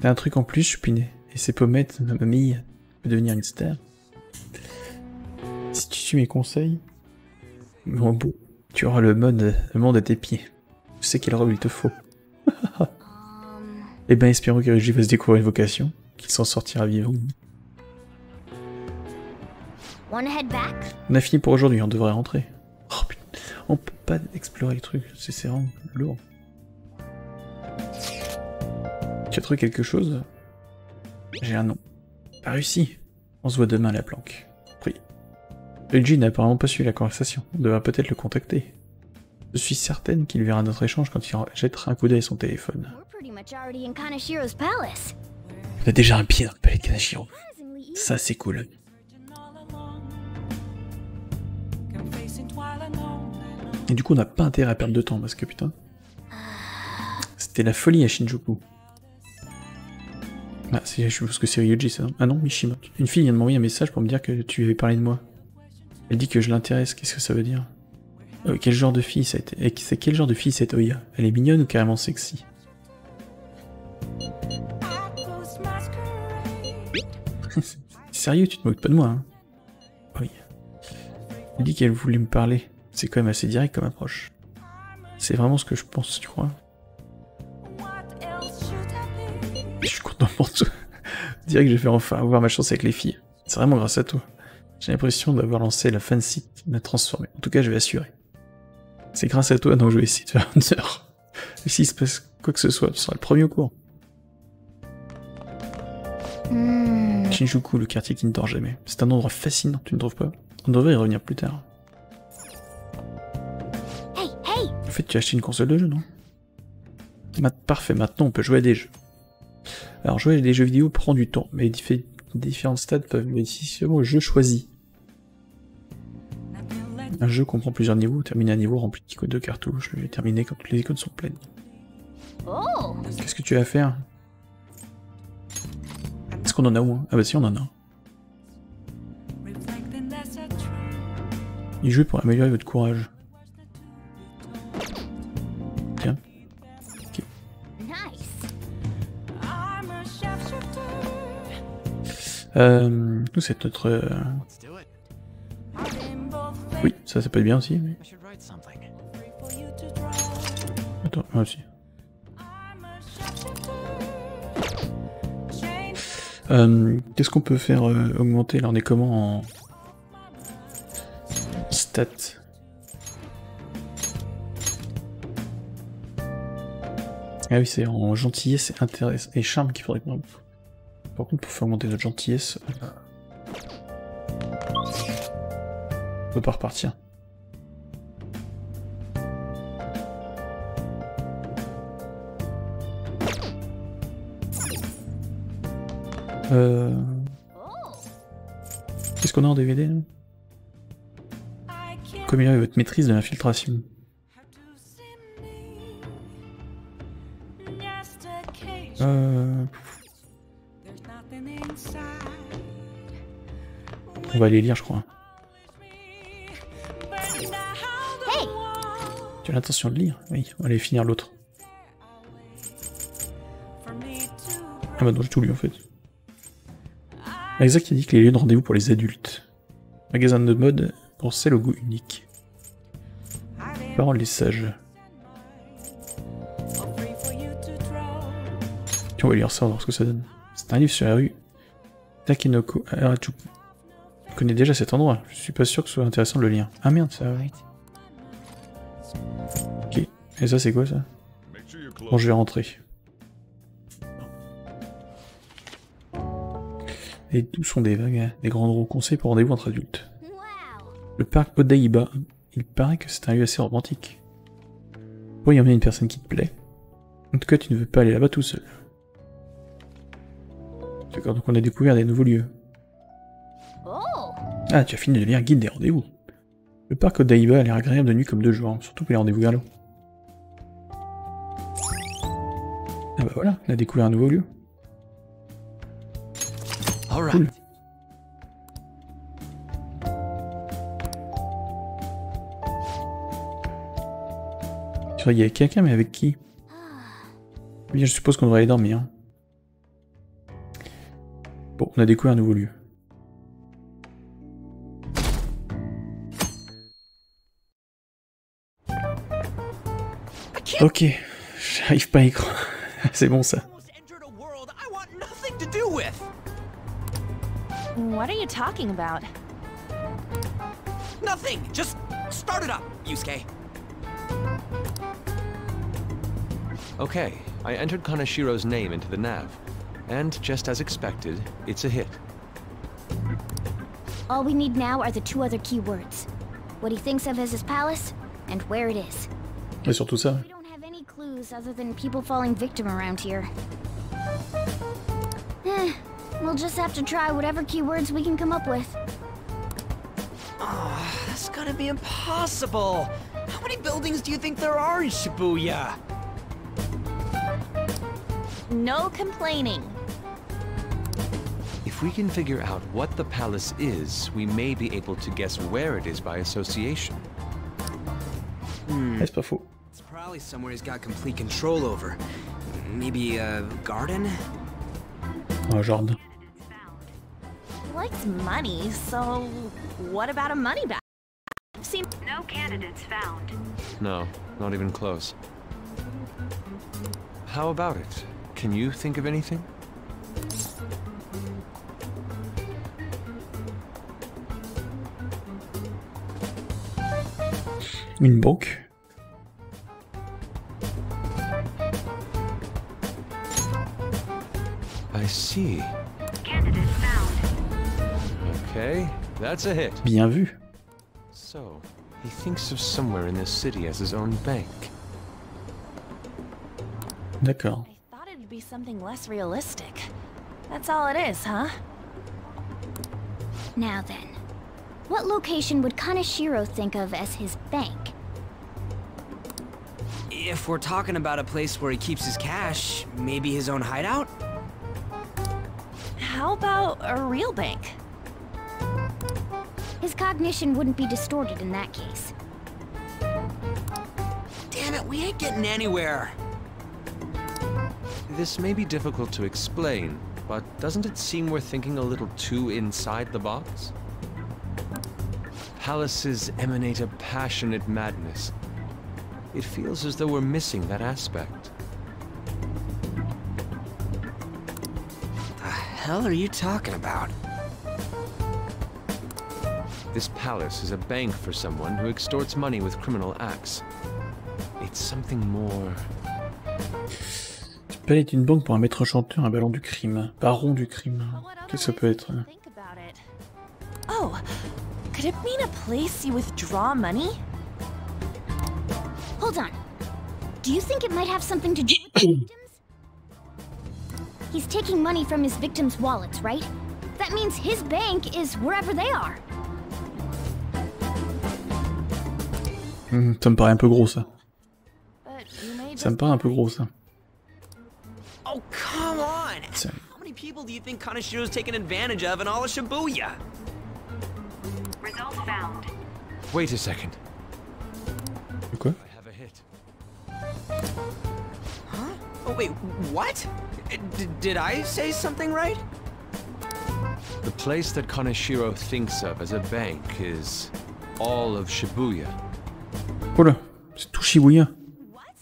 T'as un truc en plus, Choupinet. Et ces pommettes, ma mamie, peut devenir une star. Si tu suis mes conseils, mon beau, tu auras le monde à tes pieds. Je sais quelle robe il te faut. Eh ben, espérons que Régie va se découvrir une vocation, qu'il s'en sortira vivant. On a fini pour aujourd'hui, on devrait rentrer. Oh putain, on peut pas explorer les trucs, c'est vraiment lourd. Tu as trouvé quelque chose? J'ai un nom. Pas réussi. On se voit demain à la planque. Pris. Luigi n'a apparemment pas suivi la conversation. On devrait peut-être le contacter. Je suis certaine qu'il verra notre échange quand il jettera un coup d'œil à son téléphone. On a déjà un pied dans le palais de Kaneshiro. Ça, c'est cool. Et du coup, on n'a pas intérêt à perdre de temps parce que putain. C'était la folie à Shinjuku. Ah, je suppose que c'est Ryuji, ça, non? Ah non, Nijima. Une fille vient de m'envoyer un message pour me dire que tu avais parlé de moi. Elle dit que je l'intéresse, qu'est-ce que ça veut dire? Quel genre de fille cette Ōya? Elle est mignonne ou carrément sexy? Sérieux, tu te moques pas de moi, hein? Oui. Elle dit qu'elle voulait me parler. C'est quand même assez direct comme approche. C'est vraiment ce que je pense, tu crois? Je suis content pour toi. Je dirais que je vais enfin avoir ma chance avec les filles. C'est vraiment grâce à toi. J'ai l'impression d'avoir lancé la fansite qui m'a transformé. En tout cas, je vais assurer. C'est grâce à toi, donc je vais essayer de faire une heure. Et s'il se passe quoi que ce soit, tu seras le premier au courant. Shinjuku, le quartier qui ne dort jamais. C'est un endroit fascinant, tu ne trouves pas? On devrait y revenir plus tard. En fait, tu as acheté une console de jeu, non? Parfait, maintenant on peut jouer à des jeux. Alors, jouer à des jeux vidéo prend du temps, mais différents stades peuvent bénéficier au jeu choisi. Un jeu comprend plusieurs niveaux, termine un niveau rempli d'icônes de cartouches, le jeu est terminé quand toutes les icônes sont pleines. Qu'est-ce que tu as à faire? Est-ce qu'on en a où? Ah bah si, on en a un. Il joue pour améliorer votre courage. Tiens. Nous c'est notre... Oui, ça peut être bien aussi. Mais... attends, moi aussi. Qu'est-ce qu'on peut faire augmenter? Là, on est comment en... stats? Ah oui, c'est en gentillesse et, charme qu'il faudrait... Par contre, pour faire augmenter notre gentillesse... on peut pas repartir. Qu'est-ce qu'on a en DVD? Améliorer votre maîtrise de l'infiltration. On va aller lire, je crois. Hey, tu as l'intention de lire? Oui, on va aller finir l'autre. Ah bah non, j'ai tout lu en fait. Alexa qui a dit que les lieux de rendez-vous pour les adultes. Magasin de mode pour celle au goût unique. Parole des sages. On va lire ça, on va voir ce que ça donne. C'est un livre sur la rue Takenoko Harajuku. Je connais déjà cet endroit, je suis pas sûr que ce soit intéressant de le lire. Ah merde, ça arrête. Ok, et ça c'est quoi ça? Bon, je vais rentrer. Et d'où sont des vagues, des grands roues conseils pour rendez-vous entre adultes. Le parc Odaïba, il paraît que c'est un lieu assez romantique. Pour y emmener une personne qui te plaît. En tout cas, tu ne veux pas aller là-bas tout seul. D'accord, donc on a découvert des nouveaux lieux. Ah, tu as fini de lire Guide des rendez-vous. Le parc Odaïba a l'air agréable de nuit comme de jour, surtout pour les rendez-vous garlots. Ah bah voilà, on a découvert un nouveau lieu. Cool. Il y a quelqu'un, mais avec qui? Bien, je suppose qu'on devrait aller dormir. Hein. Bon, on a découvert un nouveau lieu. Ok, j'arrive pas à y croire. C'est bon ça. What are you talking about? Nothing. Just start it up, Yusuke. Okay, I entered Kaneshiro's name into the nav, and just as expected, it's a hit. All we need now are the two other keywords: what he thinks of as his palace and where it is. Et surtout ça. We don't have any clues other than people falling victim around here. We'll just have to try whatever keywords we can come up with. Oh, that's gotta be impossible. How many buildings do you think there are in Shibuya? No complaining. If we can figure out what the palace is, we may be able to guess where it is by association. That's pas faux. It's probably somewhere he's got complete control over. Maybe a garden? Oh, jardin. Likes money, so what about a money bag? Seems no candidates found. No, not even close. How about it? Can you think of anything? Une banque. I see. Candidate found. Okay, that's a hit. Bien vu. So, he thinks of somewhere in this city as his own bank. D'accord. I thought it'd be something less realistic. That's all it is, huh? Now then, what location would Kaneshiro think of as his bank? If we're talking about a place where he keeps his cash, maybe his own hideout? How about a real bank? His cognition wouldn't be distorted in that case. Damn it, we ain't getting anywhere. This may be difficult to explain, but doesn't it seem we're thinking a little too inside the box? palaces emanate a passionate madness. It feels as though we're missing that aspect. What the hell are you talking about? This palace is a bank for someone who extorts money with criminal acts. It's something more. Ce palais est une banque pour un maître chanteur, un ballon du crime, baron du crime. Qu'est-ce que ça peut être? Oh, could it mean a place you withdraw money? Hold on. Do you think it might have something to do with the victims? He's taking money from his victims' wallets, right? That means his bank is wherever they are. Ça me paraît un peu gros, ça. Ça me paraît un peu gros, ça. Oh, come on! How many people do you think Kaneshiro's taken advantage of in all of Shibuya? Result found. Wait a second. Quoi? I have a hit. Huh? Oh wait, what? Did I say something right? The place that Kaneshiro thinks of as a bank is all of Shibuya. Oula, c'est tout Shibuya. What?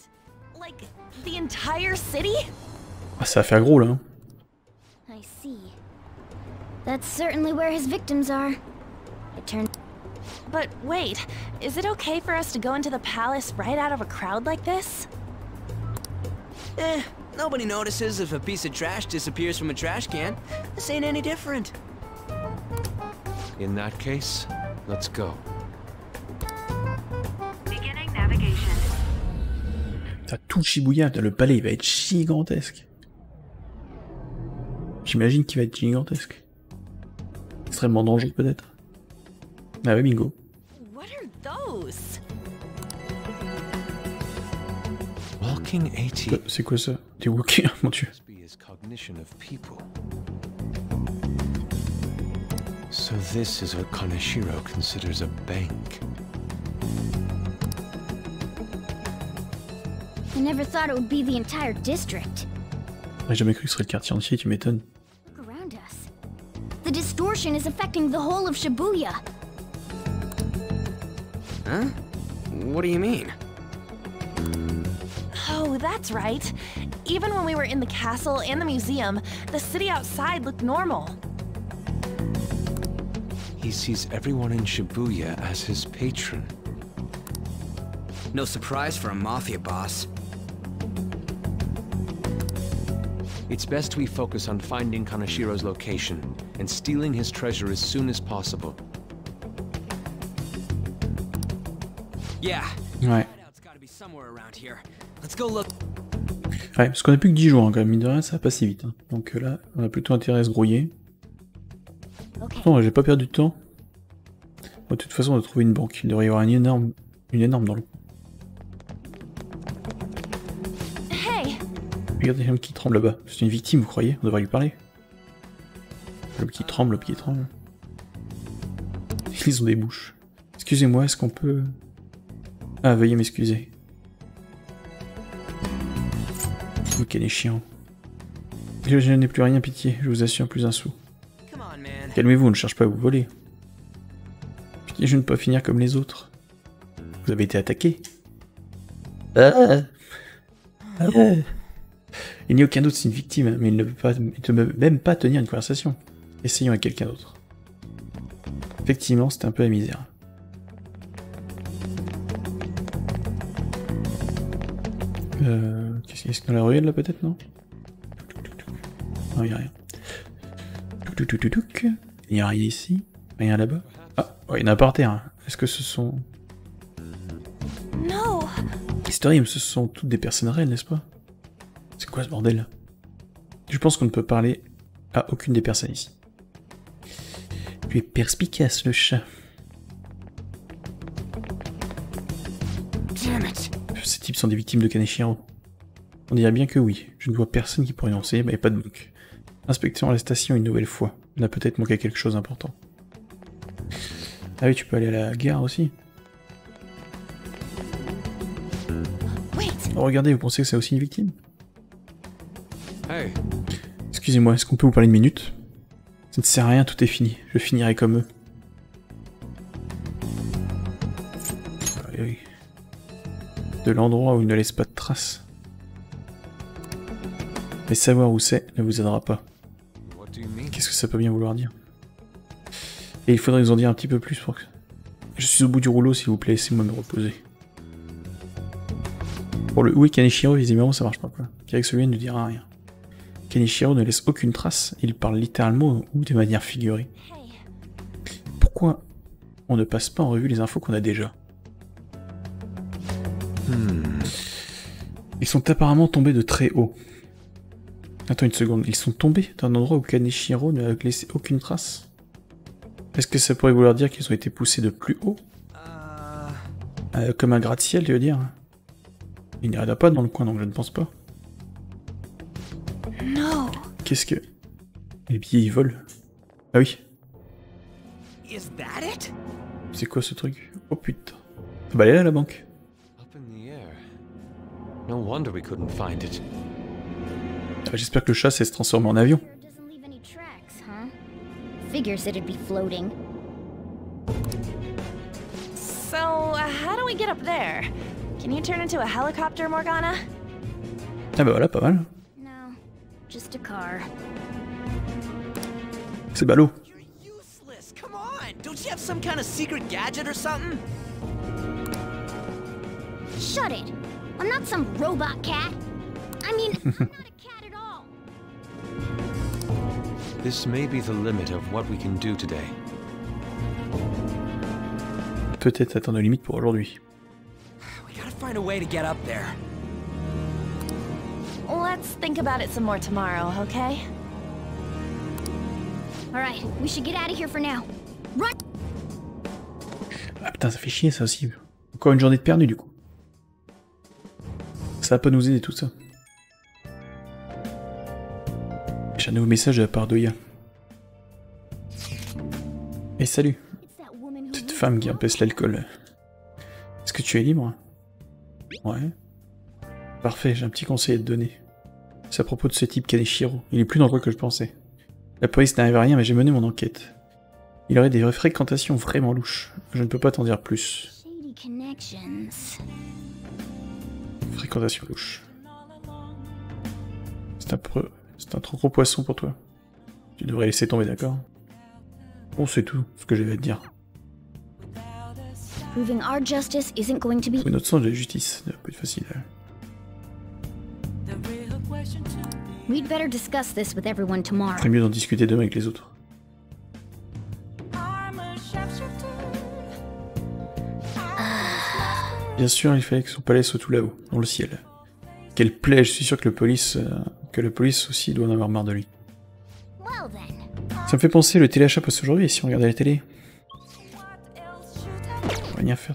Like the entire city? Ah, ça va faire gros là. Hein. I see. That's certainly where his victims are. It turned. But wait, is it okay for us to go into the palace right out of a crowd like this? Eh, nobody notices if a piece of trash disappears from a trash can. This ain't any different. In that case, let's go. T'as tout Shibuya, le palais il va être gigantesque. J'imagine qu'il va être gigantesque. Extrêmement dangereux peut-être. Ah oui, bingo. What are those? Walking AT. C'est quoi ça? Des walking, mon dieu. So this is what Kaneshiro considers a bank. I never thought it would be the entire district. J'ai jamais cru que ce serait le quartier entier, tu m'étonnes. Look around us. The distortion is affecting the whole of Shibuya. Huh? What do you mean? Oh, that's right. Even when we were in the castle and the museum, the city outside looked normal. He sees everyone in Shibuya as his patron. No surprise for a mafia boss. It's best we focus on finding Kaneshiro's location and stealing his treasure as soon as possible. Yeah. Ouais. Parce qu'on a plus que 10 jours, hein, quand même, mine de rien, ça passe si vite. Hein. Donc là, on a plutôt intérêt à se grouiller. Pourtant, j'ai pas perdu de temps. Bon, de toute façon, on a trouvé une banque. Il devrait y avoir une énorme dans le coup. Regardez l'homme qui tremble là-bas. C'est une victime, vous croyez? On devrait lui parler. L'homme qui tremble, l'homme qui tremble. Ils ont des bouches. Excusez-moi, est-ce qu'on peut... Ah, veuillez m'excuser. Vous, quel est chiant. Je n'ai plus rien, pitié, je vous assure, plus un sou. Calmez-vous, on ne cherche pas à vous voler. Pitié, je ne peux pas finir comme les autres. Vous avez été attaqué. Ah. Ah. Il n'y a aucun doute, c'est une victime, mais il ne peut pas, il ne peut même pas tenir une conversation. Essayons avec quelqu'un d'autre. Effectivement, c'était un peu la misère. Est-ce qu'on a la ruelle là peut-être, non? Non, il n'y a rien. Il n'y a rien ici. Rien là-bas. Ah, ouais, il y en a par terre. Hein. Est-ce que ce sont... Non. Historium, ce sont toutes des personnes réelles, n'est-ce pas? C'est quoi ce bordel? Je pense qu'on ne peut parler à aucune des personnes ici. Tu es perspicace, le chat. Ces types sont des victimes de Kaneshiro. On dirait bien que oui. Je ne vois personne qui pourrait lancer, mais pas de banque. Inspection à la station une nouvelle fois. On a peut-être manqué quelque chose d'important. Ah oui, tu peux aller à la gare aussi. Oh, regardez, vous pensez que c'est aussi une victime? Hey. Excusez-moi, est-ce qu'on peut vous parler une minute? Ça ne sert à rien, tout est fini. Je finirai comme eux. de l'endroit où il ne laisse pas de traces. Mais savoir où c'est ne vous aidera pas. Qu'est-ce que ça peut bien vouloir dire? Et il faudrait nous en dire un petit peu plus pour que... Je suis au bout du rouleau, s'il vous plaît, laissez-moi me reposer. Pour le Ōya Kaneshiro, visiblement ça marche pas quoi. Avec celui-là, il ne dira rien. Kaneshiro ne laisse aucune trace, il parle littéralement ou de manière figurée. Pourquoi on ne passe pas en revue les infos qu'on a déjà? Ils sont apparemment tombés de très haut. Attends une seconde, ils sont tombés d'un endroit où Kaneshiro n'a laissé aucune trace? Est-ce que ça pourrait vouloir dire qu'ils ont été poussés de plus haut? Comme un gratte-ciel, tu veux dire? Il n'y a pas dans le coin, donc je ne pense pas. Non. Qu'est-ce que... Les billets, ils volent. Ah oui. C'est quoi ce truc? Oh putain. Ah bah elle est là, la banque. Ah, j'espère que le chat sait se transformer en avion. Can you turn into a helicopter, Morgana? Ah bah voilà, pas mal. No, just a car. C'est ballot. You're useless. Come on. Don't you have some kind of secret gadget or something? Shut it. I'm not some robot cat. I mean, I'm not a cat at all. This may be the limit of what we can do today. Peut-être atteindre la limite pour aujourd'hui. Find a way to get up there. Let's think about it some more tomorrow, okay? All right, we should get out of here for now. Run. Ah putain, ça fait chier ça aussi. Encore une journée de perdu du coup. Ça va pas nous aider tout ça. J'ai un nouveau message de la part d'Oya. Et salut. Cette femme qui empêche l'alcool. Est-ce que tu es libre? Ouais. Parfait, j'ai un petit conseil à te donner. C'est à propos de ce type Kaneshiro. Il est plus dangereux que je pensais. La police n'arrive à rien, mais j'ai mené mon enquête. Il aurait des fréquentations vraiment louches. Je ne peux pas t'en dire plus. Fréquentations louches. C'est un trop gros poisson pour toi. Tu devrais laisser tomber, d'accord? Bon, c'est tout ce que j'avais à te dire. Notre sens de la justice ne va pas être facile. Très mieux d'en discuter demain avec les autres. Bien sûr, il fallait que son palais soit tout là-haut, dans le ciel. Quelle plaie, je suis sûr que la police aussi doit en avoir marre de lui. Ça me fait penser, le téléachat passe aujourd'hui, et si on regardait la télé? Rien faire.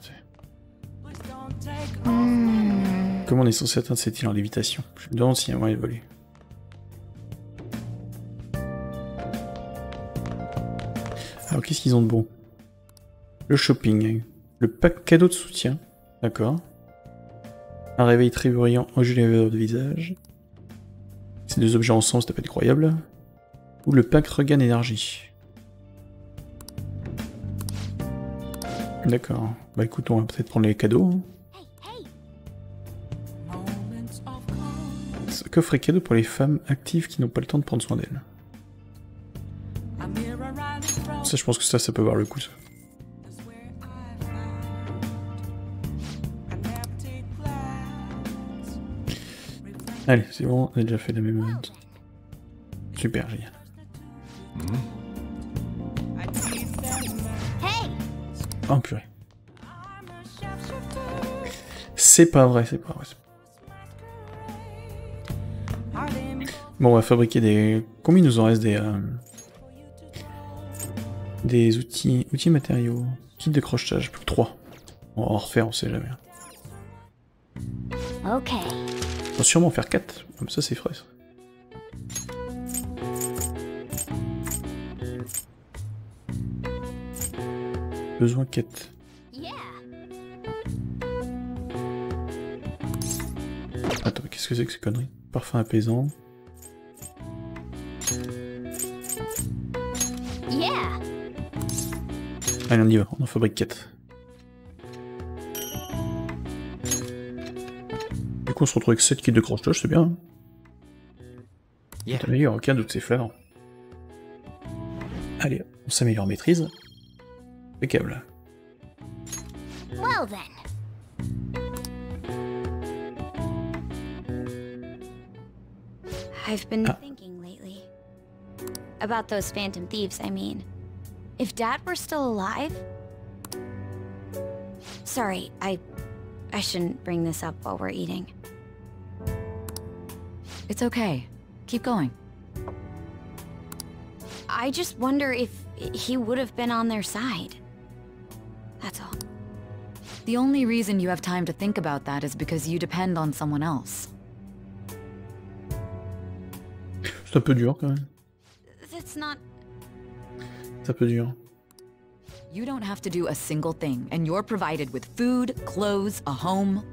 Comment on est censé atteindre cette île en lévitation? Je me demande s'il y a moyen de voler. Alors qu'est-ce qu'ils ont de bon? Le shopping, le pack cadeau de soutien, d'accord. Un réveil très bruyant, un jeu de visage. Ces deux objets ensemble, ça peut être incroyable. Ou le pack regain énergie. D'accord. Bah écoute, on va peut-être prendre les cadeaux. Ce coffre est cadeau pour les femmes actives qui n'ont pas le temps de prendre soin d'elles. Ça, je pense que ça peut avoir le coup, ça. Allez, c'est bon, on a déjà fait la même chose. Super, génial. Oh purée. C'est pas vrai, c'est pas vrai. Bon, on va fabriquer des... Combien il nous en reste des outils matériaux. Kit de crochetage, plus que 3. On va en refaire, on sait jamais. Ok. On va sûrement en faire 4, comme ça c'est frais. Ça. Besoin quête. Attends, qu'est-ce que c'est que ces conneries? Parfum apaisant. Allez, on y va, on en fabrique 4. coup, on se retrouve avec 7 kits de croche-toche, c'est bien. Yeah. On n'améliore aucun de ces fleurs. Allez, on s'améliore en maîtrise. Impeccable. Well then. I've been thinking lately about those Phantom Thieves, I mean. If Dad were still alive... Sorry, I shouldn't bring this up while we're eating. It's okay. Keep going. I just wonder if he would have been on their side. That's all. The only reason you have time to think about that is because you depend on someone else. C'est un peu dur quand même. C'est un peu dur. You don't have to do a single thing, and you're provided with food, clothes, a home.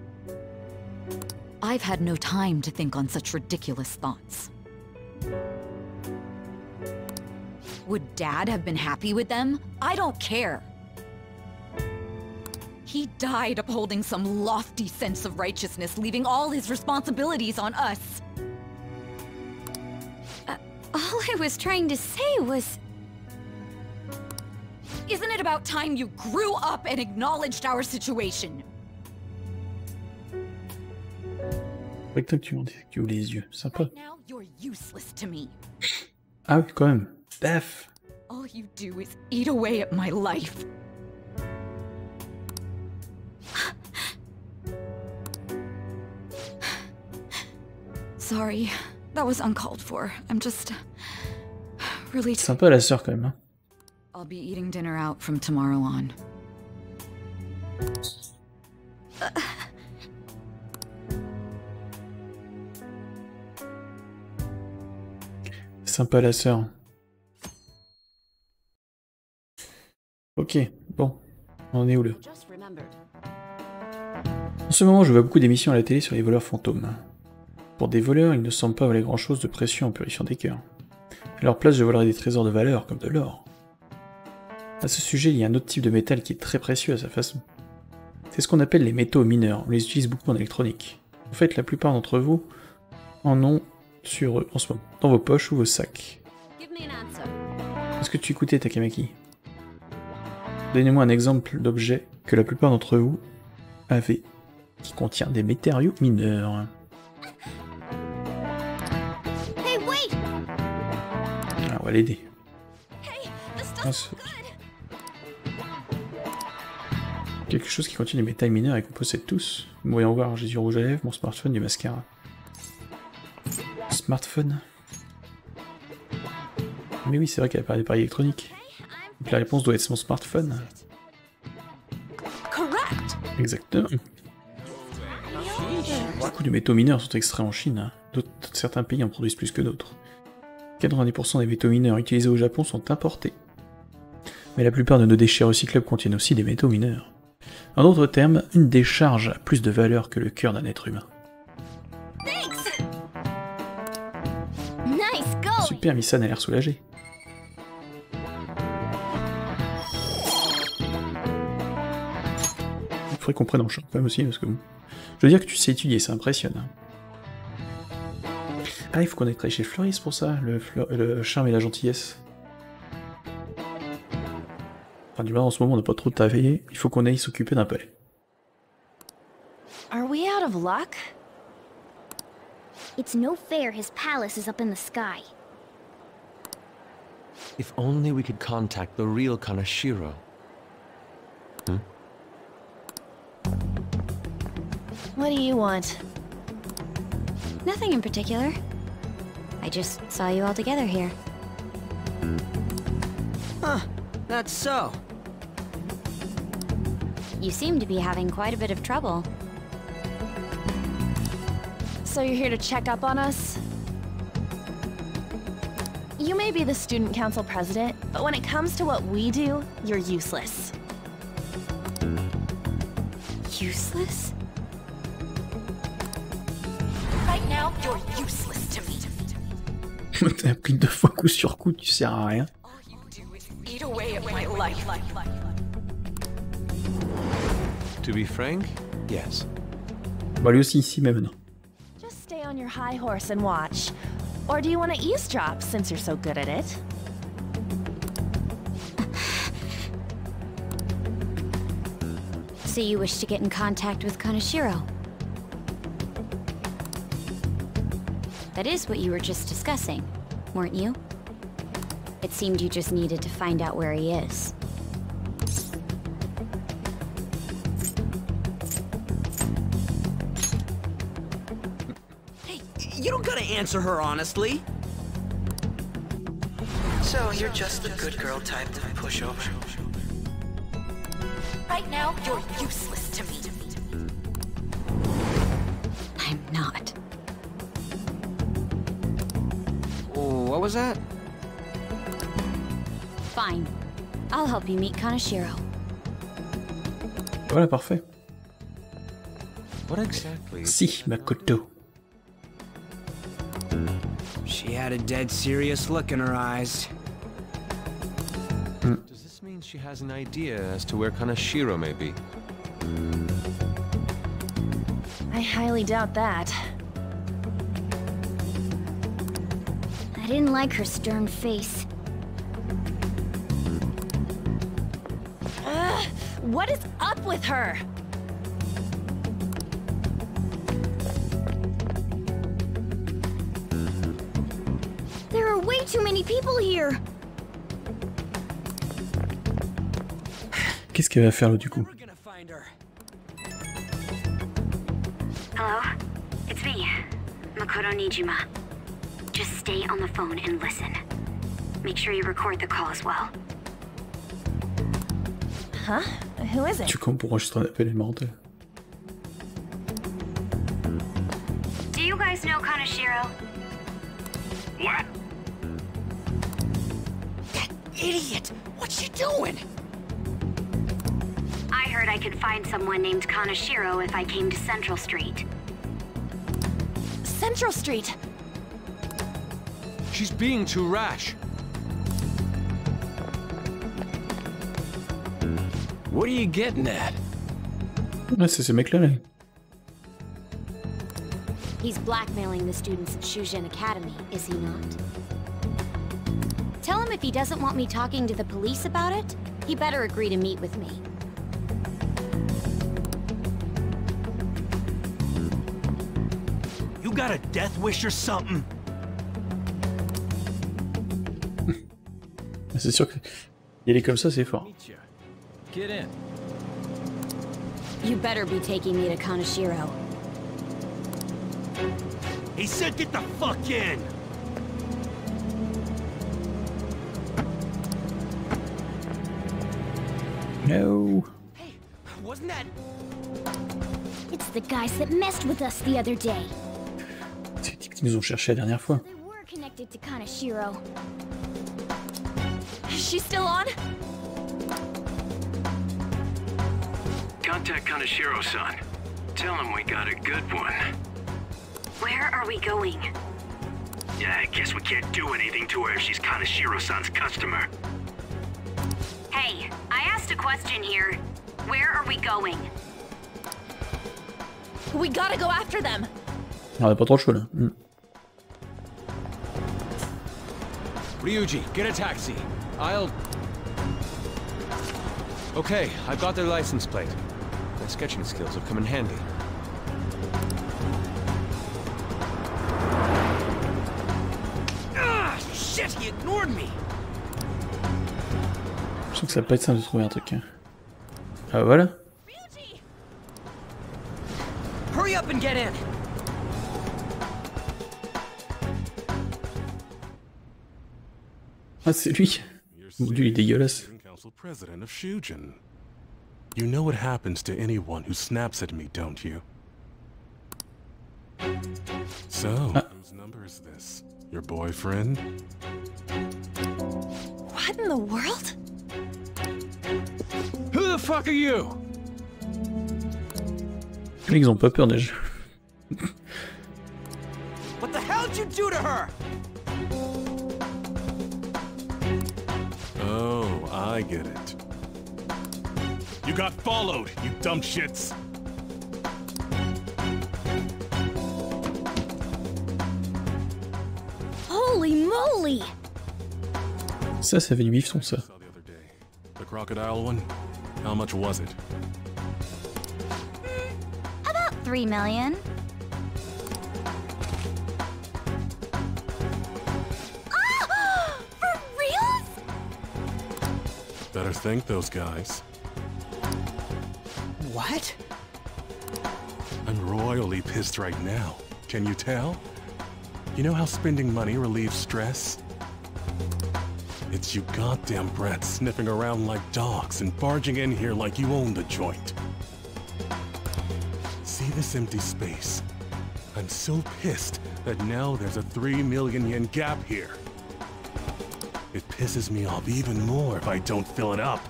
I've had no time to think on such ridiculous thoughts. Would Dad have been happy with them? I don't care. He died upholding some lofty sense of righteousness, leaving all his responsibilities on us. All I was trying to say was... Isn't it about time you grew up and acknowledged our situation? Faudrait que tu ouvres les yeux, sympa. Now you're useless to me. Ah oui, quand même. Baf. All you do is eat away at my life. Sorry. That was uncalled for. I'm just really. Sympa la sœur quand même. Hein. I'll be eating dinner out from tomorrow on. Sympa la sœur. Ok, bon, on est où le? En ce moment, je vois beaucoup d'émissions à la télé sur les voleurs fantômes. Pour des voleurs, ils ne semblent pas valoir grand-chose de précieux en purifiant des cœurs. À leur place, je volerais des trésors de valeur, comme de l'or. À ce sujet, il y a un autre type de métal qui est très précieux à sa façon. C'est ce qu'on appelle les métaux mineurs, on les utilise beaucoup en électronique. En fait, la plupart d'entre vous en ont sur eux en ce moment, dans vos poches ou vos sacs. Est-ce que tu écoutais Takamaki? Donnez-moi un exemple d'objet que la plupart d'entre vous avez, qui contient des matériaux mineurs. On va l'aider. Quelque chose qui contient des métaux mineurs et qu'on possède tous. Voyons voir, j'ai du rouge à lèvres, mon smartphone, du mascara. Smartphone. Mais oui, c'est vrai qu'elle a parlé des paris électroniques. Donc la réponse doit être mon smartphone. Exactement. Beaucoup de métaux mineurs sont extraits en Chine. Certains pays en produisent plus que d'autres. 90% des métaux mineurs utilisés au Japon sont importés. Mais la plupart de nos déchets recyclables contiennent aussi des métaux mineurs. En d'autres termes, une décharge a plus de valeur que le cœur d'un être humain. Super, Misan a l'air soulagée. Il faudrait qu'on prenne en charge quand même aussi, parce que bon. Je veux dire que tu sais étudier, ça impressionne. Ah, il faut qu'on aille travailler chez Fleuris pour ça, le charme et la gentillesse. Enfin, du moins, en ce moment, on n'a pas trop de travailler. Il faut qu'on aille s'occuper d'un palais. Are we out of luck? It's no fair. His palace is up in the sky. If only we could contact the real Kaneshiro. Hmm? What do you want? Nothing in particular. I just saw you all together here. Huh, that's so. You seem to be having quite a bit of trouble. So you're here to check up on us? You may be the student council president, but when it comes to what we do, you're useless. Useless? Right now, you're useless to me. T'as appris deux fois coup sur coup, tu sers à rien. To be frank, yes. Bah lui aussi ici, mais maintenant. stay on your high horse and watch? Or do you want to eavesdrop since you're so good at it? So you wish to get in contact with Kaneshiro? That is what you were just discussing, weren't you? It seemed you just needed to find out where he is. Hey, you don't gotta answer her honestly. So you're just the good girl type to push over. Right now, you're useless to me. I'm not. Oh, what was that? Fine. I'll help you meet Kaneshiro. Voilà, parfait. What exactly? Si, Makoto. She had a dead serious look in her eyes. She has an idea as to where Kaneshiro may be. I highly doubt that. I didn't like her stern face. What is up with her? There are way too many people here. Qu'est-ce qu'elle va faire là du coup? Hello, it's me, Makoto Nijima. Just stay on the phone and listen. Make sure you record the call as well. Huh? Who is it? Tu comptes pour enregistrer un appel mortel. Do you guys know Kaneshiro? What? That idiot! What's she doing? I heard I could find someone named Kaneshiro if I came to Central Street. Central Street? She's being too rash. What are you getting at? This is a McLaren. He's blackmailing the students at Shujin Academy, is he not? Tell him if he doesn't want me talking to the police about it, he better agree to meet with me. Got a death wish or something? C'est sûr que y aller comme ça c'est fort. Get in. You better be taking me to Kaneshiro. He said get the fuck in. No. Hey, wasn't that? It's the guys that messed with us the other day. Ils nous ont cherché la dernière fois. She's still on? Contact Kaneshiro-san. Tell him we got a good one. Where are we going? Yeah, I guess we can't do anything to her if she's Kaneshiro-san's customer. Hey, I asked a question here. Where are we going? We gotta go after them. On a pas trop de choix là. Ryuji, get a taxi. I'll... Okay, I've got their license plate. My sketching skills have come in handy. Ah, shit, he ignored me. Je sens que ça va pas être simple de trouver un truc. Hein. Ah voilà. Ryuji. Hurry up and get in. Ah, c'est lui. Lui, il est dégueulasse. You know what happens to anyone who snaps at me, don't you? So, whose number is this? Your boyfriend? What in the world? Who the fuck are you? Ils ont pas peur déjà. What the hell did you do to her? Oh, I get it. You got followed, you dumb shits. Really? Ça fait du bifton, ça. The crocodile one? How much was it? About 3 million. Ah! For reals? Better thank those guys. What? I'm royally pissed right now. Can you tell? You know how spending money relieves stress? It's you goddamn brats sniffing around like dogs and barging in here like you own the joint. See this empty space? I'm so pissed that now there's a 3 million yen gap here. It pisses me off even more if I don't fill it up.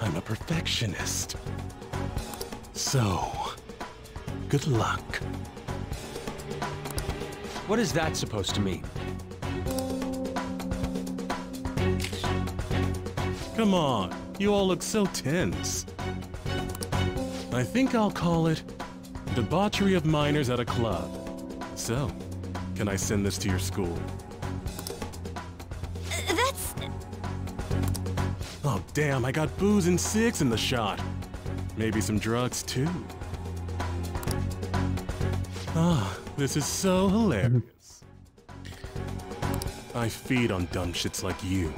I'm a perfectionist. So, good luck. What is that supposed to mean? Come on, you all look so tense. I think I'll call it debauchery of minors at a club. So, can I send this to your school? That's... Oh damn, I got booze and cigs in the shot. Maybe some drugs too. Ah, this is so hilarious. I feed on dumb shits like you.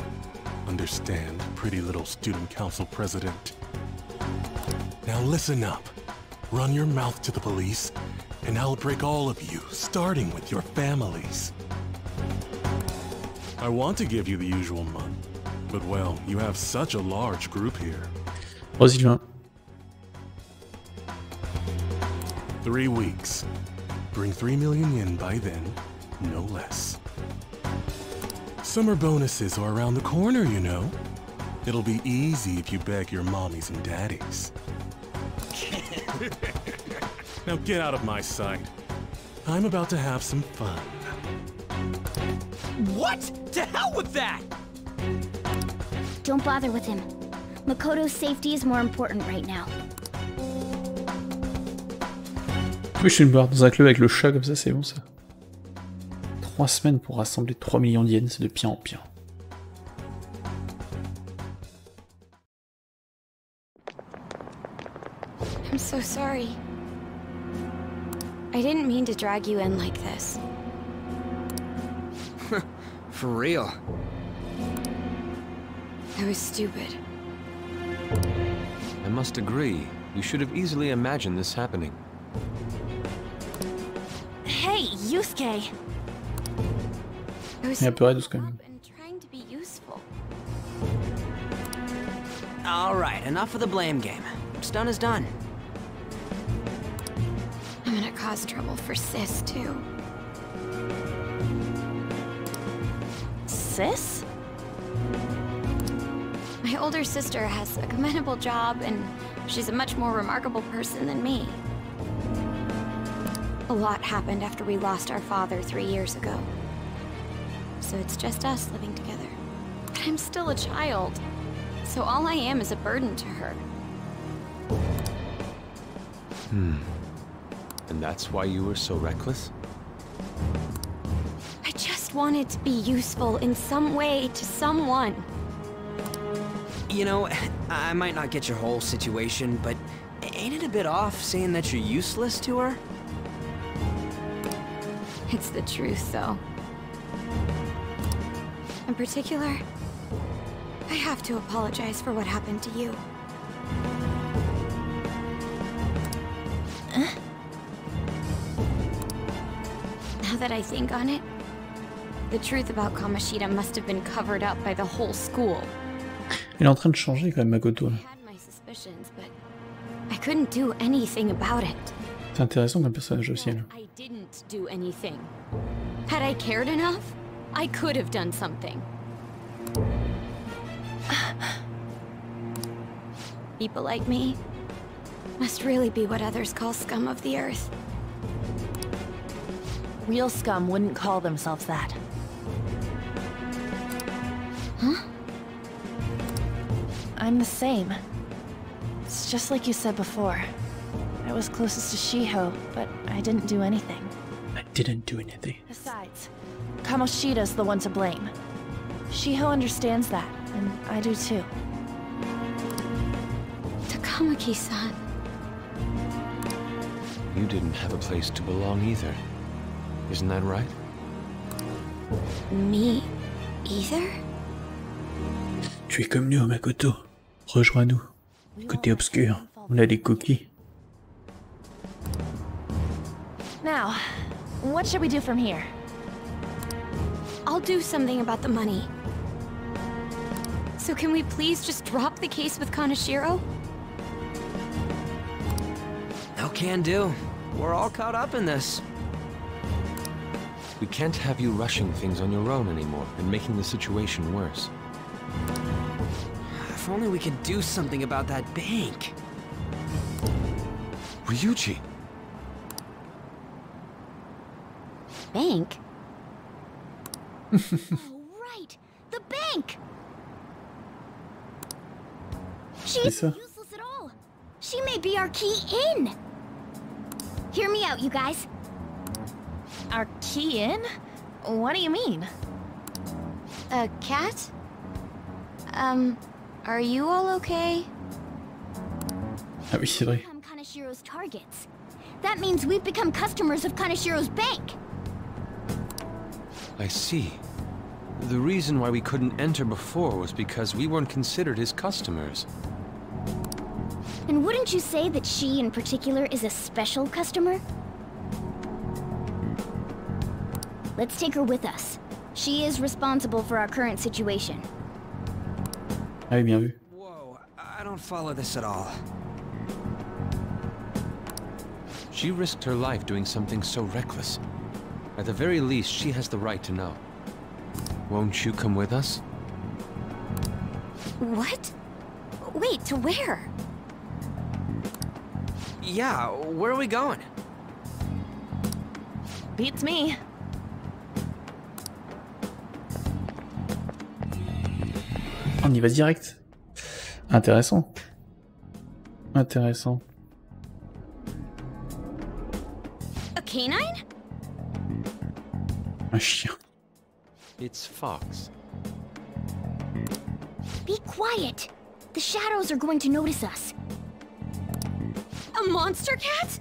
Understand, pretty little student council president. Now listen up. Run your mouth to the police, and I'll break all of you, starting with your families. I want to give you the usual month, but well, you have such a large group here. Vas-y, Jean. 3 weeks. Bring 3 million yen by then, no less. Summer bonuses are around the corner, you know. It'll be easy if you beg your mommies and daddies. Now get out of my sight. I'm about to have some fun. What? To hell with that! Don't bother with him. Makoto's safety is more important right now. Oui, je suis une barre dans un club avec le chat comme ça, c'est bon ça. 3 semaines pour rassembler 3 millions d'yens, c'est de pire en pire. I'm so sorry. I didn't mean to drag you in like this. For real. I was stupid. I must agree. You should have easily imagined this happening. Hey, Yusuke. Il y a peu à douce quand même. All right, enough of the blame game. What's done is done. I'm gonna cause trouble for Sis too. Sis? My older sister has a commendable job, and she's a much more remarkable person than me. A lot happened after we lost our father 3 years ago. So it's just us living together. But I'm still a child, so all I am is a burden to her. And that's why you were so reckless? I just wanted to be useful in some way to someone. You know, I might not get your whole situation, but ain't it a bit off saying that you're useless to her? It's the truth, though. In particular, I have to apologize for what happened to you. Now that I think on it, the truth about Kamoshida must have been covered up by the whole school. Elle est en train de changer quand même, Makoto. I had my suspicions, but I couldn't do anything about it. C'est intéressant comme personnage aussi, elle. I didn't do anything. Had I cared enough? I could have done something. People like me must really be what others call scum of the earth. Real scum wouldn't call themselves that. Huh? I'm the same. It's just like you said before. I was closest to Shiho, but I didn't do anything. Besides, Kamoshida's the one to blame. Shiho understands that, and I do too. Takamaki-san. You didn't have a place to belong either. Isn't that right? Me either? Tu es comme nous, Makoto. Rejoins-nous. Côté obscur, on a des cookies. Now, what should we do from here? I'll do something about the money. So can we please just drop the case with Kaneshiro? No can do. We're all caught up in this. We can't have you rushing things on your own anymore and making the situation worse. If only we could do something about that bank. Ryuji. Bank? Oh, right. The bank. She's useless at all. She may be our key in. Hear me out, you guys. Our key in? What do you mean? A cat? Are you all okay? Ah oui, c'est vrai. We've become Kaneshiro's targets. That means we've become customers of Kaneshiro's bank. I see. The reason why we couldn't enter before was because we weren't considered his customers. And wouldn't you say that she in particular is a special customer? Let's take her with us. She is responsible for our current situation. Ah, bien vu. Whoa, I don't follow this at all. She risked her life doing something so reckless. At the very least, she has the right to know. Won't you come with us? What? Wait, to where? Yeah, where are we going? Beats me. On y va direct. Intéressant. Intéressant. A canine? Un chien. It's Fox. Be quiet. The shadows are going to notice us. A monster cat?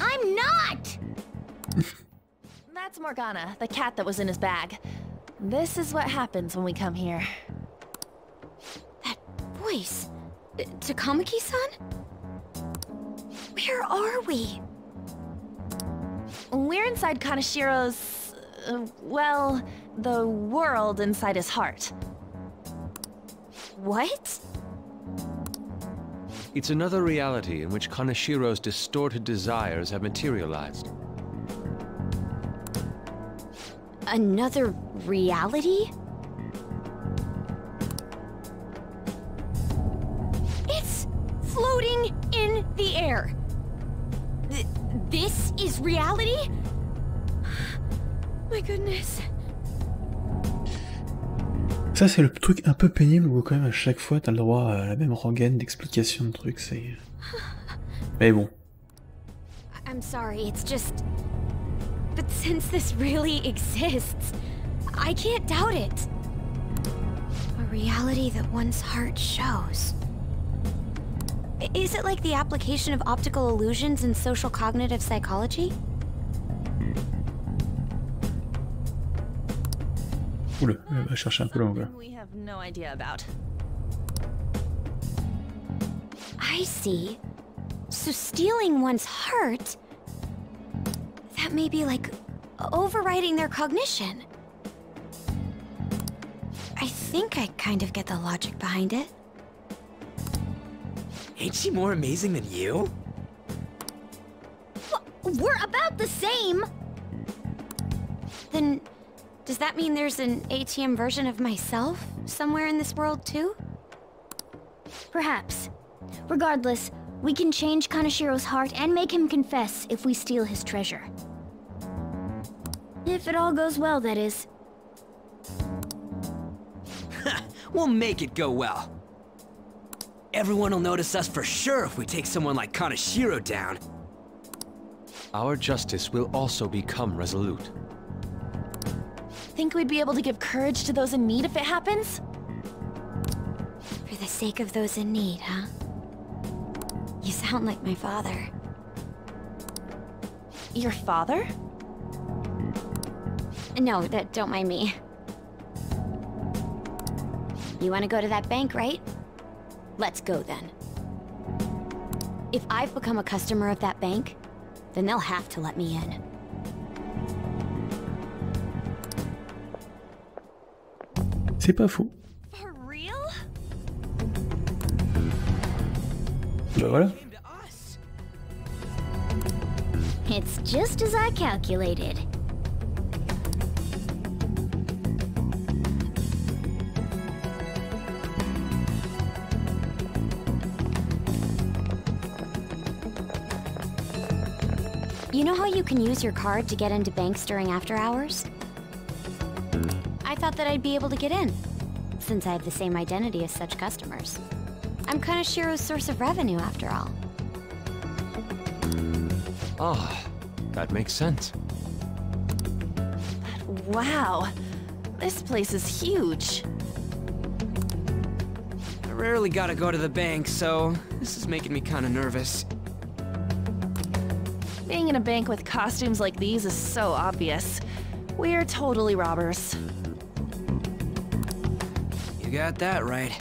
I'm not. That's Morgana, the cat that was in his bag. This is what happens when we come here. That voice. Takamaki-san? Where are we? We're inside Kaneshiro's... well, the world inside his heart. What? It's another reality in which Kaneshiro's distorted desires have materialized. Another reality? It's floating in the air. This is reality? My goodness. Ça c'est le truc un peu pénible où quand même à chaque fois t'as le droit à la même rengaine d'explication de trucs, c'est... Mais bon. I'm sorry, it's just... But since this really exists, I can't doubt it. A reality that one's heart shows. Is it like the application of optical illusions in social cognitive psychology? Oula, va chercher un peu loin. We have no idea about. I see. So stealing one's heart, that may be like overriding their cognition. I think I kind of get the logic behind it. Ain't she more amazing than you? We're about the same! Then, does that mean there's an ATM version of myself somewhere in this world too? Perhaps. Regardless, we can change Kaneshiro's heart and make him confess if we steal his treasure. If it all goes well, that is. We'll make it go well. Everyone will notice us for sure if we take someone like Kaneshiro down. Our justice will also become resolute. Think we'd be able to give courage to those in need if it happens? For the sake of those in need, huh? You sound like my father. Your father? No, don't mind me. You want to go to that bank, right? Let's go then. If I've become a customer of that bank, then they'll have to let me in. C'est pas faux. For real? Ben voilà. It's just as I calculated. You know how you can use your card to get into banks during after hours? I thought that I'd be able to get in, since I have the same identity as such customers. I'm Kaneshiro's source of revenue, after all. Ah, that makes sense. But wow, this place is huge. I rarely gotta go to the bank, so this is making me kinda nervous. Being in a bank with costumes like these is so obvious. We're totally robbers. You got that right.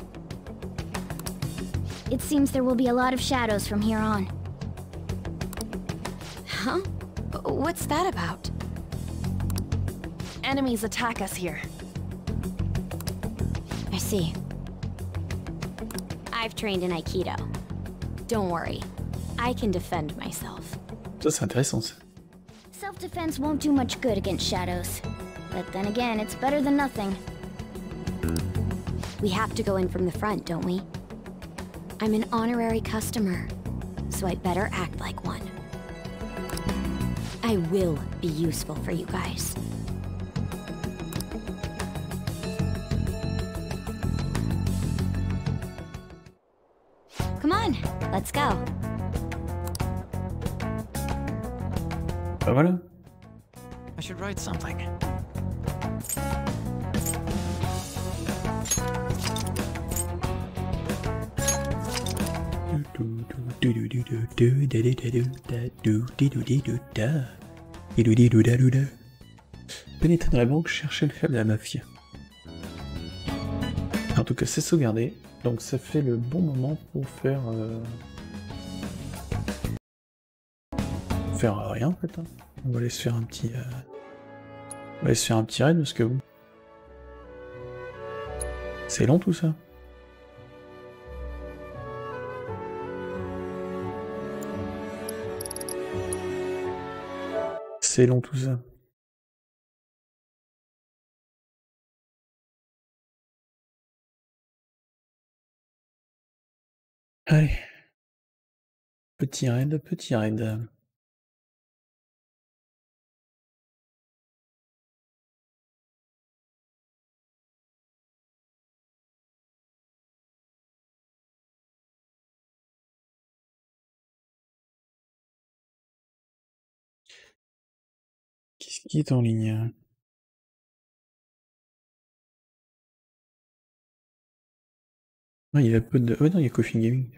It seems there will be a lot of shadows from here on. Huh? What's that about? Enemies attack us here. I see. I've trained in Aikido. Don't worry. I can defend myself. Ça, c'est intéressant, ça. Self-defense won't do much good against shadows. But then again, it's better than nothing. We have to go in from the front, don't we? I'm an honorary customer, so I better act like one. I will be useful for you guys. Come on, let's go. Pas mal. I should write something. Pénétrer dans la banque, chercher le club de la mafia. En tout cas, c'est sauvegardé, donc ça fait le bon moment pour faire... Faire rien en fait. Hein. On va aller se faire un petit... On va aller se faire un petit raid parce que... C'est long tout ça. C'est long tout ça. Allez. Petit raid, petit raid. Qui est en ligne? Ah, il y a peu de... Oh non, il y a Coffee Gaming.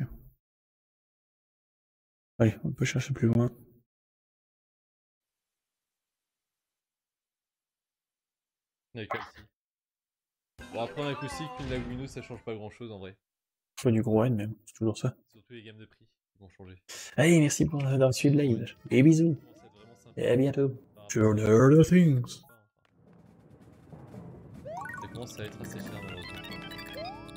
Allez, on peut chercher plus loin. Bon, après un acoustique, une Lagumino, ça change pas grand chose en vrai. Faut du gros N même, c'est toujours ça. Surtout les gammes de prix qui vont changer. Allez, merci pour la suite de live. Et bisous. Et à bientôt. To the other things. Ça commence à être assez cher.